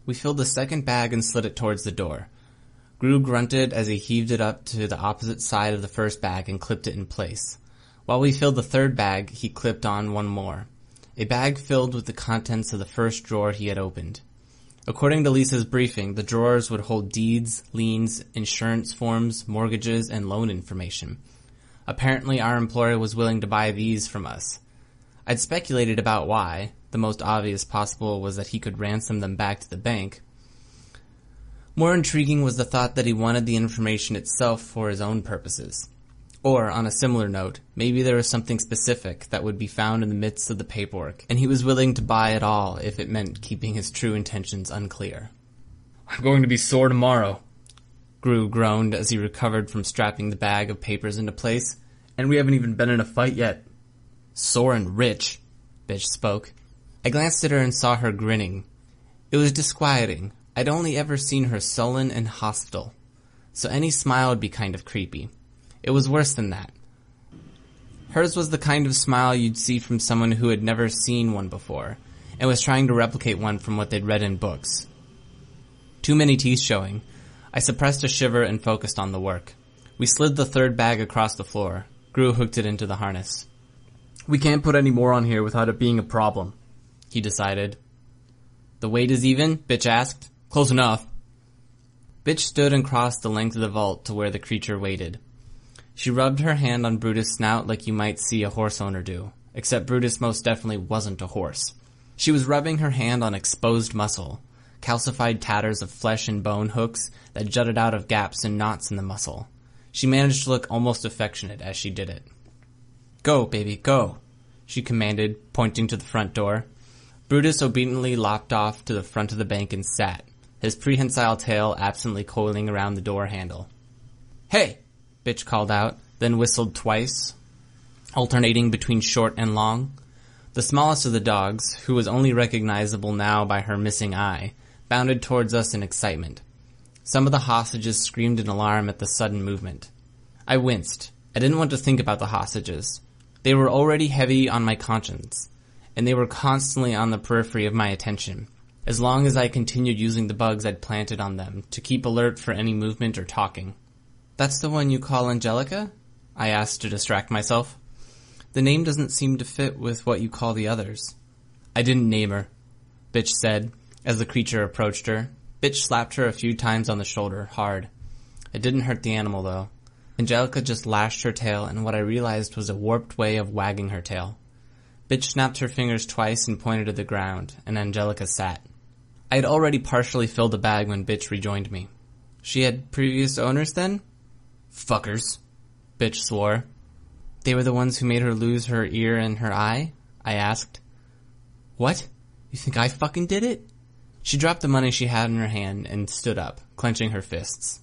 We filled the second bag and slid it towards the door. Grue grunted as he heaved it up to the opposite side of the first bag and clipped it in place. While we filled the third bag, he clipped on one more. A bag filled with the contents of the first drawer he had opened. According to Lisa's briefing, the drawers would hold deeds, liens, insurance forms, mortgages, and loan information. Apparently our employer was willing to buy these from us. I'd speculated about why. The most obvious possible was that he could ransom them back to the bank. More intriguing was the thought that he wanted the information itself for his own purposes. Or, on a similar note, maybe there was something specific that would be found in the midst of the paperwork, and he was willing to buy it all if it meant keeping his true intentions unclear. "I'm going to be sore tomorrow," Grue groaned as he recovered from strapping the bag of papers into place, "and we haven't even been in a fight yet." "Sore and rich," Bitch spoke. I glanced at her and saw her grinning. It was disquieting. I'd only ever seen her sullen and hostile, so any smile would be kind of creepy. It was worse than that. Hers was the kind of smile you'd see from someone who had never seen one before, and was trying to replicate one from what they'd read in books. Too many teeth showing. I suppressed a shiver and focused on the work. We slid the third bag across the floor. Grue hooked it into the harness. "We can't put any more on here without it being a problem," he decided. "The weight is even?" Bitch asked. "Close enough." Bitch stood and crossed the length of the vault to where the creature waited. She rubbed her hand on Brutus' snout like you might see a horse owner do, except Brutus most definitely wasn't a horse. She was rubbing her hand on exposed muscle, calcified tatters of flesh and bone hooks that jutted out of gaps and knots in the muscle. She managed to look almost affectionate as she did it. "Go, baby, go," she commanded, pointing to the front door. Brutus obediently lopped off to the front of the bank and sat, his prehensile tail absently coiling around the door handle. "Hey!" Bitch called out, then whistled twice, alternating between short and long. The smallest of the dogs, who was only recognizable now by her missing eye, bounded towards us in excitement. Some of the hostages screamed in alarm at the sudden movement. I winced. I didn't want to think about the hostages. They were already heavy on my conscience, and they were constantly on the periphery of my attention, as long as I continued using the bugs I'd planted on them to keep alert for any movement or talking. "That's the one you call Angelica?" I asked to distract myself. "The name doesn't seem to fit with what you call the others." "I didn't name her," Bitch said, as the creature approached her. Bitch slapped her a few times on the shoulder, hard. It didn't hurt the animal, though. Angelica just lashed her tail in what I realized was a warped way of wagging her tail. Bitch snapped her fingers twice and pointed to the ground, and Angelica sat. I had already partially filled the bag when Bitch rejoined me. "She had previous owners, then?" "Fuckers," Bitch swore. "They were the ones who made her lose her ear and her eye?" I asked. "What? You think I fucking did it?" She dropped the money she had in her hand and stood up, clenching her fists.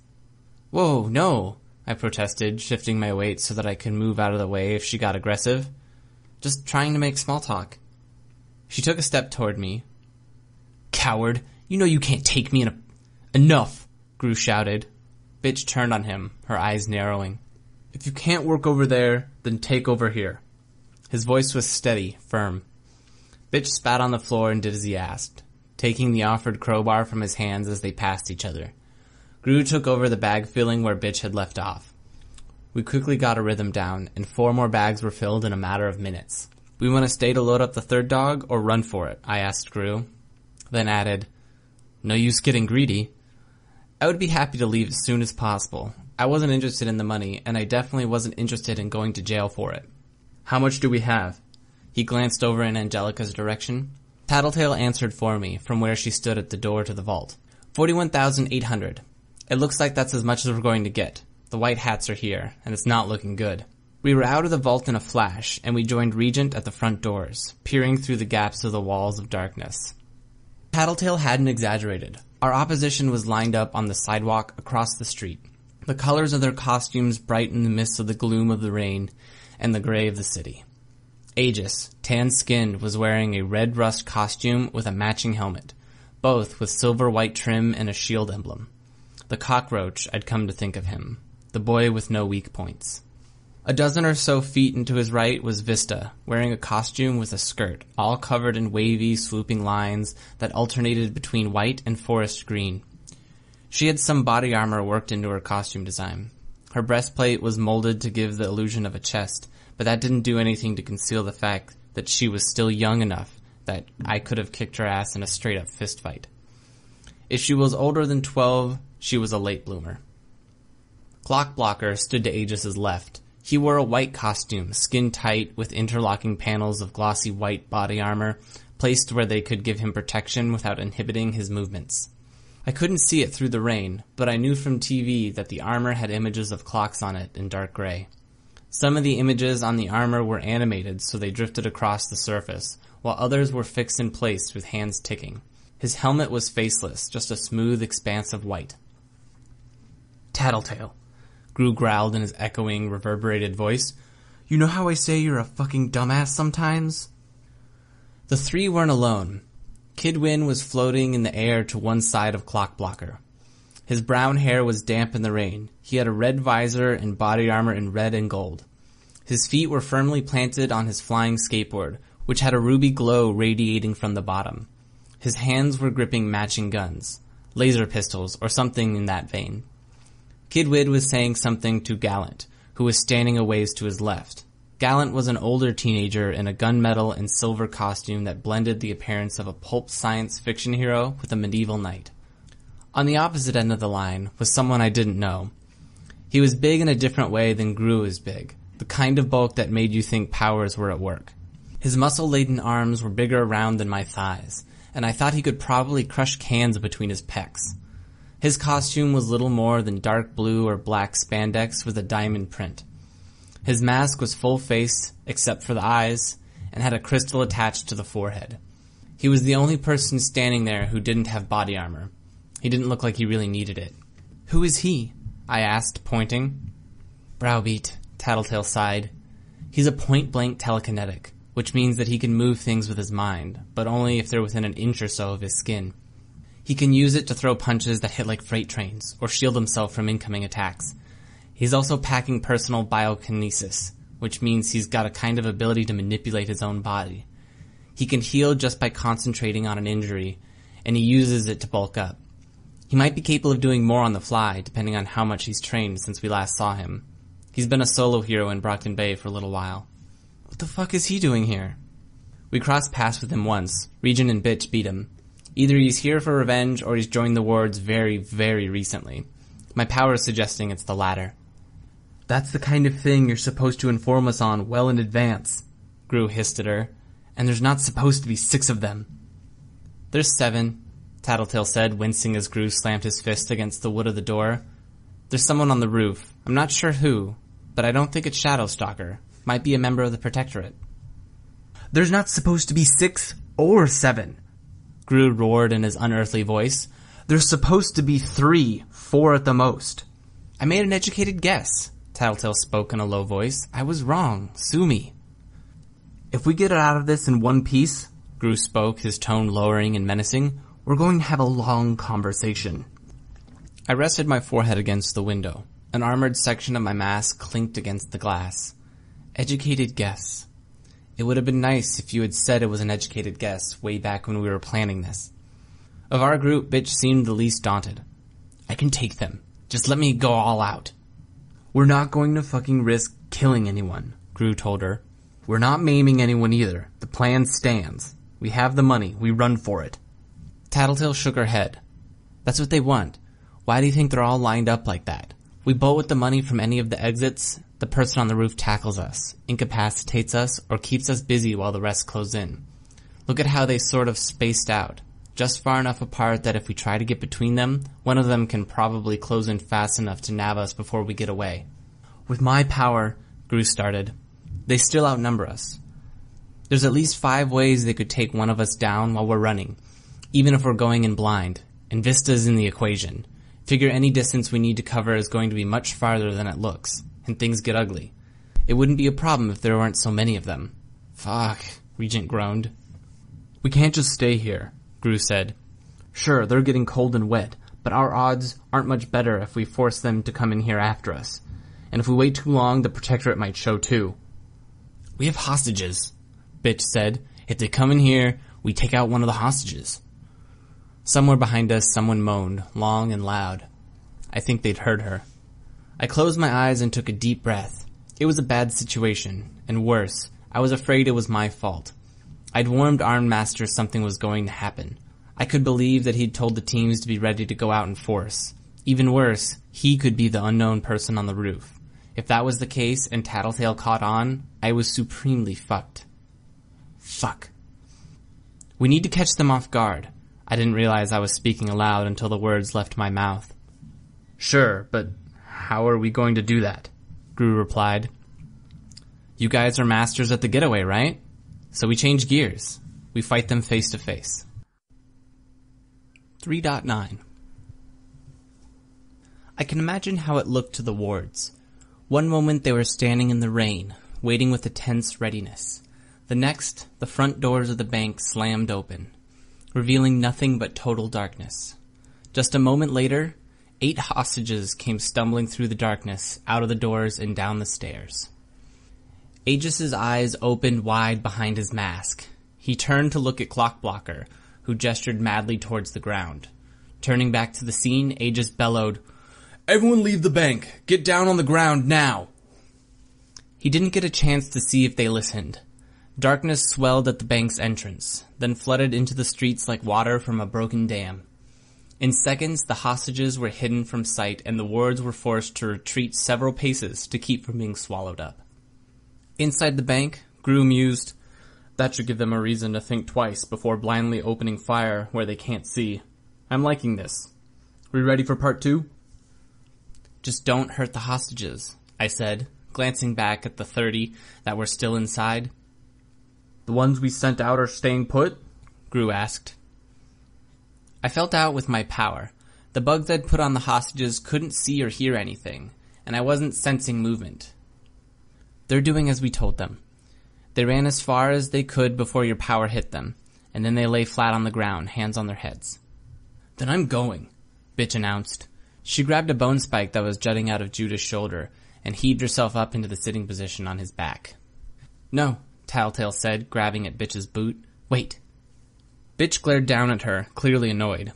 "Whoa, no," I protested, shifting my weight so that I could move out of the way if she got aggressive. "Just trying to make small talk." She took a step toward me. "Coward, you know you can't take me in a—" "Enough," Grue shouted. Bitch turned on him, her eyes narrowing. If you can't work over there, then take over here. His voice was steady, firm. Bitch spat on the floor and did as he asked, taking the offered crowbar from his hands as they passed each other. Grue took over the bag filling where Bitch had left off. We quickly got a rhythm down, and 4 more bags were filled in a matter of minutes. We want to stay to load up the third dog or run for it, I asked Grue, then added, no use getting greedy. I would be happy to leave as soon as possible. I wasn't interested in the money, and I definitely wasn't interested in going to jail for it. How much do we have? He glanced over in Angelica's direction. Tattletale answered for me, from where she stood at the door to the vault. 41,800. It looks like that's as much as we're going to get. The white hats are here, and it's not looking good. We were out of the vault in a flash, and we joined Regent at the front doors, peering through the gaps of the walls of darkness. Tattletale hadn't exaggerated. Our opposition was lined up on the sidewalk across the street, the colors of their costumes bright in the midst of the gloom of the rain and the gray of the city. Aegis, tan-skinned, was wearing a red rust costume with a matching helmet, both with silver-white trim and a shield emblem. The cockroach, I'd come to think of him, the boy with no weak points. A dozen or so feet into his right was Vista, wearing a costume with a skirt, all covered in wavy, swooping lines that alternated between white and forest green. She had some body armor worked into her costume design. Her breastplate was molded to give the illusion of a chest, but that didn't do anything to conceal the fact that she was still young enough that I could have kicked her ass in a straight-up fistfight. If she was older than 12, she was a late bloomer. Clockblocker stood to Aegis' left. He wore a white costume, skin-tight, with interlocking panels of glossy white body armor, placed where they could give him protection without inhibiting his movements. I couldn't see it through the rain, but I knew from TV that the armor had images of clocks on it in dark gray. Some of the images on the armor were animated, so they drifted across the surface, while others were fixed in place with hands ticking. His helmet was faceless, just a smooth expanse of white. Tattletale, Grue growled in his echoing, reverberated voice. You know how I say you're a fucking dumbass sometimes? The three weren't alone. Kid Win was floating in the air to one side of Clockblocker. His brown hair was damp in the rain. He had a red visor and body armor in red and gold. His feet were firmly planted on his flying skateboard, which had a ruby glow radiating from the bottom. His hands were gripping matching guns, laser pistols, or something in that vein. Kid Win was saying something to Gallant, who was standing a ways to his left. Gallant was an older teenager in a gunmetal and silver costume that blended the appearance of a pulp science fiction hero with a medieval knight. On the opposite end of the line was someone I didn't know. He was big in a different way than Grue is big, the kind of bulk that made you think powers were at work. His muscle-laden arms were bigger around than my thighs, and I thought he could probably crush cans between his pecs. His costume was little more than dark blue or black spandex with a diamond print. His mask was full face, except for the eyes, and had a crystal attached to the forehead. He was the only person standing there who didn't have body armor. He didn't look like he really needed it. Who is he? I asked, pointing. Browbeat, Tattletale sighed. He's a point-blank telekinetic, which means that he can move things with his mind, but only if they're within an inch or so of his skin. He can use it to throw punches that hit like freight trains, or shield himself from incoming attacks. He's also packing personal biokinesis, which means he's got a kind of ability to manipulate his own body. He can heal just by concentrating on an injury, and he uses it to bulk up. He might be capable of doing more on the fly, depending on how much he's trained since we last saw him. He's been a solo hero in Brockton Bay for a little while. What the fuck is he doing here? We crossed paths with him once. Regent and Bitch beat him. Either he's here for revenge, or he's joined the Wards very, very recently. My power is suggesting it's the latter. That's the kind of thing you're supposed to inform us on well in advance, Grue hissed at her, and there's not supposed to be 6 of them. There's 7, Tattletale said, wincing as Grue slammed his fist against the wood of the door. There's someone on the roof. I'm not sure who, but I don't think it's Shadow Stalker. Might be a member of the Protectorate. There's not supposed to be 6 or 7. Grue roared in his unearthly voice. There's supposed to be 3, 4 at the most. I made an educated guess, Tattletale spoke in a low voice. I was wrong. Sue me. If we get out of this in one piece, Grue spoke, his tone lowering and menacing, we're going to have a long conversation. I rested my forehead against the window. An armored section of my mask clinked against the glass. Educated guess. It would have been nice if you had said it was an educated guess way back when we were planning this. Of our group, Bitch seemed the least daunted. I can take them. Just let me go all out. We're not going to fucking risk killing anyone, Grue told her. We're not maiming anyone either. The plan stands. We have the money. We run for it. Tattletale shook her head. That's what they want. Why do you think they're all lined up like that? We bolt with the money from any of the exits. The person on the roof tackles us, incapacitates us, or keeps us busy while the rest close in. Look at how they sort of spaced out. Just far enough apart that if we try to get between them, one of them can probably close in fast enough to nab us before we get away. With my power, Grue started. They still outnumber us. There's at least 5 ways they could take one of us down while we're running, even if we're going in blind, and Vista's in the equation. Figure any distance we need to cover is going to be much farther than it looks, and things get ugly. It wouldn't be a problem if there weren't so many of them. Fuck, Regent groaned. We can't just stay here. Grue said. Sure, they're getting cold and wet, but our odds aren't much better if we force them to come in here after us. And if we wait too long, the Protectorate might show too. We have hostages, Bitch said. If they come in here, we take out one of the hostages. Somewhere behind us, someone moaned, long and loud. I think they'd heard her. I closed my eyes and took a deep breath. It was a bad situation, and worse, I was afraid it was my fault. I'd warned Armsmaster something was going to happen. I could believe that he'd told the teams to be ready to go out in force. Even worse, he could be the unknown person on the roof. If that was the case and Tattletale caught on, I was supremely fucked. Fuck. We need to catch them off guard. I didn't realize I was speaking aloud until the words left my mouth. Sure, but how are we going to do that? Grue replied. You guys are masters at the getaway, right? So we change gears. We fight them face to face. 3.9. I can imagine how it looked to the wards. One moment they were standing in the rain, waiting with a tense readiness. The next, the front doors of the bank slammed open, revealing nothing but total darkness. Just a moment later, 8 hostages came stumbling through the darkness, out of the doors and down the stairs. Aegis's eyes opened wide behind his mask. He turned to look at Clockblocker, who gestured madly towards the ground. Turning back to the scene, Aegis bellowed, "Everyone leave the bank! Get down on the ground now!" He didn't get a chance to see if they listened. Darkness swelled at the bank's entrance, then flooded into the streets like water from a broken dam. In seconds, the hostages were hidden from sight and the wards were forced to retreat several paces to keep from being swallowed up. Inside the bank, Grue mused, "That should give them a reason to think twice before blindly opening fire where they can't see. I'm liking this. We ready for part 2? Just don't hurt the hostages," I said, glancing back at the 30 that were still inside. "The ones we sent out are staying put?" Grue asked. I felt out with my power. The bugs I'd put on the hostages couldn't see or hear anything, and I wasn't sensing movement. They're doing as we told them. They ran as far as they could before your power hit them, and then they lay flat on the ground, hands on their heads. "Then I'm going," Bitch announced. She grabbed a bone spike that was jutting out of Judah's shoulder and heaved herself up into the sitting position on his back. "No," Tattletale said, grabbing at Bitch's boot. "Wait." Bitch glared down at her, clearly annoyed.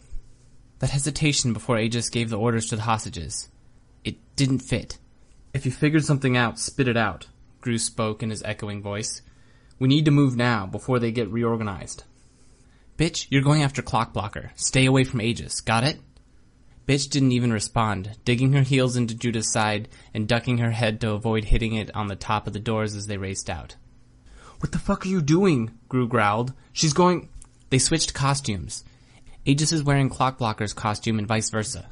That hesitation before Aegis gave the orders to the hostages. It didn't fit. "If you figured something out, spit it out," Grue spoke in his echoing voice. "We need to move now, before they get reorganized." "Bitch, you're going after Clockblocker. Stay away from Aegis, got it?" Bitch didn't even respond, digging her heels into Judah's side and ducking her head to avoid hitting it on the top of the doors as they raced out. "What the fuck are you doing?" Grue growled. "She's going—" They switched costumes. Aegis is wearing Clockblocker's costume and vice versa.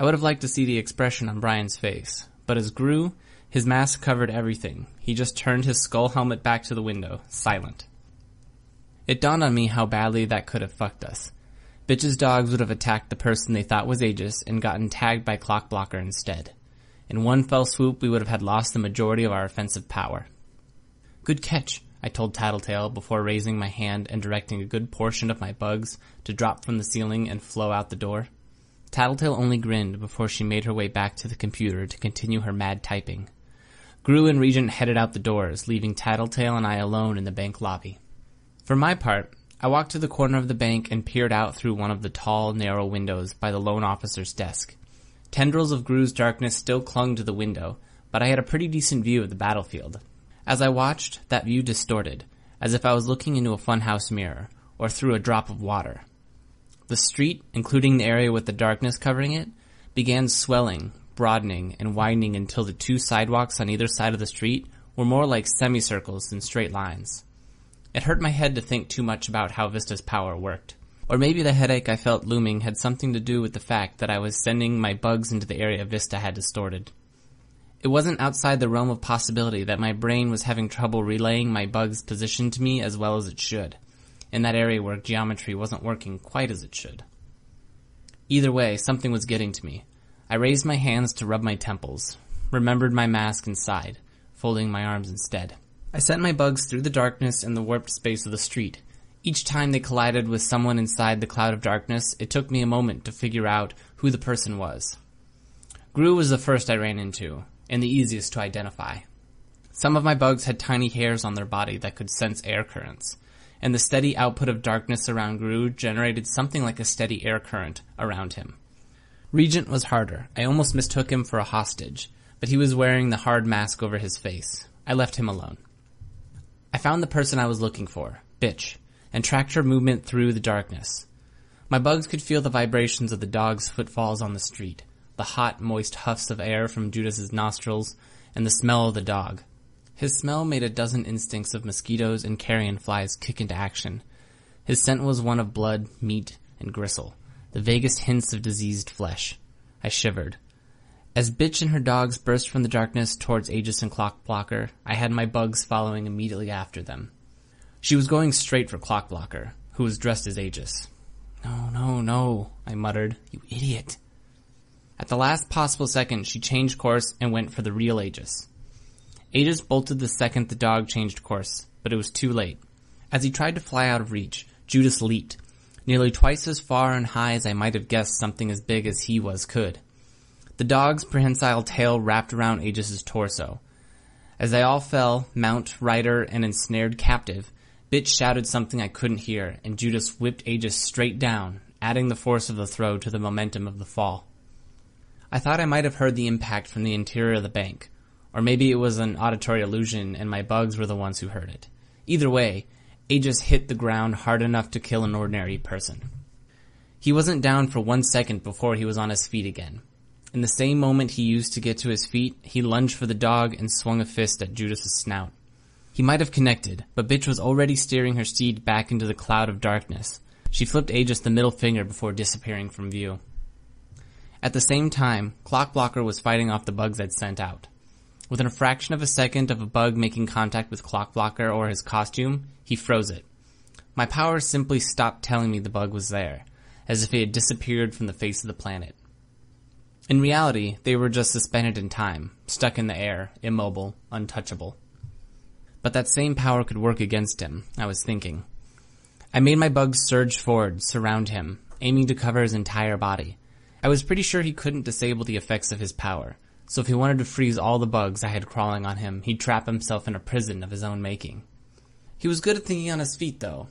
I would have liked to see the expression on Brian's face, but as Grue, his mask covered everything. He just turned his skull helmet back to the window, silent. It dawned on me how badly that could have fucked us. Bitch's dogs would have attacked the person they thought was Aegis and gotten tagged by Clockblocker instead. In one fell swoop, we would have had lost the majority of our offensive power. "Good catch," I told Tattletale before raising my hand and directing a good portion of my bugs to drop from the ceiling and flow out the door. Tattletale only grinned before she made her way back to the computer to continue her mad typing. Grue and Regent headed out the doors, leaving Tattletale and I alone in the bank lobby. For my part, I walked to the corner of the bank and peered out through one of the tall, narrow windows by the loan officer's desk. Tendrils of Grue's darkness still clung to the window, but I had a pretty decent view of the battlefield. As I watched, that view distorted, as if I was looking into a funhouse mirror, or through a drop of water. The street, including the area with the darkness covering it, began swelling, broadening, and widening until the two sidewalks on either side of the street were more like semicircles than straight lines. It hurt my head to think too much about how Vista's power worked. Or maybe the headache I felt looming had something to do with the fact that I was sending my bugs into the area Vista had distorted. It wasn't outside the realm of possibility that my brain was having trouble relaying my bug's position to me as well as it should, in that area where geometry wasn't working quite as it should. Either way, something was getting to me. I raised my hands to rub my temples, remembered my mask and sighed, folding my arms instead. I sent my bugs through the darkness and the warped space of the street. Each time they collided with someone inside the cloud of darkness, it took me a moment to figure out who the person was. Grue was the first I ran into, and the easiest to identify. Some of my bugs had tiny hairs on their body that could sense air currents, and the steady output of darkness around Grue generated something like a steady air current around him. Regent was harder. I almost mistook him for a hostage, but he was wearing the hard mask over his face. I left him alone. I found the person I was looking for, Bitch, and tracked her movement through the darkness. My bugs could feel the vibrations of the dog's footfalls on the street, the hot, moist huffs of air from Judas's nostrils, and the smell of the dog. His smell made a dozen instincts of mosquitoes and carrion flies kick into action. His scent was one of blood, meat, and gristle, the vaguest hints of diseased flesh. I shivered. As Bitch and her dogs burst from the darkness towards Aegis and Clockblocker, I had my bugs following immediately after them. She was going straight for Clockblocker, who was dressed as Aegis. "No, no, no," I muttered. "You idiot." At the last possible second, she changed course and went for the real Aegis. Aegis bolted the second the dog changed course, but it was too late. As he tried to fly out of reach, Judas leaped, nearly twice as far and high as I might have guessed something as big as he was could. The dog's prehensile tail wrapped around Aegis's torso. As they all fell, mount, rider, and ensnared captive, Bitch shouted something I couldn't hear, and Judas whipped Aegis straight down, adding the force of the throw to the momentum of the fall. I thought I might have heard the impact from the interior of the bank, or maybe it was an auditory illusion and my bugs were the ones who heard it. Either way, Aegis hit the ground hard enough to kill an ordinary person. He wasn't down for 1 second before he was on his feet again. In the same moment he used to get to his feet, he lunged for the dog and swung a fist at Judas's snout. He might have connected, but Bitch was already steering her steed back into the cloud of darkness. She flipped Aegis the middle finger before disappearing from view. At the same time, Clockblocker was fighting off the bugs I'd sent out. Within a fraction of a second of a bug making contact with Clockblocker or his costume, he froze it. My power simply stopped telling me the bug was there, as if he had disappeared from the face of the planet. In reality, they were just suspended in time, stuck in the air, immobile, untouchable. But that same power could work against him, I was thinking. I made my bugs surge forward, surround him, aiming to cover his entire body. I was pretty sure he couldn't disable the effects of his power, so if he wanted to freeze all the bugs I had crawling on him, he'd trap himself in a prison of his own making. He was good at thinking on his feet, though.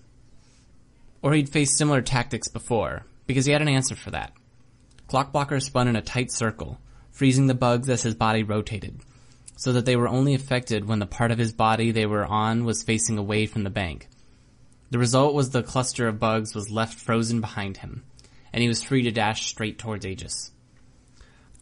Or he'd faced similar tactics before, because he had an answer for that. Clockblocker spun in a tight circle, freezing the bugs as his body rotated, so that they were only affected when the part of his body they were on was facing away from the bank. The result was the cluster of bugs was left frozen behind him, and he was free to dash straight towards Aegis.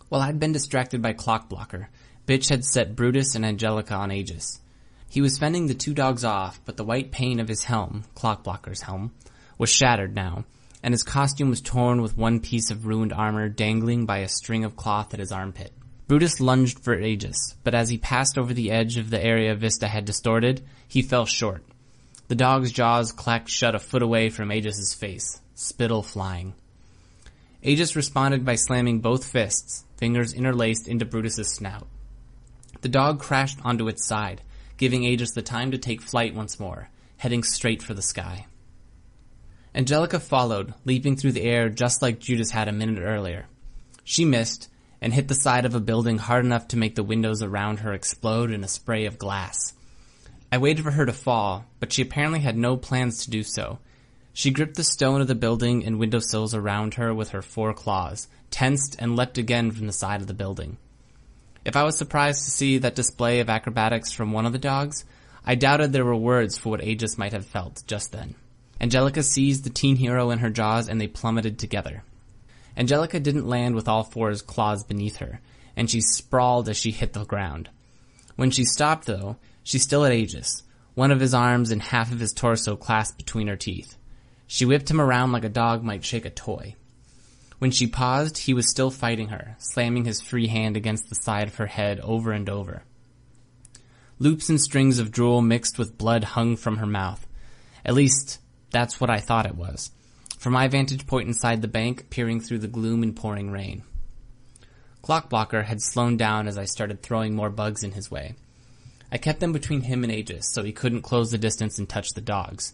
While I'd been distracted by Clockblocker, Bitch had set Brutus and Angelica on Aegis. He was fending the two dogs off, but the white pane of his helm, Clockblocker's helm, was shattered now, and his costume was torn with one piece of ruined armor dangling by a string of cloth at his armpit. Brutus lunged for Aegis, but as he passed over the edge of the area Vista had distorted, he fell short. The dog's jaws clacked shut a foot away from Aegis's face, spittle flying. Aegis responded by slamming both fists, fingers interlaced into Brutus's snout. The dog crashed onto its side, giving Aegis the time to take flight once more, heading straight for the sky. Angelica followed, leaping through the air just like Judas had a minute earlier. She missed, and hit the side of a building hard enough to make the windows around her explode in a spray of glass. I waited for her to fall, but she apparently had no plans to do so. She gripped the stone of the building and windowsills around her with her four claws, tensed and leapt again from the side of the building. If I was surprised to see that display of acrobatics from one of the dogs, I doubted there were words for what Aegis might have felt just then. Angelica seized the teen hero in her jaws and they plummeted together. Angelica didn't land with all four claws beneath her, and she sprawled as she hit the ground. When she stopped, though, she still had Aegis, one of his arms and half of his torso clasped between her teeth. She whipped him around like a dog might shake a toy. When she paused, he was still fighting her, slamming his free hand against the side of her head over and over. Loops and strings of drool mixed with blood hung from her mouth. At least, that's what I thought it was, from my vantage point inside the bank, peering through the gloom and pouring rain. Clockblocker had slowed down as I started throwing more bugs in his way. I kept them between him and Aegis, so he couldn't close the distance and touch the dogs.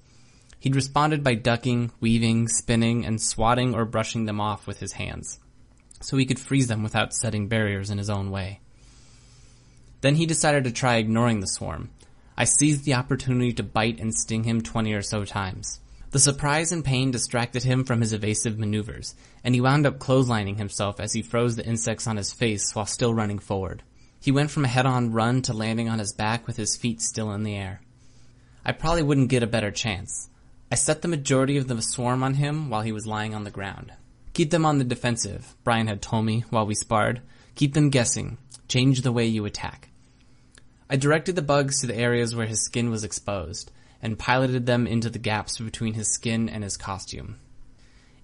He'd responded by ducking, weaving, spinning, and swatting or brushing them off with his hands, so he could freeze them without setting barriers in his own way. Then he decided to try ignoring the swarm. I seized the opportunity to bite and sting him 20 or so times. The surprise and pain distracted him from his evasive maneuvers, and he wound up clotheslining himself as he froze the insects on his face while still running forward. He went from a head-on run to landing on his back with his feet still in the air. I probably wouldn't get a better chance. I set the majority of the swarm on him while he was lying on the ground. Keep them on the defensive, Brian had told me while we sparred. Keep them guessing. Change the way you attack. I directed the bugs to the areas where his skin was exposed, and piloted them into the gaps between his skin and his costume.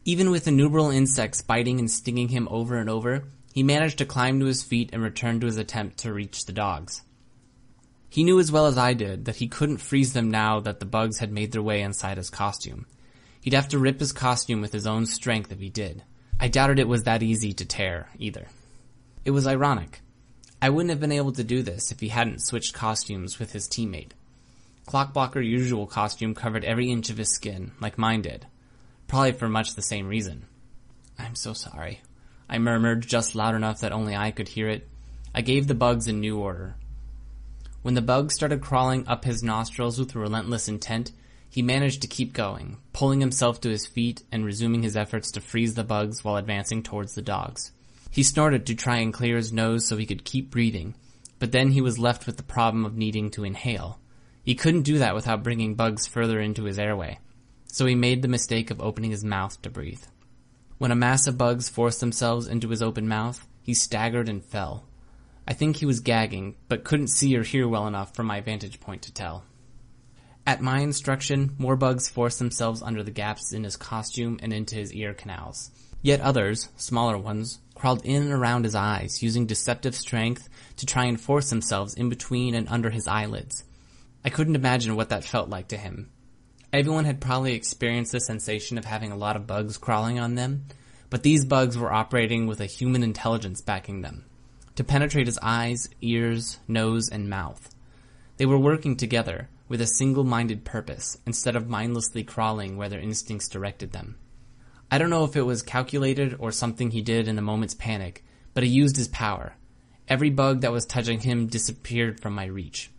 Even with innumerable insects biting and stinging him over and over, he managed to climb to his feet and return to his attempt to reach the dogs. He knew as well as I did that he couldn't freeze them now that the bugs had made their way inside his costume. He'd have to rip his costume with his own strength if he did. I doubted it was that easy to tear, either. It was ironic. I wouldn't have been able to do this if he hadn't switched costumes with his teammate. Clockblocker's usual costume covered every inch of his skin, like mine did. Probably for much the same reason. "I'm so sorry," I murmured, just loud enough that only I could hear it. I gave the bugs a new order. When the bugs started crawling up his nostrils with relentless intent, he managed to keep going, pulling himself to his feet and resuming his efforts to freeze the bugs while advancing towards the dogs. He snorted to try and clear his nose so he could keep breathing, but then he was left with the problem of needing to inhale. He couldn't do that without bringing bugs further into his airway, so he made the mistake of opening his mouth to breathe. When a mass of bugs forced themselves into his open mouth, he staggered and fell. I think he was gagging, but couldn't see or hear well enough from my vantage point to tell. At my instruction, more bugs forced themselves under the gaps in his costume and into his ear canals. Yet others, smaller ones, crawled in and around his eyes, using deceptive strength to try and force themselves in between and under his eyelids. I couldn't imagine what that felt like to him. Everyone had probably experienced the sensation of having a lot of bugs crawling on them, but these bugs were operating with a human intelligence backing them, to penetrate his eyes, ears, nose, and mouth. They were working together with a single-minded purpose instead of mindlessly crawling where their instincts directed them. I don't know if it was calculated or something he did in a moment's panic, but he used his power. Every bug that was touching him disappeared from my reach.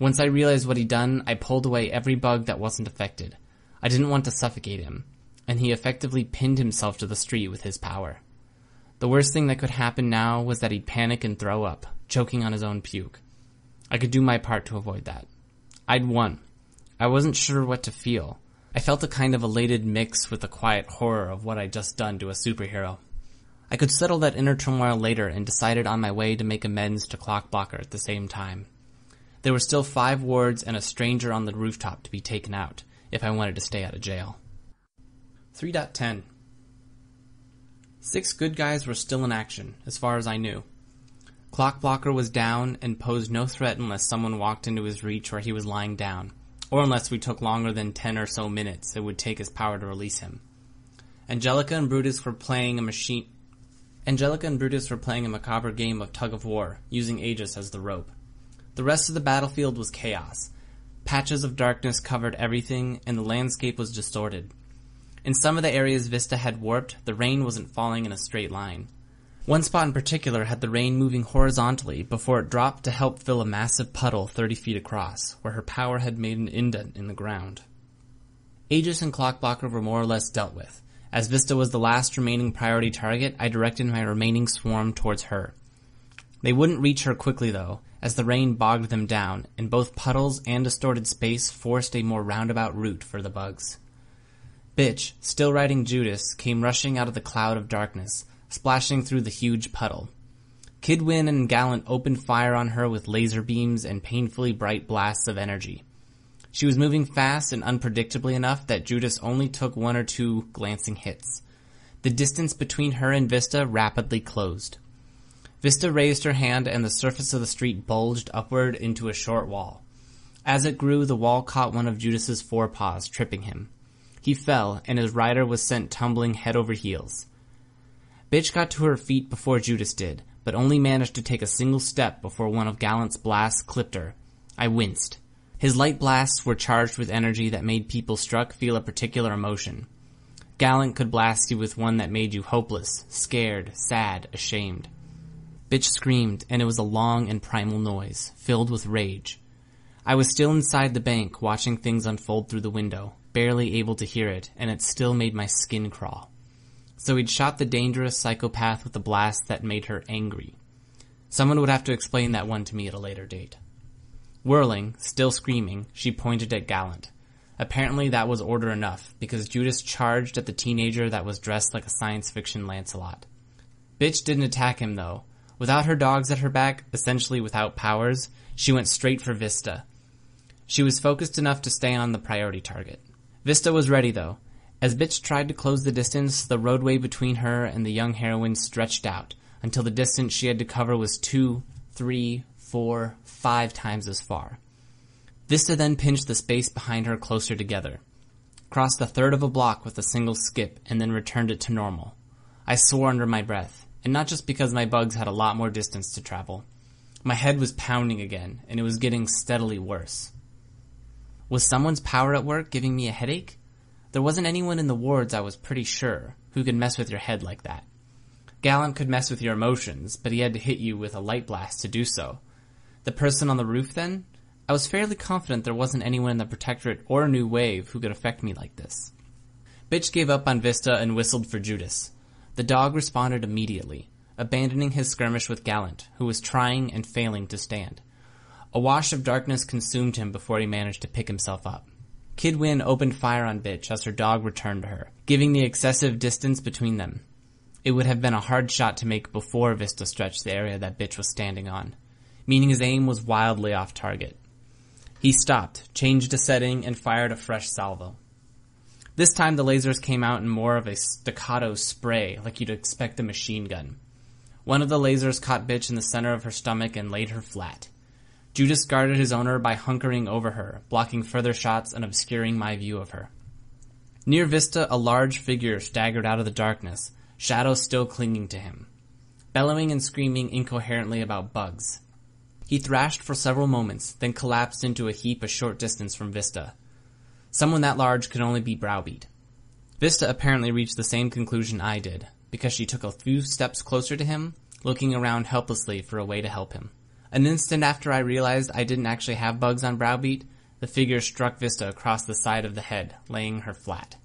Once I realized what he'd done, I pulled away every bug that wasn't affected. I didn't want to suffocate him, and he effectively pinned himself to the street with his power. The worst thing that could happen now was that he'd panic and throw up, choking on his own puke. I could do my part to avoid that. I'd won. I wasn't sure what to feel. I felt a kind of elated mix with the quiet horror of what I'd just done to a superhero. I could settle that inner turmoil later and decided on my way to make amends to Clockblocker at the same time. There were still 5 wards and a stranger on the rooftop to be taken out, if I wanted to stay out of jail. 3.10 6 good guys were still in action, as far as I knew. Clockblocker was down and posed no threat unless someone walked into his reach where he was lying down, or unless we took longer than 10 or so minutes it would take his power to release him. Angelica and Brutus were playing a macabre game of tug-of-war, using Aegis as the rope. The rest of the battlefield was chaos. Patches of darkness covered everything, and the landscape was distorted. In some of the areas Vista had warped, the rain wasn't falling in a straight line. One spot in particular had the rain moving horizontally before it dropped to help fill a massive puddle 30 feet across, where her power had made an indent in the ground. Aegis and Clockblocker were more or less dealt with. As Vista was the last remaining priority target, I directed my remaining swarm towards her. They wouldn't reach her quickly, though, as the rain bogged them down, and both puddles and distorted space forced a more roundabout route for the bugs. Bitch, still riding Judas, came rushing out of the cloud of darkness, splashing through the huge puddle. Kid Win and Gallant opened fire on her with laser beams and painfully bright blasts of energy. She was moving fast and unpredictably enough that Judas only took one or two glancing hits. The distance between her and Vista rapidly closed. Vista raised her hand and the surface of the street bulged upward into a short wall. As it grew, the wall caught one of Judas's forepaws, tripping him. He fell, and his rider was sent tumbling head over heels. Bitch got to her feet before Judas did, but only managed to take a single step before one of Gallant's blasts clipped her. I winced. His light blasts were charged with energy that made people struck feel a particular emotion. Gallant could blast you with one that made you hopeless, scared, sad, ashamed. Bitch screamed, and it was a long and primal noise, filled with rage. I was still inside the bank, watching things unfold through the window, barely able to hear it, and it still made my skin crawl. So he'd shot the dangerous psychopath with a blast that made her angry. Someone would have to explain that one to me at a later date. Whirling, still screaming, she pointed at Gallant. Apparently that was order enough, because Judas charged at the teenager that was dressed like a science fiction Lancelot. Bitch didn't attack him, though. Without her dogs at her back, essentially without powers, she went straight for Vista. She was focused enough to stay on the priority target. Vista was ready, though. As Bitch tried to close the distance, the roadway between her and the young heroine stretched out, until the distance she had to cover was 2, 3, 4, 5 times as far. Vista then pinched the space behind her closer together, crossed a third of a block with a single skip, and then returned it to normal. I swore under my breath. And not just because my bugs had a lot more distance to travel. My head was pounding again, and it was getting steadily worse. Was someone's power at work giving me a headache? There wasn't anyone in the wards, I was pretty sure, who could mess with your head like that. Gallant could mess with your emotions, but he had to hit you with a light blast to do so. The person on the roof, then? I was fairly confident there wasn't anyone in the Protectorate or New Wave who could affect me like this. Bitch gave up on Vista and whistled for Judas. The dog responded immediately, abandoning his skirmish with Gallant, who was trying and failing to stand. A wash of darkness consumed him before he managed to pick himself up. Kid Win opened fire on Bitch as her dog returned to her, giving the excessive distance between them. It would have been a hard shot to make before Vista stretched the area that Bitch was standing on, meaning his aim was wildly off target. He stopped, changed a setting, and fired a fresh salvo. This time the lasers came out in more of a staccato spray, like you'd expect a machine gun. One of the lasers caught Bitch in the center of her stomach and laid her flat. Judas guarded his owner by hunkering over her, blocking further shots and obscuring my view of her. Near Vista, a large figure staggered out of the darkness, Shadow still clinging to him, bellowing and screaming incoherently about bugs. He thrashed for several moments, then collapsed into a heap a short distance from Vista. Someone that large could only be Browbeat. Vista apparently reached the same conclusion I did, because she took a few steps closer to him, looking around helplessly for a way to help him. An instant after I realized I didn't actually have bugs on Browbeat, the figure struck Vista across the side of the head, laying her flat.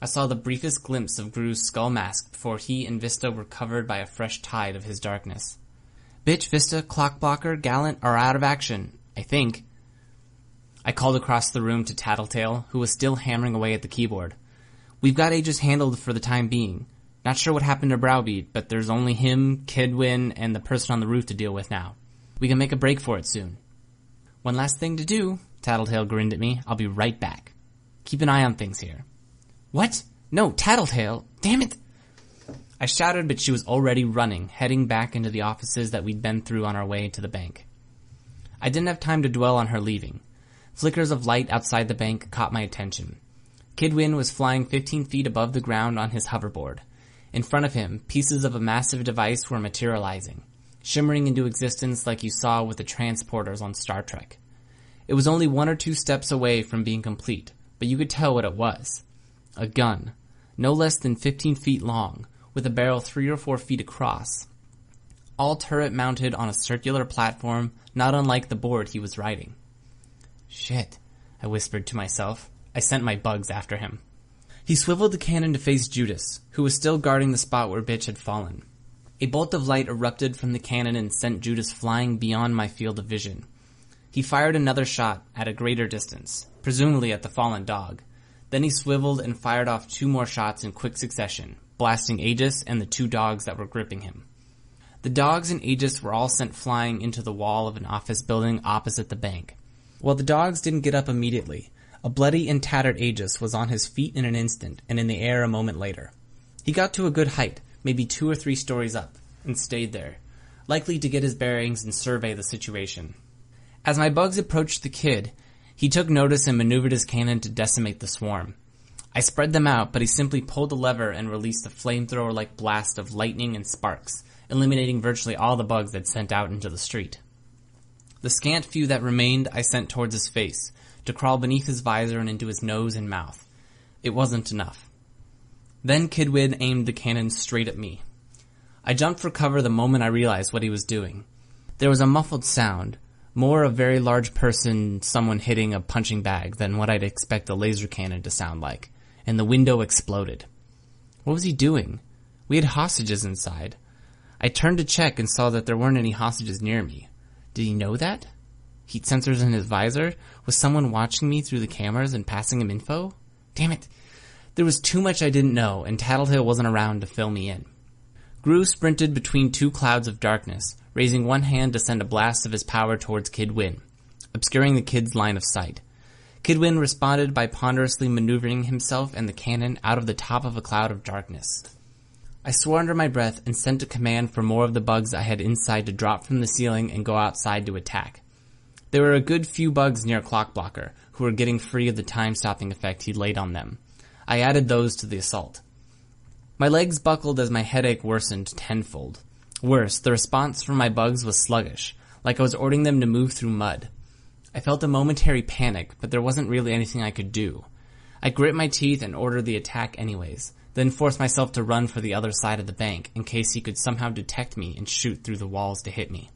I saw the briefest glimpse of Grue's skull mask before he and Vista were covered by a fresh tide of his darkness. Bitch, Vista, Clockblocker, Gallant are out of action, I think. I called across the room to Tattletale, who was still hammering away at the keyboard. We've got Aegis handled for the time being. Not sure what happened to Browbeat, but there's only him, Kid Win, and the person on the roof to deal with now. We can make a break for it soon. One last thing to do, Tattletale grinned at me. I'll be right back. Keep an eye on things here. What? No, Tattletale! Damn it! I shouted, but she was already running, heading back into the offices that we'd been through on our way to the bank. I didn't have time to dwell on her leaving. Flickers of light outside the bank caught my attention. Kid Win was flying 15 feet above the ground on his hoverboard. In front of him, pieces of a massive device were materializing, shimmering into existence like you saw with the transporters on Star Trek. It was only 1 or 2 steps away from being complete, but you could tell what it was. A gun, no less than 15 feet long, with a barrel 3 or 4 feet across, all turret mounted on a circular platform not unlike the board he was riding. "Shit," I whispered to myself. I sent my bugs after him. He swiveled the cannon to face Judas, who was still guarding the spot where Bitch had fallen. A bolt of light erupted from the cannon and sent Judas flying beyond my field of vision. He fired another shot at a greater distance, presumably at the fallen dog. Then he swiveled and fired off 2 more shots in quick succession, blasting Aegis and the 2 dogs that were gripping him. The dogs and Aegis were all sent flying into the wall of an office building opposite the bank. While the dogs didn't get up immediately, a bloody and tattered Aegis was on his feet in an instant and in the air a moment later. He got to a good height, maybe 2 or 3 stories up, and stayed there, likely to get his bearings and survey the situation. As my bugs approached the kid, he took notice and maneuvered his cannon to decimate the swarm. I spread them out, but he simply pulled the lever and released a flamethrower-like blast of lightning and sparks, eliminating virtually all the bugs that sent out into the street. The scant few that remained I sent towards his face, to crawl beneath his visor and into his nose and mouth. It wasn't enough. Then Kid Win aimed the cannon straight at me. I jumped for cover the moment I realized what he was doing. There was a muffled sound, more a very large person, someone hitting a punching bag, than what I'd expect a laser cannon to sound like, and the window exploded. What was he doing? We had hostages inside. I turned to check and saw that there weren't any hostages near me. Did he know that? Heat sensors in his visor? Was someone watching me through the cameras and passing him info? Damn it. There was too much I didn't know, and Tattletale wasn't around to fill me in. Grue sprinted between 2 clouds of darkness, raising one hand to send a blast of his power towards Kid Win, obscuring the kid's line of sight. Kid Win responded by ponderously maneuvering himself and the cannon out of the top of a cloud of darkness. I swore under my breath and sent a command for more of the bugs I had inside to drop from the ceiling and go outside to attack. There were a good few bugs near Clockblocker, who were getting free of the time-stopping effect he'd laid on them. I added those to the assault. My legs buckled as my headache worsened tenfold. Worse, the response from my bugs was sluggish, like I was ordering them to move through mud. I felt a momentary panic, but there wasn't really anything I could do. I grit my teeth and ordered the attack anyways, then forced myself to run for the other side of the bank in case he could somehow detect me and shoot through the walls to hit me.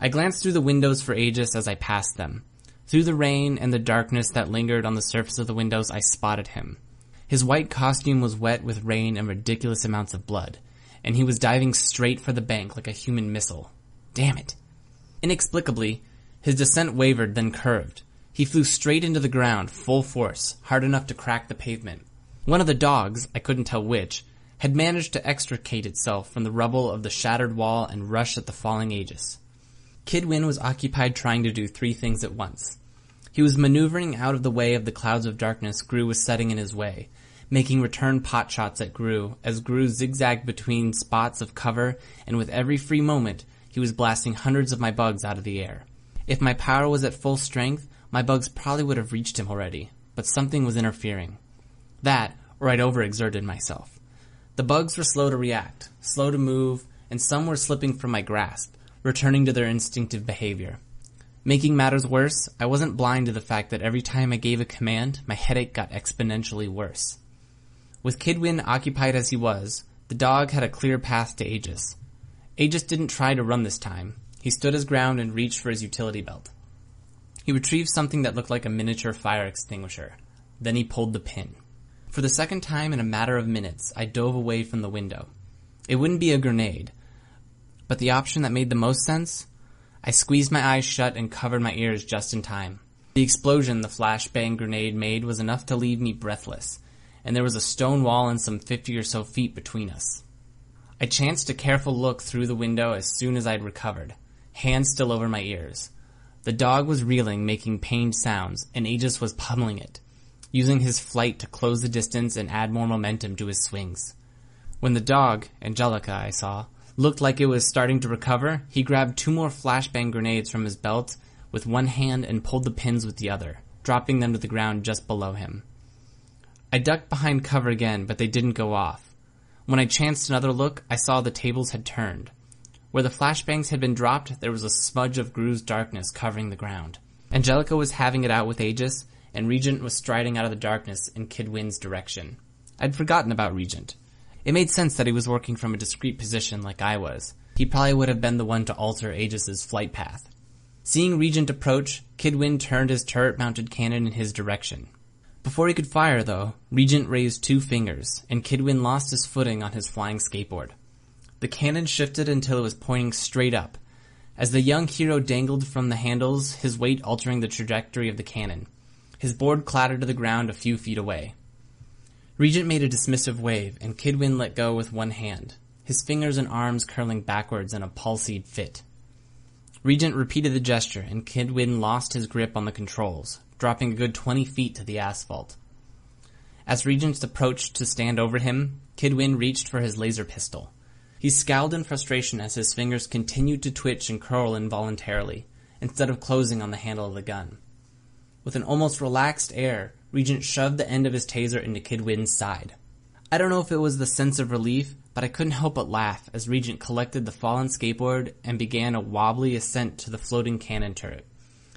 I glanced through the windows for Aegis as I passed them. Through the rain and the darkness that lingered on the surface of the windows, I spotted him. His white costume was wet with rain and ridiculous amounts of blood, and he was diving straight for the bank like a human missile. Damn it. Inexplicably, his descent wavered, then curved. He flew straight into the ground, full force, hard enough to crack the pavement. One of the dogs, I couldn't tell which, had managed to extricate itself from the rubble of the shattered wall and rushed at the falling Aegis. Kid Win was occupied trying to do 3 things at once. He was maneuvering out of the way of the clouds of darkness Grue was setting in his way, making return pot shots at Grue as Grue zigzagged between spots of cover, and with every free moment, he was blasting hundreds of my bugs out of the air. If my power was at full strength, my bugs probably would have reached him already, but something was interfering. That, or I'd overexerted myself. The bugs were slow to react, slow to move, and some were slipping from my grasp, returning to their instinctive behavior. Making matters worse, I wasn't blind to the fact that every time I gave a command, my headache got exponentially worse. With Kid Win occupied as he was, the dog had a clear path to Aegis. Aegis didn't try to run this time. He stood his ground and reached for his utility belt. He retrieved something that looked like a miniature fire extinguisher. Then he pulled the pin. For the second time in a matter of minutes, I dove away from the window. It wouldn't be a grenade, but the option that made the most sense? I squeezed my eyes shut and covered my ears just in time. The explosion the flashbang grenade made was enough to leave me breathless, and there was a stone wall and some 50 or so feet between us. I chanced a careful look through the window as soon as I'd recovered, hands still over my ears. The dog was reeling, making pained sounds, and Aegis was pummeling it, using his flight to close the distance and add more momentum to his swings. When the dog, Angelica, I saw, looked like it was starting to recover, he grabbed 2 more flashbang grenades from his belt with one hand and pulled the pins with the other, dropping them to the ground just below him. I ducked behind cover again, but they didn't go off. When I chanced another look, I saw the tables had turned. Where the flashbangs had been dropped, there was a smudge of Grue's darkness covering the ground. Angelica was having it out with Aegis, and Regent was striding out of the darkness in Kid Win's direction. I'd forgotten about Regent. It made sense that he was working from a discreet position like I was. He probably would have been the one to alter Aegis's flight path. Seeing Regent approach, Kid Win turned his turret-mounted cannon in his direction. Before he could fire, though, Regent raised two fingers, and Kid Win lost his footing on his flying skateboard. The cannon shifted until it was pointing straight up. As the young hero dangled from the handles, his weight altering the trajectory of the cannon. His board clattered to the ground a few feet away. Regent made a dismissive wave, and Kid Win let go with one hand, his fingers and arms curling backwards in a palsied fit. Regent repeated the gesture, and Kid Win lost his grip on the controls, dropping a good 20 feet to the asphalt. As Regent approached to stand over him, Kid Win reached for his laser pistol. He scowled in frustration as his fingers continued to twitch and curl involuntarily, instead of closing on the handle of the gun. With an almost relaxed air, Regent shoved the end of his taser into Kid Win's side. I don't know if it was the sense of relief, but I couldn't help but laugh as Regent collected the fallen skateboard and began a wobbly ascent to the floating cannon turret.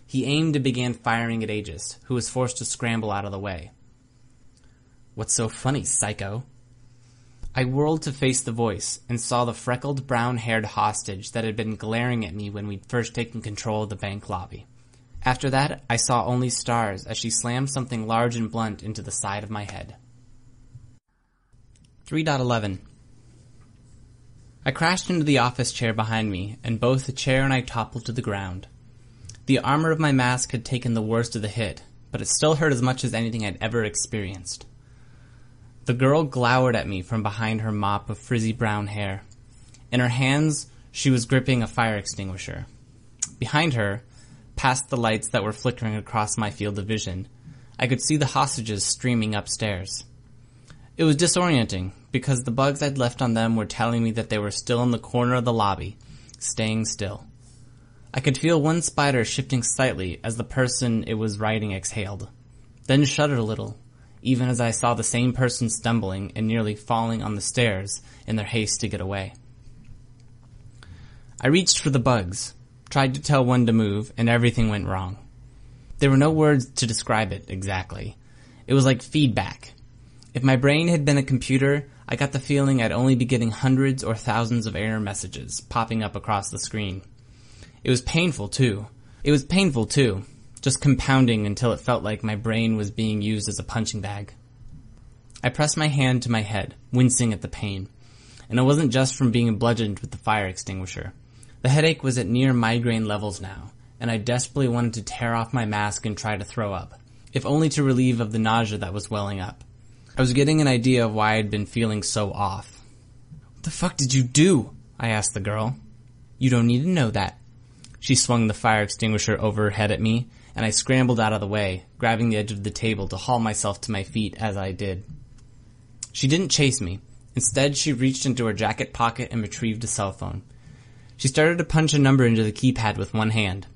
He aimed and began firing at Aegis, who was forced to scramble out of the way. "What's so funny, psycho?" I whirled to face the voice and saw the freckled, brown-haired hostage that had been glaring at me when we'd first taken control of the bank lobby. After that, I saw only stars as she slammed something large and blunt into the side of my head. 3.11. I crashed into the office chair behind me, and both the chair and I toppled to the ground. The armor of my mask had taken the worst of the hit, but it still hurt as much as anything I'd ever experienced. The girl glowered at me from behind her mop of frizzy brown hair. In her hands, she was gripping a fire extinguisher. Behind her, past the lights that were flickering across my field of vision, I could see the hostages streaming upstairs. It was disorienting, because the bugs I'd left on them were telling me that they were still in the corner of the lobby, staying still. I could feel one spider shifting slightly as the person it was riding exhaled, then shuddered a little, even as I saw the same person stumbling and nearly falling on the stairs in their haste to get away. I reached for the bugs, tried to tell one to move, and everything went wrong. There were no words to describe it exactly. It was like feedback. If my brain had been a computer, I got the feeling I'd only be getting hundreds or thousands of error messages popping up across the screen. It was painful, too. Just compounding until it felt like my brain was being used as a punching bag. I pressed my hand to my head, wincing at the pain, and it wasn't just from being bludgeoned with the fire extinguisher. The headache was at near migraine levels now, and I desperately wanted to tear off my mask and try to throw up, if only to relieve of the nausea that was welling up. I was getting an idea of why I'd been feeling so off. "What the fuck did you do?" I asked the girl. "You don't need to know that." She swung the fire extinguisher over her head at me, and I scrambled out of the way, grabbing the edge of the table to haul myself to my feet as I did. She didn't chase me. Instead, she reached into her jacket pocket and retrieved a cell phone. She started to punch a number into the keypad with one hand,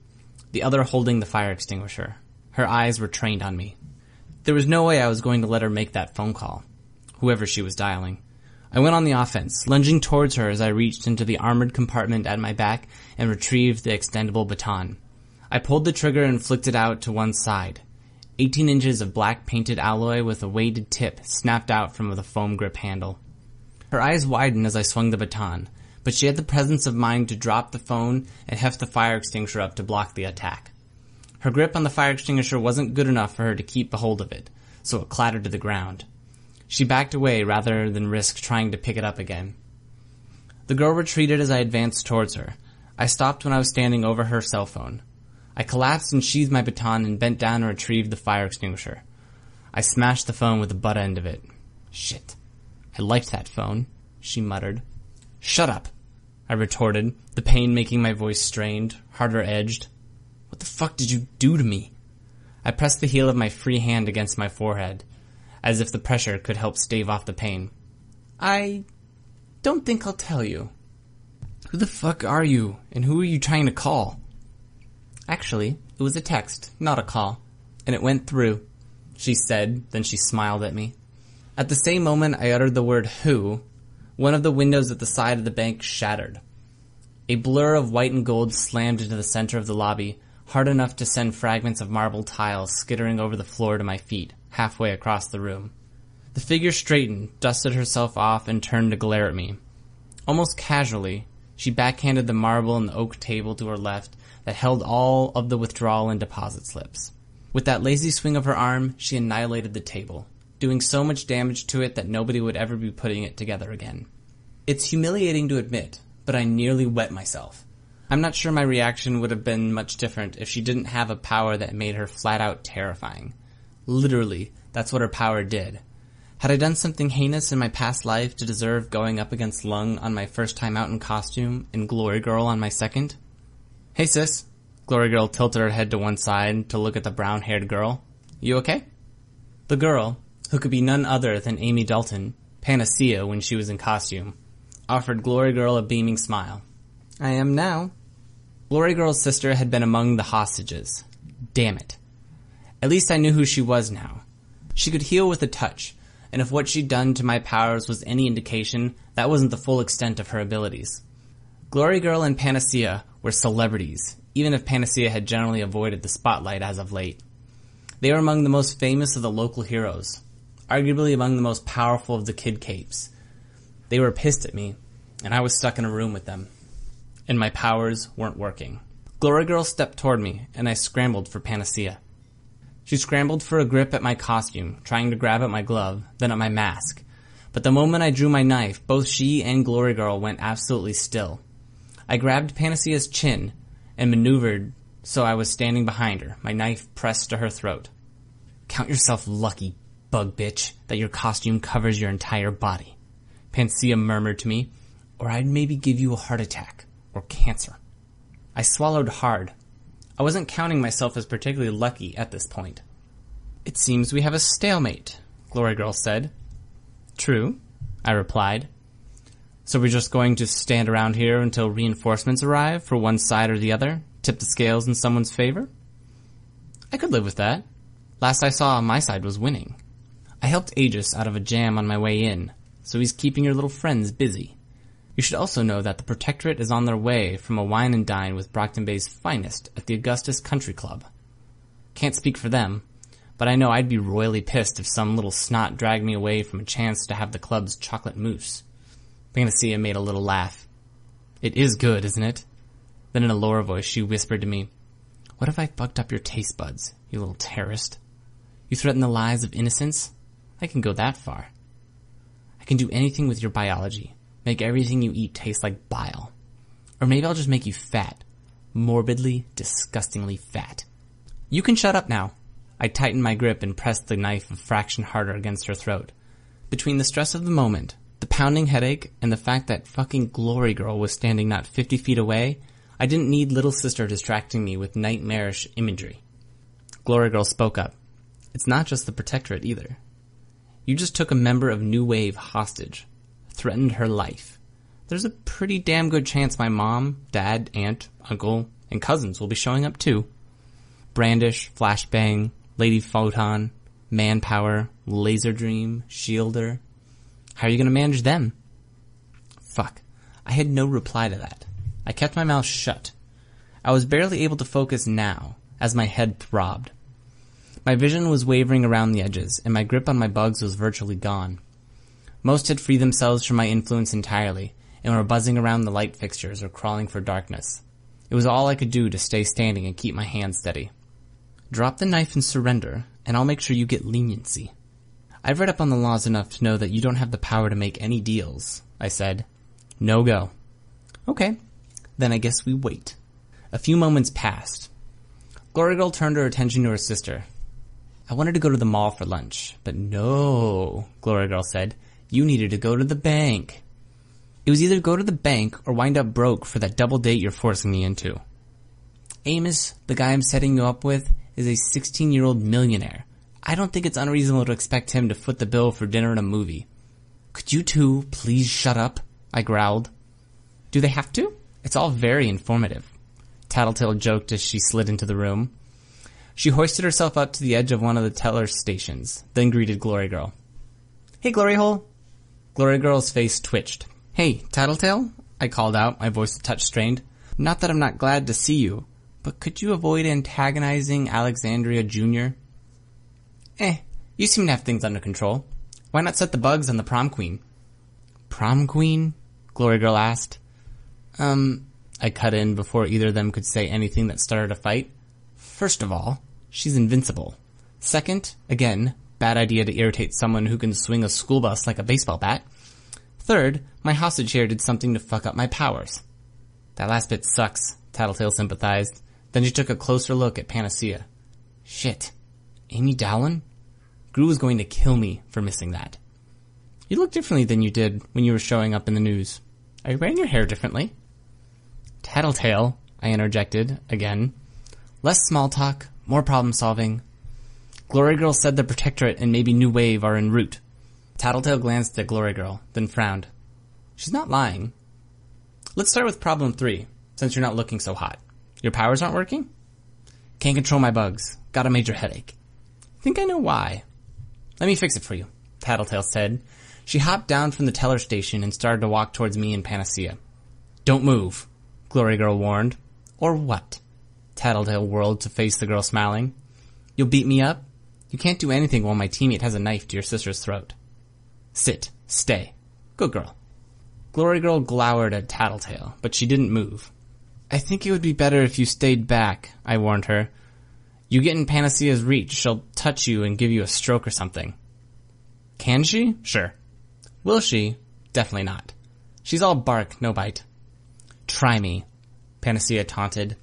the other holding the fire extinguisher. Her eyes were trained on me. There was no way I was going to let her make that phone call, whoever she was dialing. I went on the offense, lunging towards her as I reached into the armored compartment at my back and retrieved the extendable baton. I pulled the trigger and flicked it out to one side. 18 inches of black painted alloy with a weighted tip snapped out from the foam grip handle. Her eyes widened as I swung the baton, but she had the presence of mind to drop the phone and heft the fire extinguisher up to block the attack. Her grip on the fire extinguisher wasn't good enough for her to keep a hold of it, so it clattered to the ground. She backed away rather than risk trying to pick it up again. The girl retreated as I advanced towards her. I stopped when I was standing over her cell phone. I collapsed and sheathed my baton and bent down and retrieved the fire extinguisher. I smashed the phone with the butt end of it. "Shit, I liked that phone," she muttered. "Shut up," I retorted, the pain making my voice strained, harder edged. "What the fuck did you do to me?" I pressed the heel of my free hand against my forehead, as if the pressure could help stave off the pain. "I don't think I'll tell you." "Who the fuck are you, and who are you trying to call?" "Actually, it was a text, not a call, and it went through," she said, then she smiled at me. At the same moment I uttered the word "who," one of the windows at the side of the bank shattered. A blur of white and gold slammed into the center of the lobby, hard enough to send fragments of marble tiles skittering over the floor to my feet, halfway across the room. The figure straightened, dusted herself off, and turned to glare at me. Almost casually, she backhanded the marble and the oak table to her left that held all of the withdrawal and deposit slips. With that lazy swing of her arm, she annihilated the table, doing so much damage to it that nobody would ever be putting it together again. It's humiliating to admit, but I nearly wet myself. I'm not sure my reaction would have been much different if she didn't have a power that made her flat-out terrifying. Literally, that's what her power did. Had I done something heinous in my past life to deserve going up against Lung on my first time out in costume and Glory Girl on my second? "Hey, sis." Glory Girl tilted her head to one side to look at the brown-haired girl. "You okay?" The girl, who could be none other than Amy Dallon, Panacea when she was in costume, offered Glory Girl a beaming smile. "I am now." Glory Girl's sister had been among the hostages. Damn it. At least I knew who she was now. She could heal with a touch, and if what she'd done to my powers was any indication, that wasn't the full extent of her abilities. Glory Girl and Panacea were celebrities, even if Panacea had generally avoided the spotlight as of late. They were among the most famous of the local heroes, arguably among the most powerful of the Kid Capes. They were pissed at me, and I was stuck in a room with them, and my powers weren't working. Glory Girl stepped toward me, and I scrambled for Panacea. She scrambled for a grip at my costume, trying to grab at my glove, then at my mask. But the moment I drew my knife, both she and Glory Girl went absolutely still. I grabbed Panacea's chin and maneuvered so I was standing behind her, my knife pressed to her throat. "Count yourself lucky, bug bitch, that your costume covers your entire body," Panacea murmured to me, "or I'd maybe give you a heart attack or cancer." I swallowed hard. I wasn't counting myself as particularly lucky at this point. "It seems we have a stalemate," Glory Girl said. "True," I replied. "So we're just going to stand around here until reinforcements arrive for one side or the other? Tip the scales in someone's favor?" I could live with that. Last I saw, my side was winning. I helped Aegis out of a jam on my way in, so he's keeping your little friends busy. You should also know that the Protectorate is on their way from a wine and dine with Brockton Bay's finest at the Augustus Country Club. Can't speak for them, but I know I'd be royally pissed if some little snot dragged me away from a chance to have the club's chocolate mousse. Panacea made a little laugh. "It is good, isn't it?" Then in a lower voice, she whispered to me, "What if I fucked up your taste buds, you little terrorist? You threaten the lives of innocents? I can go that far. I can do anything with your biology, make everything you eat taste like bile. Or maybe I'll just make you fat. Morbidly, disgustingly fat." "You can shut up now." I tightened my grip and pressed the knife a fraction harder against her throat. Between the stress of the moment, the pounding headache, and the fact that fucking Glory Girl was standing not 50 feet away, I didn't need little sister distracting me with nightmarish imagery. Glory Girl spoke up. "It's not just the Protectorate either. You just took a member of New Wave hostage, threatened her life. There's a pretty damn good chance my mom, dad, aunt, uncle, and cousins will be showing up too. Brandish, Flashbang, Lady Photon, Manpower, Laser Dream, Shielder. How are you going to manage them?" Fuck. I had no reply to that. I kept my mouth shut. I was barely able to focus now, as my head throbbed. My vision was wavering around the edges, and my grip on my bugs was virtually gone. Most had freed themselves from my influence entirely, and were buzzing around the light fixtures or crawling for darkness. It was all I could do to stay standing and keep my hand steady. "Drop the knife and surrender, and I'll make sure you get leniency. I've read up on the laws enough to know that you don't have the power to make any deals," I said. "No go." "Okay. Then I guess we wait." A few moments passed. Glory Girl turned her attention to her sister. "I wanted to go to the mall for lunch, but no," Glory Girl said. "You needed to go to the bank." It was either go to the bank or wind up broke for that double date you're forcing me into. "Amos, the guy I'm setting you up with, is a 16-year-old millionaire. I don't think it's unreasonable to expect him to foot the bill for dinner and a movie." "Could you two please shut up?" I growled. "Do they have to? It's all very informative," Tattletale joked as she slid into the room. She hoisted herself up to the edge of one of the teller stations, then greeted Glory Girl. "Hey, Glory Hole." Glory Girl's face twitched. "Hey, Tattletale," I called out, my voice a touch strained. "Not that I'm not glad to see you, but could you avoid antagonizing Alexandria Jr.?" "You seem to have things under control," Why not set the bugs on the prom queen? Prom queen? Glory Girl asked. I cut in before either of them could say anything that started a fight. First of all, she's invincible. Second, again, bad idea to irritate someone who can swing a school bus like a baseball bat. Third, my hostage here did something to fuck up my powers. That last bit sucks, Tattletale sympathized. Then she took a closer look at Panacea. Shit. Amy Dallon? Grue was going to kill me for missing that. You look differently than you did when you were showing up in the news. Are you wearing your hair differently? Tattletale, I interjected, again. Less small talk, more problem solving. Glory Girl said the Protectorate and maybe New Wave are en route. Tattletale glanced at Glory Girl, then frowned. She's not lying. Let's start with problem 3, since you're not looking so hot. Your powers aren't working? Can't control my bugs. Got a major headache. Think I know why. Let me fix it for you, Tattletale said. She hopped down from the teller station and started to walk towards me and Panacea. Don't move, Glory Girl warned. Or what? Tattletale whirled to face the girl smiling. You'll beat me up? You can't do anything while my teammate has a knife to your sister's throat. Sit. Stay. Good girl. Glory Girl glowered at Tattletale, but she didn't move. I think it would be better if you stayed back, I warned her. You get in Panacea's reach, she'll touch you and give you a stroke or something. Can she? Sure. Will she? Definitely not. She's all bark, no bite. Try me, Panacea taunted.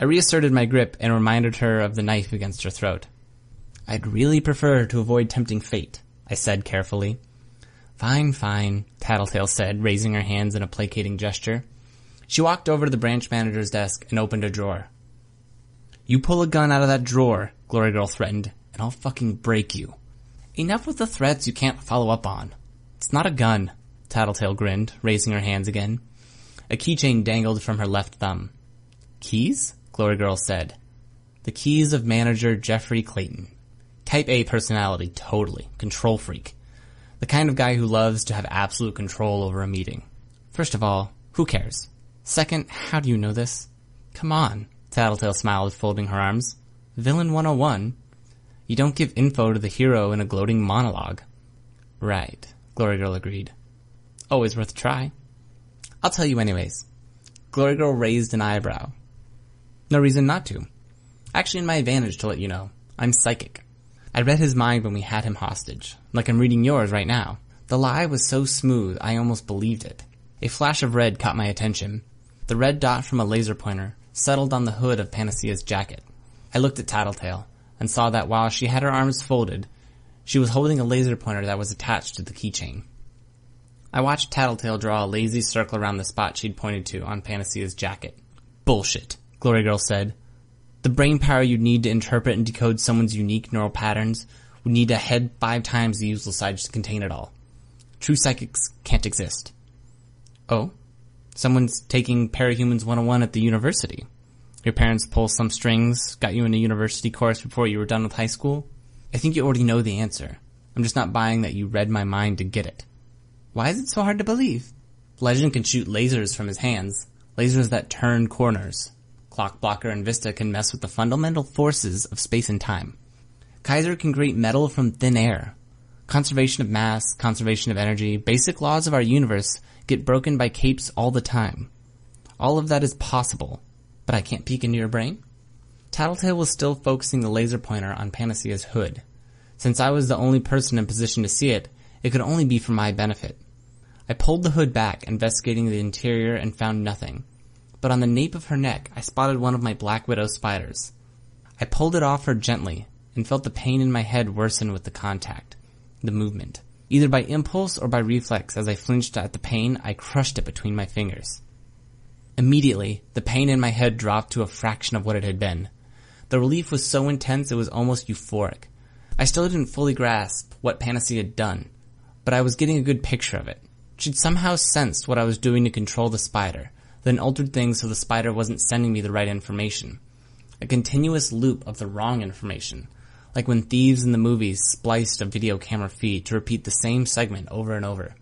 I reasserted my grip and reminded her of the knife against her throat. I'd really prefer to avoid tempting fate, I said carefully. Fine, fine, Tattletale said, raising her hands in a placating gesture. She walked over to the branch manager's desk and opened a drawer. You pull a gun out of that drawer, Glory Girl threatened, and I'll fucking break you. Enough with the threats you can't follow up on. It's not a gun, Tattletale grinned, raising her hands again. A keychain dangled from her left thumb. Keys? Glory Girl said. The keys of manager Jeffrey Clayton. Type A personality, totally. Control freak. The kind of guy who loves to have absolute control over a meeting. First of all, who cares? Second, how do you know this? Come on, Tattletale smiled, folding her arms. Villain 101. You don't give info to the hero in a gloating monologue. Right, Glory Girl agreed. Always worth a try. I'll tell you anyways. Glory Girl raised an eyebrow. No reason not to. Actually, in my advantage to let you know. I'm psychic. I read his mind when we had him hostage, like I'm reading yours right now. The lie was so smooth I almost believed it. A flash of red caught my attention. The red dot from a laser pointer settled on the hood of Panacea's jacket. I looked at Tattletale and saw that while she had her arms folded, she was holding a laser pointer that was attached to the keychain. I watched Tattletale draw a lazy circle around the spot she'd pointed to on Panacea's jacket. Bullshit, Glory Girl said. The brain power you'd need to interpret and decode someone's unique neural patterns would need a head 5 times the usual size to contain it all. True psychics can't exist. Oh, someone's taking Parahumans 101 at the university. Your parents pulled some strings, got you in a university course before you were done with high school. I think you already know the answer. I'm just not buying that you read my mind to get it. Why is it so hard to believe? Legend can shoot lasers from his hands, lasers that turn corners. Clockblocker and Vista can mess with the fundamental forces of space and time. Kaiser can create metal from thin air. Conservation of mass, conservation of energy, basic laws of our universe get broken by capes all the time. All of that is possible, but I can't peek into your brain? Tattletale was still focusing the laser pointer on Panacea's hood. Since I was the only person in position to see it, it could only be for my benefit. I pulled the hood back, investigating the interior, and found nothing. But on the nape of her neck, I spotted one of my Black Widow spiders. I pulled it off her gently, and felt the pain in my head worsen with the contact, the movement. Either by impulse or by reflex, as I flinched at the pain, I crushed it between my fingers. Immediately, the pain in my head dropped to a fraction of what it had been. The relief was so intense it was almost euphoric. I still didn't fully grasp what Panacea had done, but I was getting a good picture of it. She'd somehow sensed what I was doing to control the spider, then altered things so the spider wasn't sending me the right information. A continuous loop of the wrong information. Like when thieves in the movies spliced a video camera feed to repeat the same segment over and over.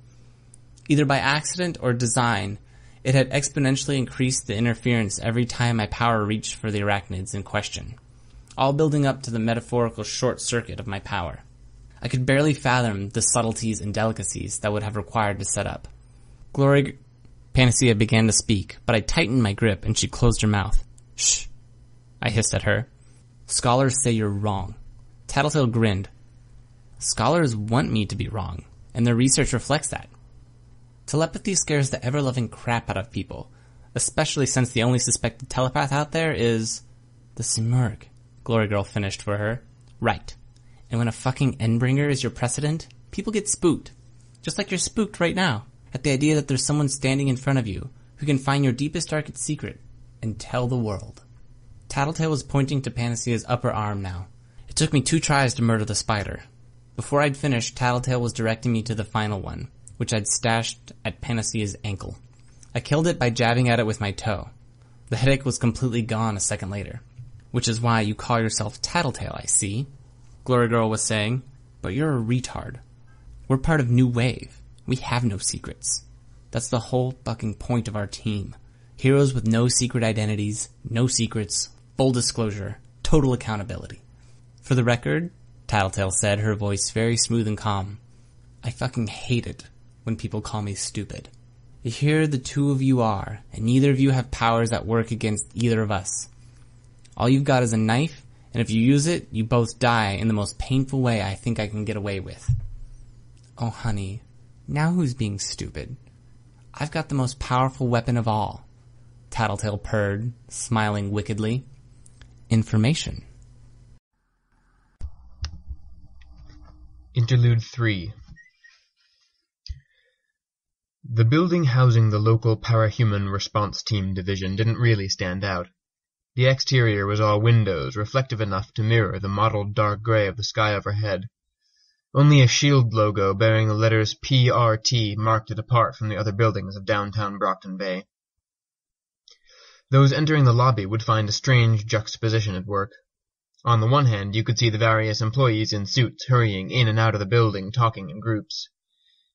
Either by accident or design, it had exponentially increased the interference every time my power reached for the arachnids in question, all building up to the metaphorical short circuit of my power. I could barely fathom the subtleties and delicacies that would have required to set up. Panacea began to speak, but I tightened my grip and she closed her mouth. "Shh," I hissed at her. "Scholars say you're wrong." Tattletale grinned. "Scholars want me to be wrong, and their research reflects that. Telepathy scares the ever-loving crap out of people, especially since the only suspected telepath out there is the Simurgh," Glory Girl finished for her. "Right. And when a fucking Endbringer is your precedent, people get spooked. Just like you're spooked right now, at the idea that there's someone standing in front of you who can find your deepest, darkest secret and tell the world." Tattletale was pointing to Panacea's upper arm now. "It took me 2 tries to murder the spider." Before I'd finished, Tattletale was directing me to the final one, which I'd stashed at Panacea's ankle. I killed it by jabbing at it with my toe. The headache was completely gone a second later. "Which is why you call yourself Tattletale, I see," Glory Girl was saying. "But you're a retard. We're part of New Wave. We have no secrets. That's the whole fucking point of our team. Heroes with no secret identities, no secrets, full disclosure, total accountability." "For the record," Tattletale said, her voice very smooth and calm, "I fucking hate it when people call me stupid. Here the two of you are, and neither of you have powers that work against either of us. All you've got is a knife, and if you use it, you both die in the most painful way I think I can get away with." "Oh, honey, now who's being stupid? I've got the most powerful weapon of all," Tattletale purred, smiling wickedly. "Information." Interlude 3. The building housing the local Parahuman Response Team division didn't really stand out. The exterior was all windows, reflective enough to mirror the mottled dark grey of the sky overhead. Only a shield logo bearing the letters PRT marked it apart from the other buildings of downtown Brockton Bay. Those entering the lobby would find a strange juxtaposition at work. On the one hand, you could see the various employees in suits hurrying in and out of the building, talking in groups.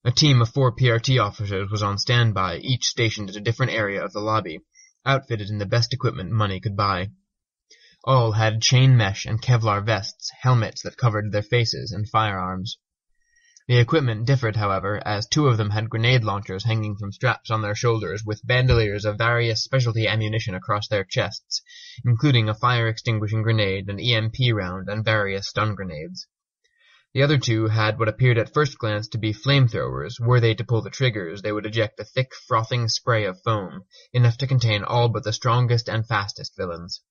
A team of 4 PRT officers was on standby, each stationed at a different area of the lobby, outfitted in the best equipment money could buy. All had chain mesh and Kevlar vests, helmets that covered their faces, and firearms. The equipment differed, however, as 2 of them had grenade launchers hanging from straps on their shoulders with bandoliers of various specialty ammunition across their chests, including a fire-extinguishing grenade, an EMP round, and various stun grenades. The other 2 had what appeared at first glance to be flamethrowers. Were they to pull the triggers, they would eject a thick, frothing spray of foam, enough to contain all but the strongest and fastest villains.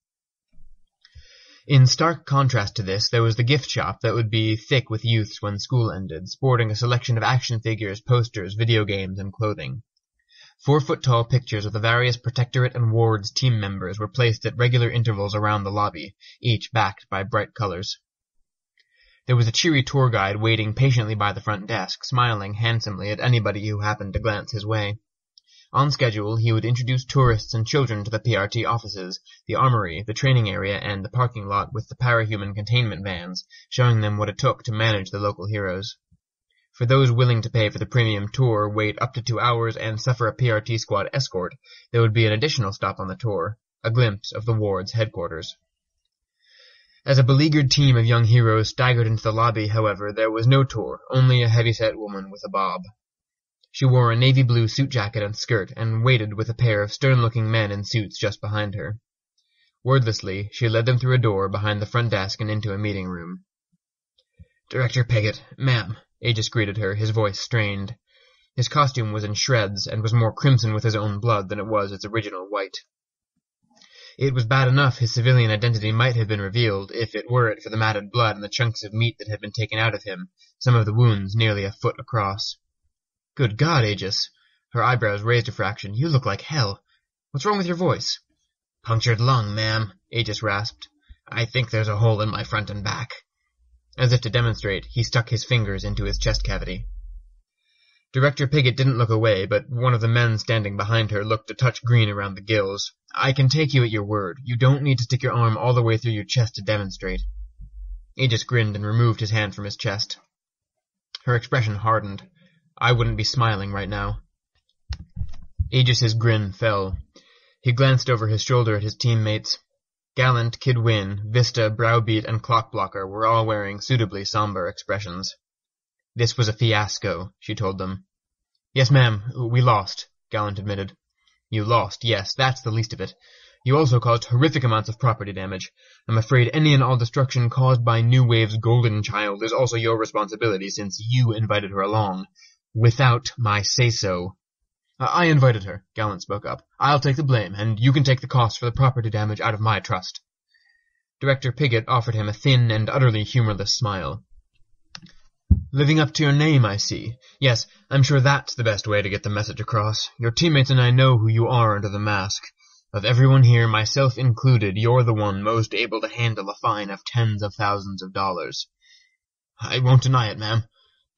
In stark contrast to this, there was the gift shop that would be thick with youths when school ended, sporting a selection of action figures, posters, video games, and clothing. 4-foot-tall pictures of the various Protectorate and Wards team members were placed at regular intervals around the lobby, each backed by bright colors. There was a cheery tour guide waiting patiently by the front desk, smiling handsomely at anybody who happened to glance his way. On schedule, he would introduce tourists and children to the PRT offices, the armory, the training area, and the parking lot with the parahuman containment vans, showing them what it took to manage the local heroes. For those willing to pay for the premium tour, wait up to 2 hours, and suffer a PRT squad escort, there would be an additional stop on the tour, a glimpse of the Ward's headquarters. As a beleaguered team of young heroes staggered into the lobby, however, there was no tour, only a heavyset woman with a bob. She wore a navy blue suit jacket and skirt, and waited with a pair of stern-looking men in suits just behind her. Wordlessly, she led them through a door behind the front desk and into a meeting room. "Director Piggott, ma'am," Aegis greeted her, his voice strained. His costume was in shreds, and was more crimson with his own blood than it was its original white. It was bad enough his civilian identity might have been revealed, if it weren't for the matted blood and the chunks of meat that had been taken out of him, some of the wounds nearly a foot across. "Good God, Aegis!" Her eyebrows raised a fraction. "You look like hell. What's wrong with your voice?" "Punctured lung, ma'am," Aegis rasped. "I think there's a hole in my front and back." As if to demonstrate, he stuck his fingers into his chest cavity. Director Piggott didn't look away, but one of the men standing behind her looked a touch green around the gills. "I can take you at your word. You don't need to stick your arm all the way through your chest to demonstrate." Aegis grinned and removed his hand from his chest. Her expression hardened. "I wouldn't be smiling right now." Aegis's grin fell. He glanced over his shoulder at his teammates. Gallant, Kid Win, Vista, Browbeat, and Clockblocker were all wearing suitably somber expressions. This was a fiasco, she told them. Yes, ma'am, we lost, Gallant admitted. You lost, yes, that's the least of it. You also caused horrific amounts of property damage. I'm afraid any and all destruction caused by New Wave's golden child is also your responsibility, since you invited her along. Without my say-so. I invited her, Gallant spoke up. I'll take the blame, and you can take the cost for the property damage out of my trust. Director Pigott offered him a thin and utterly humorless smile. Living up to your name, I see. Yes, I'm sure that's the best way to get the message across. Your teammates and I know who you are under the mask. Of everyone here, myself included, you're the one most able to handle a fine of tens of thousands of dollars. I won't deny it, ma'am.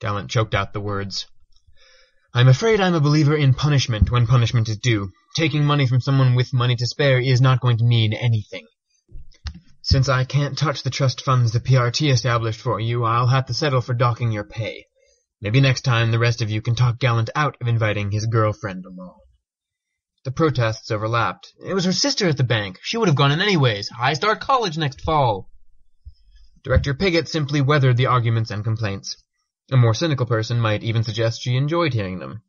Gallant choked out the words. I'm afraid I'm a believer in punishment when punishment is due. Taking money from someone with money to spare is not going to mean anything. Since I can't touch the trust funds the PRT established for you, I'll have to settle for docking your pay. Maybe next time the rest of you can talk Gallant out of inviting his girlfriend along. The protests overlapped. It was her sister at the bank. She would have gone in anyways. High Star College next fall. Director Pigott simply weathered the arguments and complaints. A more cynical person might even suggest she enjoyed hearing them.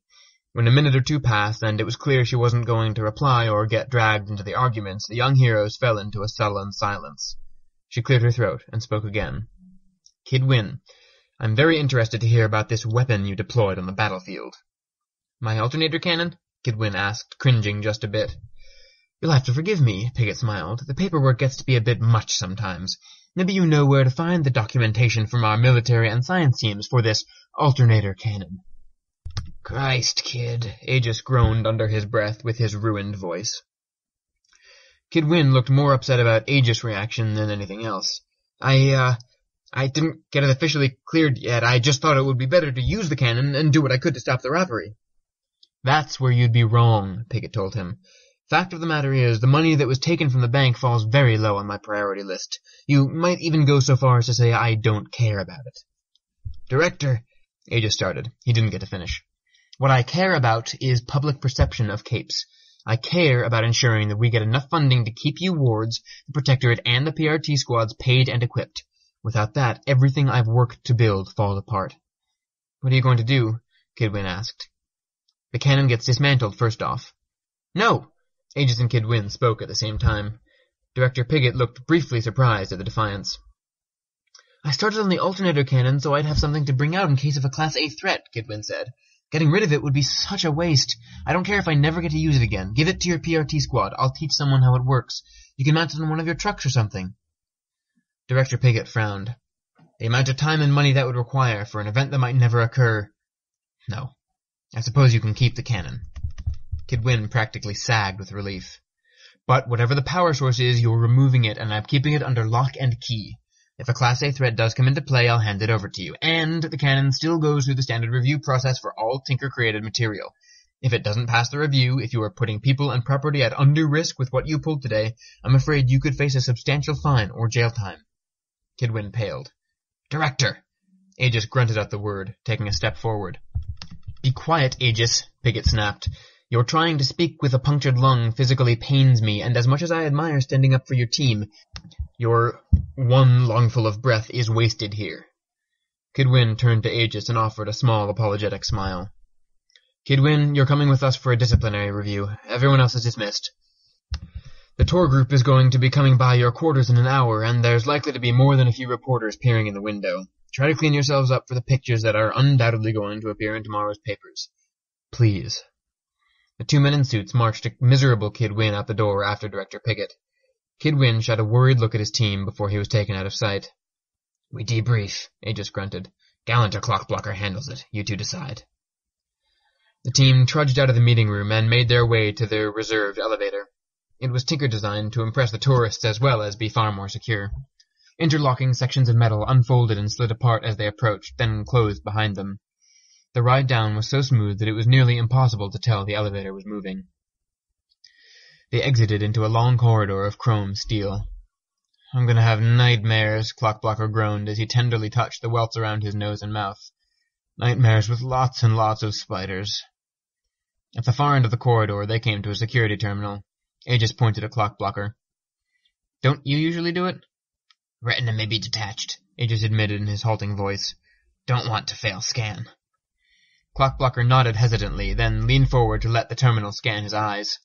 When a minute or two passed and it was clear she wasn't going to reply or get dragged into the arguments, the young heroes fell into a sullen silence. She cleared her throat and spoke again. Kid Win, I'm very interested to hear about this weapon you deployed on the battlefield. My alternator cannon? Kid Win asked, cringing just a bit. You'll have to forgive me, Pigott smiled. The paperwork gets to be a bit much sometimes. Maybe you know where to find the documentation from our military and science teams for this alternator cannon. Christ, kid, Aegis groaned under his breath with his ruined voice. Kid Win looked more upset about Aegis' reaction than anything else. I didn't get it officially cleared yet. I just thought it would be better to use the cannon and do what I could to stop the robbery. That's where you'd be wrong, Pigott told him. Fact of the matter is, the money that was taken from the bank falls very low on my priority list. You might even go so far as to say I don't care about it. Director, Aegis started. He didn't get to finish. What I care about is public perception of capes. I care about ensuring that we get enough funding to keep you wards, the Protectorate, and the PRT squads paid and equipped. Without that, everything I've worked to build falls apart. What are you going to do? Kid Win asked. The cannon gets dismantled first off. No! Aegis and Kid Win spoke at the same time. Director Pigott looked briefly surprised at the defiance. I started on the alternator cannon so I'd have something to bring out in case of a Class A threat, Kid Win said. Getting rid of it would be such a waste. I don't care if I never get to use it again. Give it to your PRT squad. I'll teach someone how it works. You can mount it on one of your trucks or something. Director Pigott frowned. The amount of time and money that would require for an event that might never occur. No. I suppose you can keep the cannon. Kid Win practically sagged with relief. But whatever the power source is, you're removing it, and I'm keeping it under lock and key. If a Class A threat does come into play, I'll hand it over to you, and the cannon still goes through the standard review process for all Tinker-created material. If it doesn't pass the review, if you are putting people and property at undue risk with what you pulled today, I'm afraid you could face a substantial fine or jail time. Kid Win paled. Director! Aegis grunted out the word, taking a step forward. Be quiet, Aegis, Pigott snapped. Your trying to speak with a punctured lung physically pains me, and as much as I admire standing up for your team, your one lungful of breath is wasted here. Kid Win turned to Aegis and offered a small, apologetic smile. Kid Win, you're coming with us for a disciplinary review. Everyone else is dismissed. The tour group is going to be coming by your quarters in an hour, and there's likely to be more than a few reporters peering in the window. Try to clean yourselves up for the pictures that are undoubtedly going to appear in tomorrow's papers. Please. The two men in suits marched a miserable Kid Win out the door after Director Pigott. Kid Win shot a worried look at his team before he was taken out of sight. We debrief, Aegis grunted. Gallant or Clockblocker handles it. You two decide. The team trudged out of the meeting room and made their way to their reserved elevator. It was tinker designed to impress the tourists as well as be far more secure. Interlocking sections of metal unfolded and slid apart as they approached, then closed behind them. The ride down was so smooth that it was nearly impossible to tell the elevator was moving. They exited into a long corridor of chrome steel. I'm going to have nightmares, Clockblocker groaned as he tenderly touched the welts around his nose and mouth. Nightmares with lots and lots of spiders. At the far end of the corridor, they came to a security terminal. Aegis pointed at Clockblocker. Don't you usually do it? Retina may be detached, Aegis admitted in his halting voice. Don't want to fail scan. Clockblocker nodded hesitantly, then leaned forward to let the terminal scan his eyes.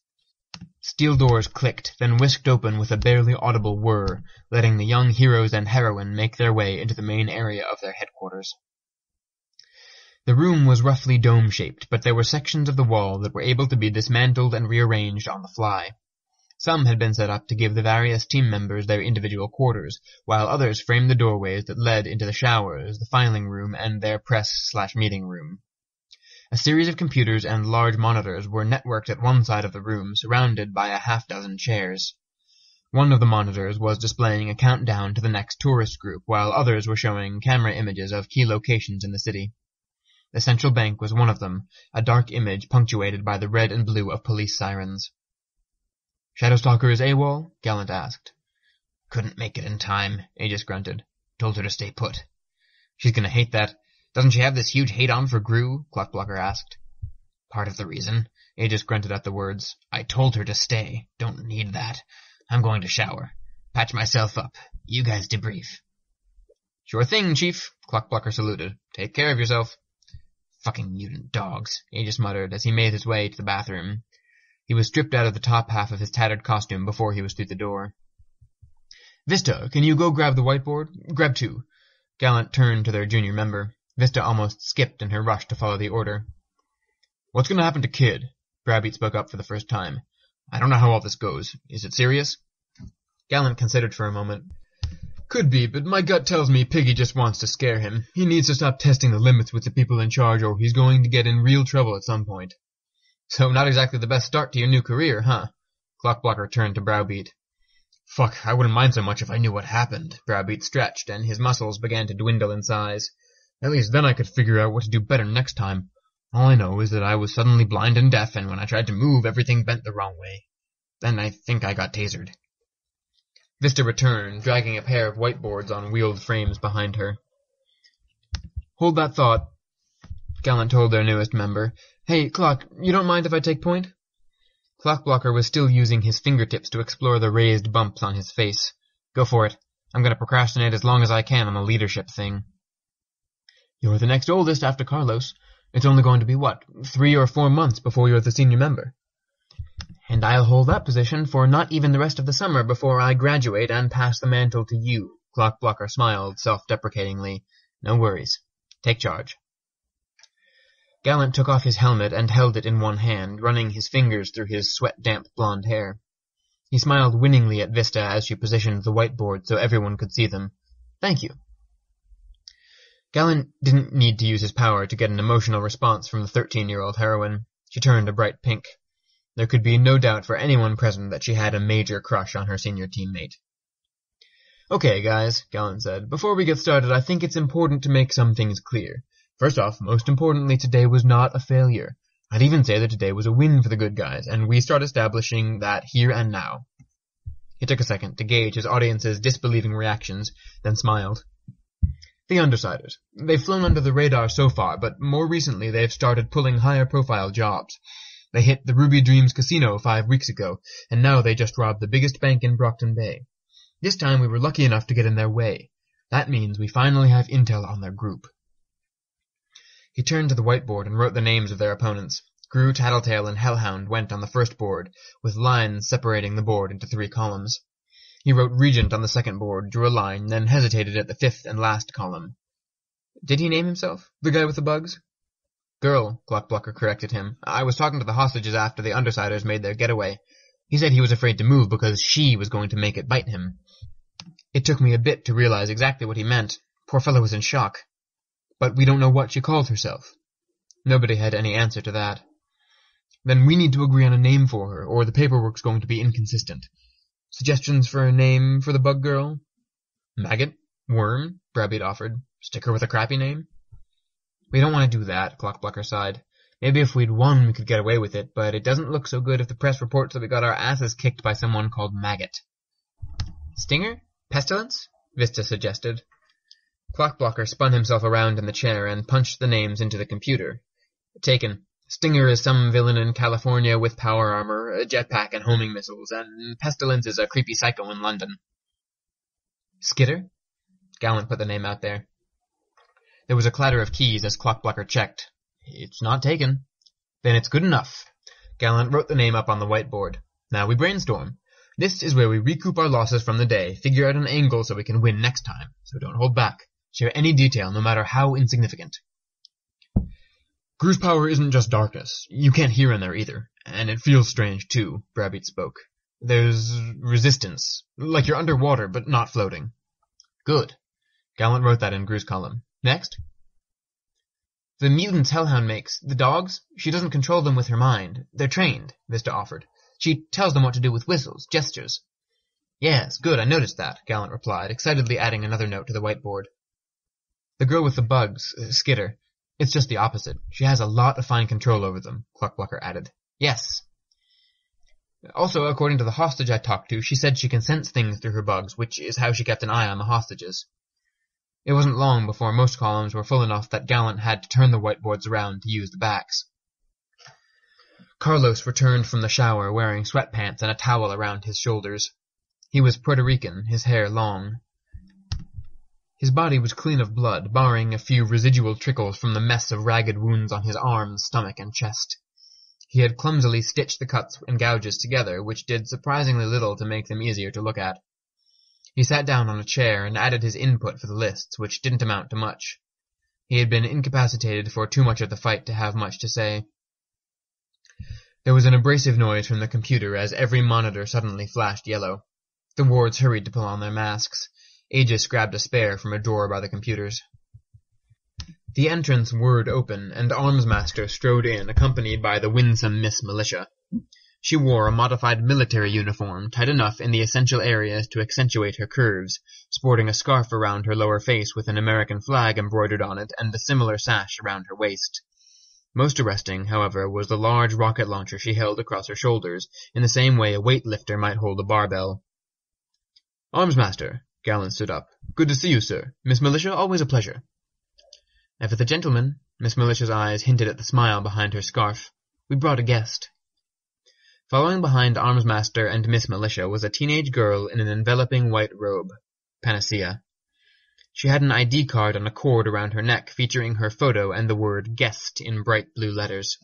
Steel doors clicked, then whisked open with a barely audible whir, letting the young heroes and heroine make their way into the main area of their headquarters. The room was roughly dome-shaped, but there were sections of the wall that were able to be dismantled and rearranged on the fly. Some had been set up to give the various team members their individual quarters, while others framed the doorways that led into the showers, the filing room, and their press/meeting room. A series of computers and large monitors were networked at one side of the room, surrounded by a half-dozen chairs. One of the monitors was displaying a countdown to the next tourist group, while others were showing camera images of key locations in the city. The central bank was one of them, a dark image punctuated by the red and blue of police sirens. "Shadow Stalker is AWOL?" Gallant asked. "Couldn't make it in time," Aegis grunted. "Told her to stay put." "She's gonna hate that. Doesn't she have this huge hate on for Grue?" Clockblocker asked. "Part of the reason." Aegis grunted at the words. "I told her to stay. Don't need that. I'm going to shower. Patch myself up. You guys debrief." "Sure thing, Chief," Clockblocker saluted. "Take care of yourself." "Fucking mutant dogs," Aegis muttered as he made his way to the bathroom. He was stripped out of the top half of his tattered costume before he was through the door. "Vista, can you go grab the whiteboard? Grab two." Gallant turned to their junior member. Vista almost skipped in her rush to follow the order. "What's going to happen to Kid?" Browbeat spoke up for the first time. "I don't know how all this goes. Is it serious?" Gallant considered for a moment. "Could be, but my gut tells me Piggy just wants to scare him. He needs to stop testing the limits with the people in charge, or he's going to get in real trouble at some point." "So not exactly the best start to your new career, huh?" Clockblocker turned to Browbeat. "Fuck, I wouldn't mind so much if I knew what happened." Browbeat stretched, and his muscles began to dwindle in size. "At least then I could figure out what to do better next time. All I know is that I was suddenly blind and deaf, and when I tried to move, everything bent the wrong way. Then I think I got tasered." Vista returned, dragging a pair of whiteboards on wheeled frames behind her. "Hold that thought," Gallant told their newest member. "Hey, Clock, you don't mind if I take point?" Clockblocker was still using his fingertips to explore the raised bumps on his face. "Go for it. I'm going to procrastinate as long as I can on the leadership thing." "You're the next oldest after Carlos. It's only going to be, what, 3 or 4 months before you're the senior member?" "And I'll hold that position for not even the rest of the summer before I graduate and pass the mantle to you." Clockblocker smiled self-deprecatingly. "No worries. Take charge." Gallant took off his helmet and held it in one hand, running his fingers through his sweat-damp blonde hair. He smiled winningly at Vista as she positioned the whiteboard so everyone could see them. "Thank you." Gallant didn't need to use his power to get an emotional response from the 13-year-old heroine. She turned a bright pink. There could be no doubt for anyone present that she had a major crush on her senior teammate. "Okay, guys," Gallant said. "Before we get started, I think it's important to make some things clear. First off, most importantly, today was not a failure. I'd even say that today was a win for the good guys, and we start establishing that here and now." He took a second to gauge his audience's disbelieving reactions, then smiled. "The Undersiders. They've flown under the radar so far, but more recently they've started pulling higher-profile jobs. They hit the Ruby Dreams casino 5 weeks ago, and now they just robbed the biggest bank in Brockton Bay. This time we were lucky enough to get in their way. That means we finally have intel on their group." He turned to the whiteboard and wrote the names of their opponents. Grue, Tattletale, and Hellhound went on the first board, with lines separating the board into 3 columns. He wrote Regent on the second board, drew a line, then hesitated at the 5th and last column. "Did he name himself? The guy with the bugs?" "Girl," Clockblocker corrected him. "I was talking to the hostages after the Undersiders made their getaway. He said he was afraid to move because she was going to make it bite him. It took me a bit to realize exactly what he meant. Poor fellow was in shock. But we don't know what she called herself." Nobody had any answer to that. "Then we need to agree on a name for her, or the paperwork's going to be inconsistent. Suggestions for a name for the bug girl?" "Maggot? Worm?" Brabbeat offered. "Stick her with a crappy name?" "We don't want to do that," Clockblocker sighed. "Maybe if we'd won we could get away with it, but it doesn't look so good if the press reports that we got our asses kicked by someone called Maggot." "Stinger? Pestilence?" Vista suggested. Clockblocker spun himself around in the chair and punched the names into the computer. "Taken. Stinger is some villain in California with power armor, a jetpack and homing missiles, and Pestilence is a creepy psycho in London." "Skitter?" Gallant put the name out there. There was a clatter of keys as Clockblocker checked. It's not taken. Then it's good enough. Gallant wrote the name up on the whiteboard. Now we brainstorm. This is where we recoup our losses from the day, figure out an angle so we can win next time. So don't hold back. Share any detail, no matter how insignificant. Grue's power isn't just darkness. You can't hear in there either. And it feels strange, too, Browbeat spoke. There's resistance. Like you're underwater, but not floating. Good. Gallant wrote that in Grue's column. Next. The mutants Hellhound makes. The dogs? She doesn't control them with her mind. They're trained, Vista offered. She tells them what to do with whistles, gestures. Yes, good, I noticed that, Gallant replied, excitedly adding another note to the whiteboard. The girl with the bugs, Skitter. It's just the opposite. She has a lot of fine control over them, Clockblocker added. Yes. Also, according to the hostage I talked to, she said she can sense things through her bugs, which is how she kept an eye on the hostages. It wasn't long before most columns were full enough that Gallant had to turn the whiteboards around to use the backs. Carlos returned from the shower wearing sweatpants and a towel around his shoulders. He was Puerto Rican, his hair long. His body was clean of blood, barring a few residual trickles from the mess of ragged wounds on his arms, stomach, and chest. He had clumsily stitched the cuts and gouges together, which did surprisingly little to make them easier to look at. He sat down on a chair and added his input for the lists, which didn't amount to much. He had been incapacitated for too much of the fight to have much to say. There was an abrasive noise from the computer as every monitor suddenly flashed yellow. The wards hurried to pull on their masks. Aegis grabbed a spare from a drawer by the computers. The entrance whirred open, and Armsmaster strode in, accompanied by the winsome Miss Militia. She wore a modified military uniform, tight enough in the essential areas to accentuate her curves, sporting a scarf around her lower face with an American flag embroidered on it and a similar sash around her waist. Most arresting, however, was the large rocket launcher she held across her shoulders, in the same way a weightlifter might hold a barbell. "Armsmaster," Gallant stood up. "Good to see you, sir. Miss Militia, always a pleasure." "And for the gentleman," Miss Militia's eyes hinted at the smile behind her scarf, "we brought a guest." Following behind Armsmaster and Miss Militia was a teenage girl in an enveloping white robe, Panacea. She had an ID card on a cord around her neck featuring her photo and the word "guest" in bright blue letters.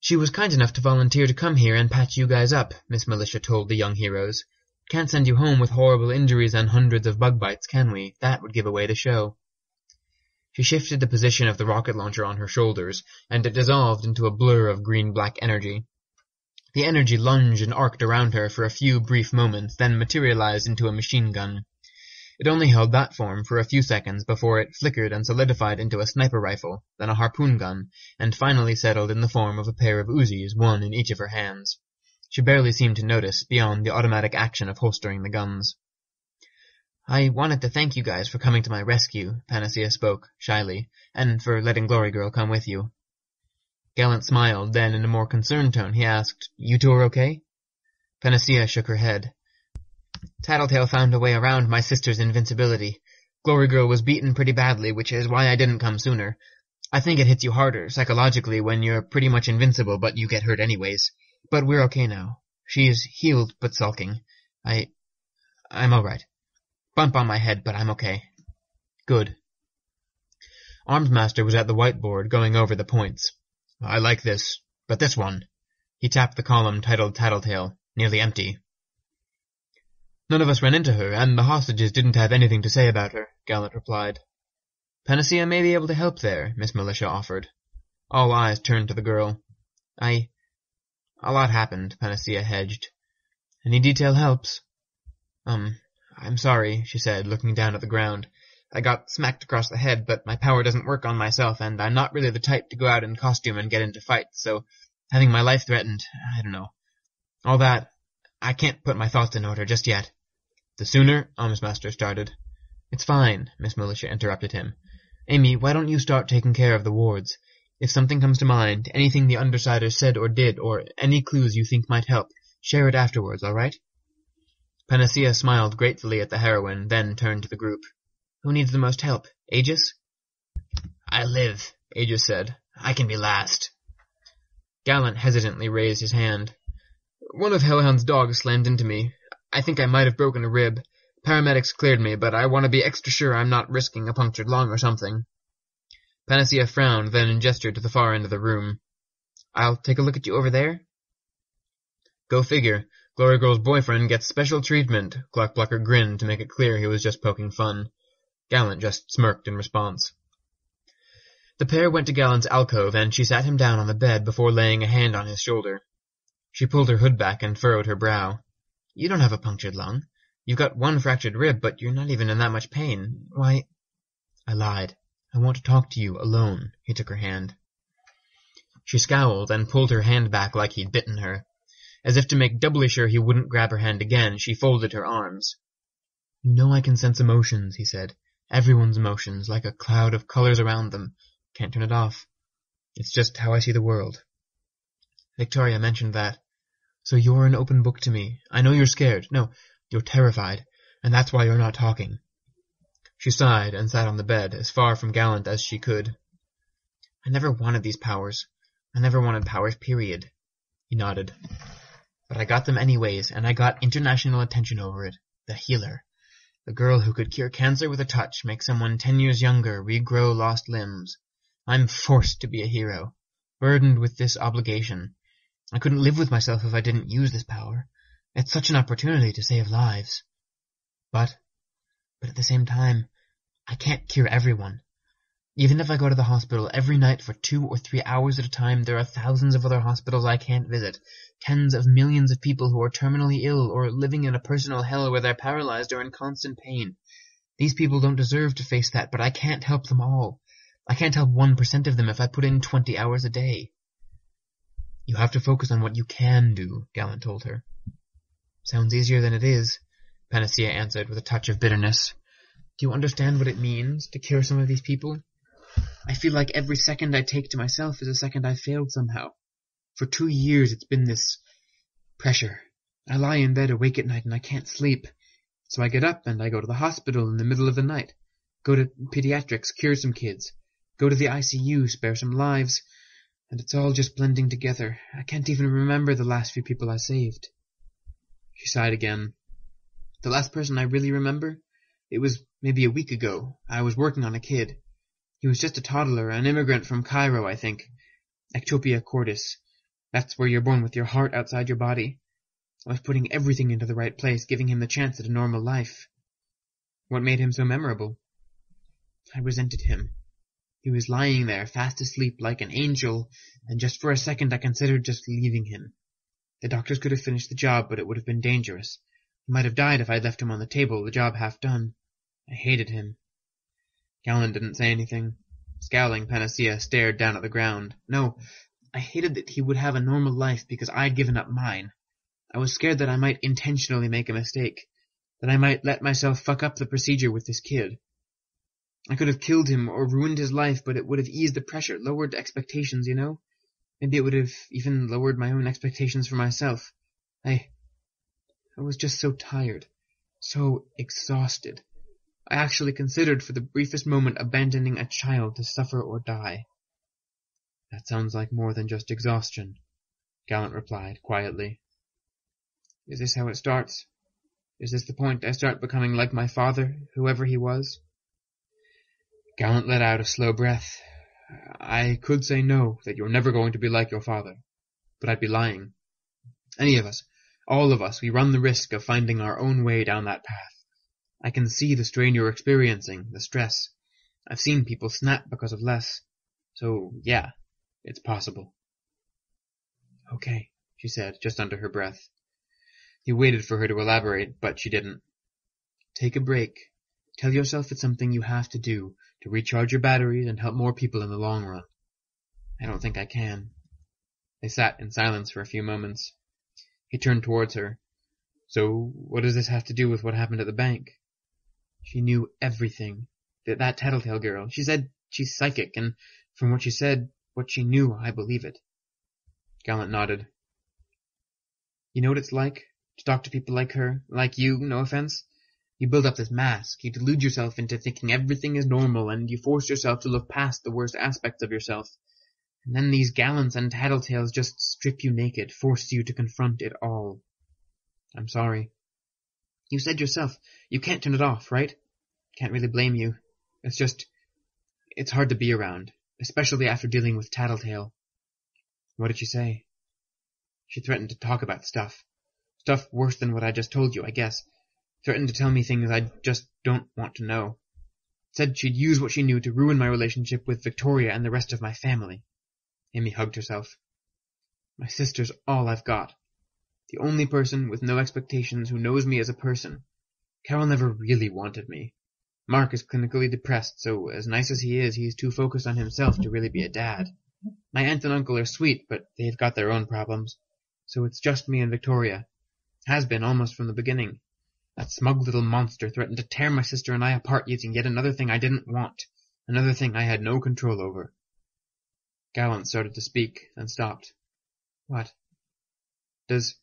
"She was kind enough to volunteer to come here and patch you guys up," Miss Militia told the young heroes. "Can't send you home with horrible injuries and hundreds of bug bites, can we? That would give away the show." She shifted the position of the rocket launcher on her shoulders, and it dissolved into a blur of green-black energy. The energy lunged and arced around her for a few brief moments, then materialized into a machine gun. It only held that form for a few seconds before it flickered and solidified into a sniper rifle, then a harpoon gun, and finally settled in the form of a pair of Uzis, one in each of her hands. She barely seemed to notice, beyond the automatic action of holstering the guns. "I wanted to thank you guys for coming to my rescue," Panacea spoke, shyly, "and for letting Glory Girl come with you." Gallant smiled, then in a more concerned tone he asked, "You two are okay?" Panacea shook her head. "Tattletale found a way around my sister's invincibility. Glory Girl was beaten pretty badly, which is why I didn't come sooner. I think it hits you harder, psychologically, when you're pretty much invincible, but you get hurt anyways. But we're okay now. She's healed, but sulking. I'm all right. Bump on my head, but I'm okay." "Good." Armsmaster was at the whiteboard, going over the points. "I like this, but this one." He tapped the column titled Tattletale, nearly empty. "None of us ran into her, and the hostages didn't have anything to say about her," Gallant replied. "Panacea may be able to help there," Miss Militia offered. All eyes turned to the girl. A lot happened," Panacea hedged. "Any detail helps." I'm sorry," she said, looking down at the ground. "I got smacked across the head, but my power doesn't work on myself, and I'm not really the type to go out in costume and get into fights, so having my life threatened, I don't know. All that, I can't put my thoughts in order just yet." "The sooner," Armsmaster started. "It's fine," Miss Militia interrupted him. "Amy, why don't you start taking care of the wards? If something comes to mind, anything the Undersiders said or did, or any clues you think might help, share it afterwards, all right?" Panacea smiled gratefully at the heroine, then turned to the group. "Who needs the most help? Aegis?" "I live," Aegis said. "I can be last." Gallant hesitantly raised his hand. "One of Hellhound's dogs slammed into me. I think I might have broken a rib. Paramedics cleared me, but I want to be extra sure I'm not risking a punctured lung or something. Panacea frowned, then gestured to the far end of the room. I'll take a look at you over there? Go figure. Glory Girl's boyfriend gets special treatment. Clockblocker grinned to make it clear he was just poking fun. Gallant just smirked in response. The pair went to Gallant's alcove, and she sat him down on the bed before laying a hand on his shoulder. She pulled her hood back and furrowed her brow. You don't have a punctured lung. You've got one fractured rib, but you're not even in that much pain. Why— I lied. I want to talk to you alone. He took her hand. She scowled and pulled her hand back like he'd bitten her. As if to make doubly sure he wouldn't grab her hand again, she folded her arms. You know I can sense emotions, he said. Everyone's emotions, like a cloud of colors around them. Can't turn it off. It's just how I see the world. Victoria mentioned that. So you're an open book to me. I know you're scared. No, you're terrified, and that's why you're not talking. She sighed and sat on the bed, as far from Gallant as she could. I never wanted these powers. I never wanted powers, period. He nodded. But I got them anyways, and I got international attention over it. The healer. The girl who could cure cancer with a touch, make someone 10 years younger, regrow lost limbs. I'm forced to be a hero, burdened with this obligation. I couldn't live with myself if I didn't use this power. It's such an opportunity to save lives. But at the same time, I can't cure everyone. Even if I go to the hospital every night for 2 or 3 hours at a time, there are thousands of other hospitals I can't visit, tens of millions of people who are terminally ill or living in a personal hell where they're paralyzed or in constant pain. These people don't deserve to face that, but I can't help them all. I can't help 1% of them if I put in 20 hours a day. You have to focus on what you can do, Gallant told her. Sounds easier than it is, Panacea answered with a touch of bitterness. Do you understand what it means to cure some of these people? I feel like every second I take to myself is a second I failed somehow. For 2 years it's been this pressure. I lie in bed awake at night and I can't sleep. So I get up and I go to the hospital in the middle of the night. Go to pediatrics, cure some kids. Go to the ICU, spare some lives. And it's all just blending together. I can't even remember the last few people I saved. She sighed again. The last person I really remember? It was maybe a week ago. I was working on a kid. He was just a toddler, an immigrant from Cairo, I think. Ectopia cordis. That's where you're born with your heart outside your body. I was putting everything into the right place, giving him the chance at a normal life. What made him so memorable? I resented him. He was lying there, fast asleep, like an angel, and just for a second I considered just leaving him. The doctors could have finished the job, but it would have been dangerous. He might have died if I'd left him on the table, the job half done. I hated him. Gallant didn't say anything. Scowling, Panacea stared down at the ground. No, I hated that he would have a normal life because I'd given up mine. I was scared that I might intentionally make a mistake, that I might let myself fuck up the procedure with this kid. I could have killed him or ruined his life, but it would have eased the pressure, lowered expectations, you know? Maybe it would have even lowered my own expectations for myself. I was just so tired, so exhausted. I actually considered for the briefest moment abandoning a child to suffer or die. That sounds like more than just exhaustion, Gallant replied quietly. Is this how it starts? Is this the point I start becoming like my father, whoever he was? Gallant let out a slow breath. I could say no, that you're never going to be like your father, but I'd be lying. Any of us, all of us, we run the risk of finding our own way down that path. I can see the strain you're experiencing, the stress. I've seen people snap because of less. So, yeah, it's possible. Okay, she said, just under her breath. He waited for her to elaborate, but she didn't. Take a break. Tell yourself it's something you have to do to recharge your batteries and help more people in the long run. I don't think I can. They sat in silence for a few moments. He turned towards her. So, what does this have to do with what happened at the bank? She knew everything. That Tattletale girl. She said she's psychic, and from what she said, what she knew, I believe it. Gallant nodded. You know what it's like to talk to people like her, like you, no offense? You build up this mask. You delude yourself into thinking everything is normal, and you force yourself to look past the worst aspects of yourself. And then these Gallants and Tattletales just strip you naked, force you to confront it all. I'm sorry. You said yourself, you can't turn it off, right? Can't really blame you. It's just, it's hard to be around, especially after dealing with Tattletale. What did she say? She threatened to talk about stuff. Stuff worse than what I just told you, I guess. Threatened to tell me things I just don't want to know. Said she'd use what she knew to ruin my relationship with Victoria and the rest of my family. Amy hugged herself. My sister's all I've got. The only person with no expectations who knows me as a person. Carol never really wanted me. Mark is clinically depressed, so as nice as he is, he's too focused on himself to really be a dad. My aunt and uncle are sweet, but they've got their own problems. So it's just me and Victoria. Has been almost from the beginning. That smug little monster threatened to tear my sister and I apart using yet another thing I didn't want. Another thing I had no control over. Gallant started to speak, then stopped. What? Does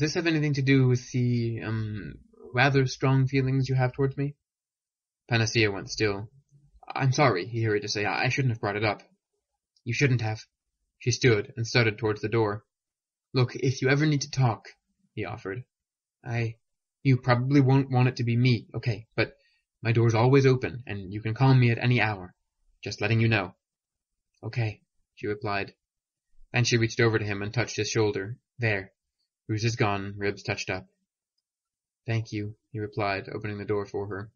this have anything to do with the, rather strong feelings you have towards me? Panacea went still. I'm sorry, he hurried to say. I shouldn't have brought it up. You shouldn't have. She stood and started towards the door. Look, if you ever need to talk, he offered. You probably won't want it to be me, okay, but my door's always open, and you can call me at any hour. Just letting you know. Okay, she replied. Then she reached over to him and touched his shoulder. There. Bruises gone, ribs touched up. Thank you, he replied, opening the door for her.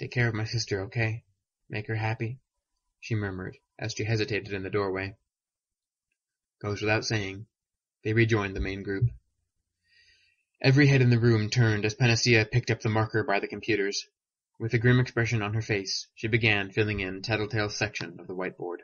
Take care of my sister, okay? Make her happy, she murmured, as she hesitated in the doorway. Goes without saying. They rejoined the main group. Every head in the room turned as Panacea picked up the marker by the computers. With a grim expression on her face, she began filling in Tattletale's section of the whiteboard.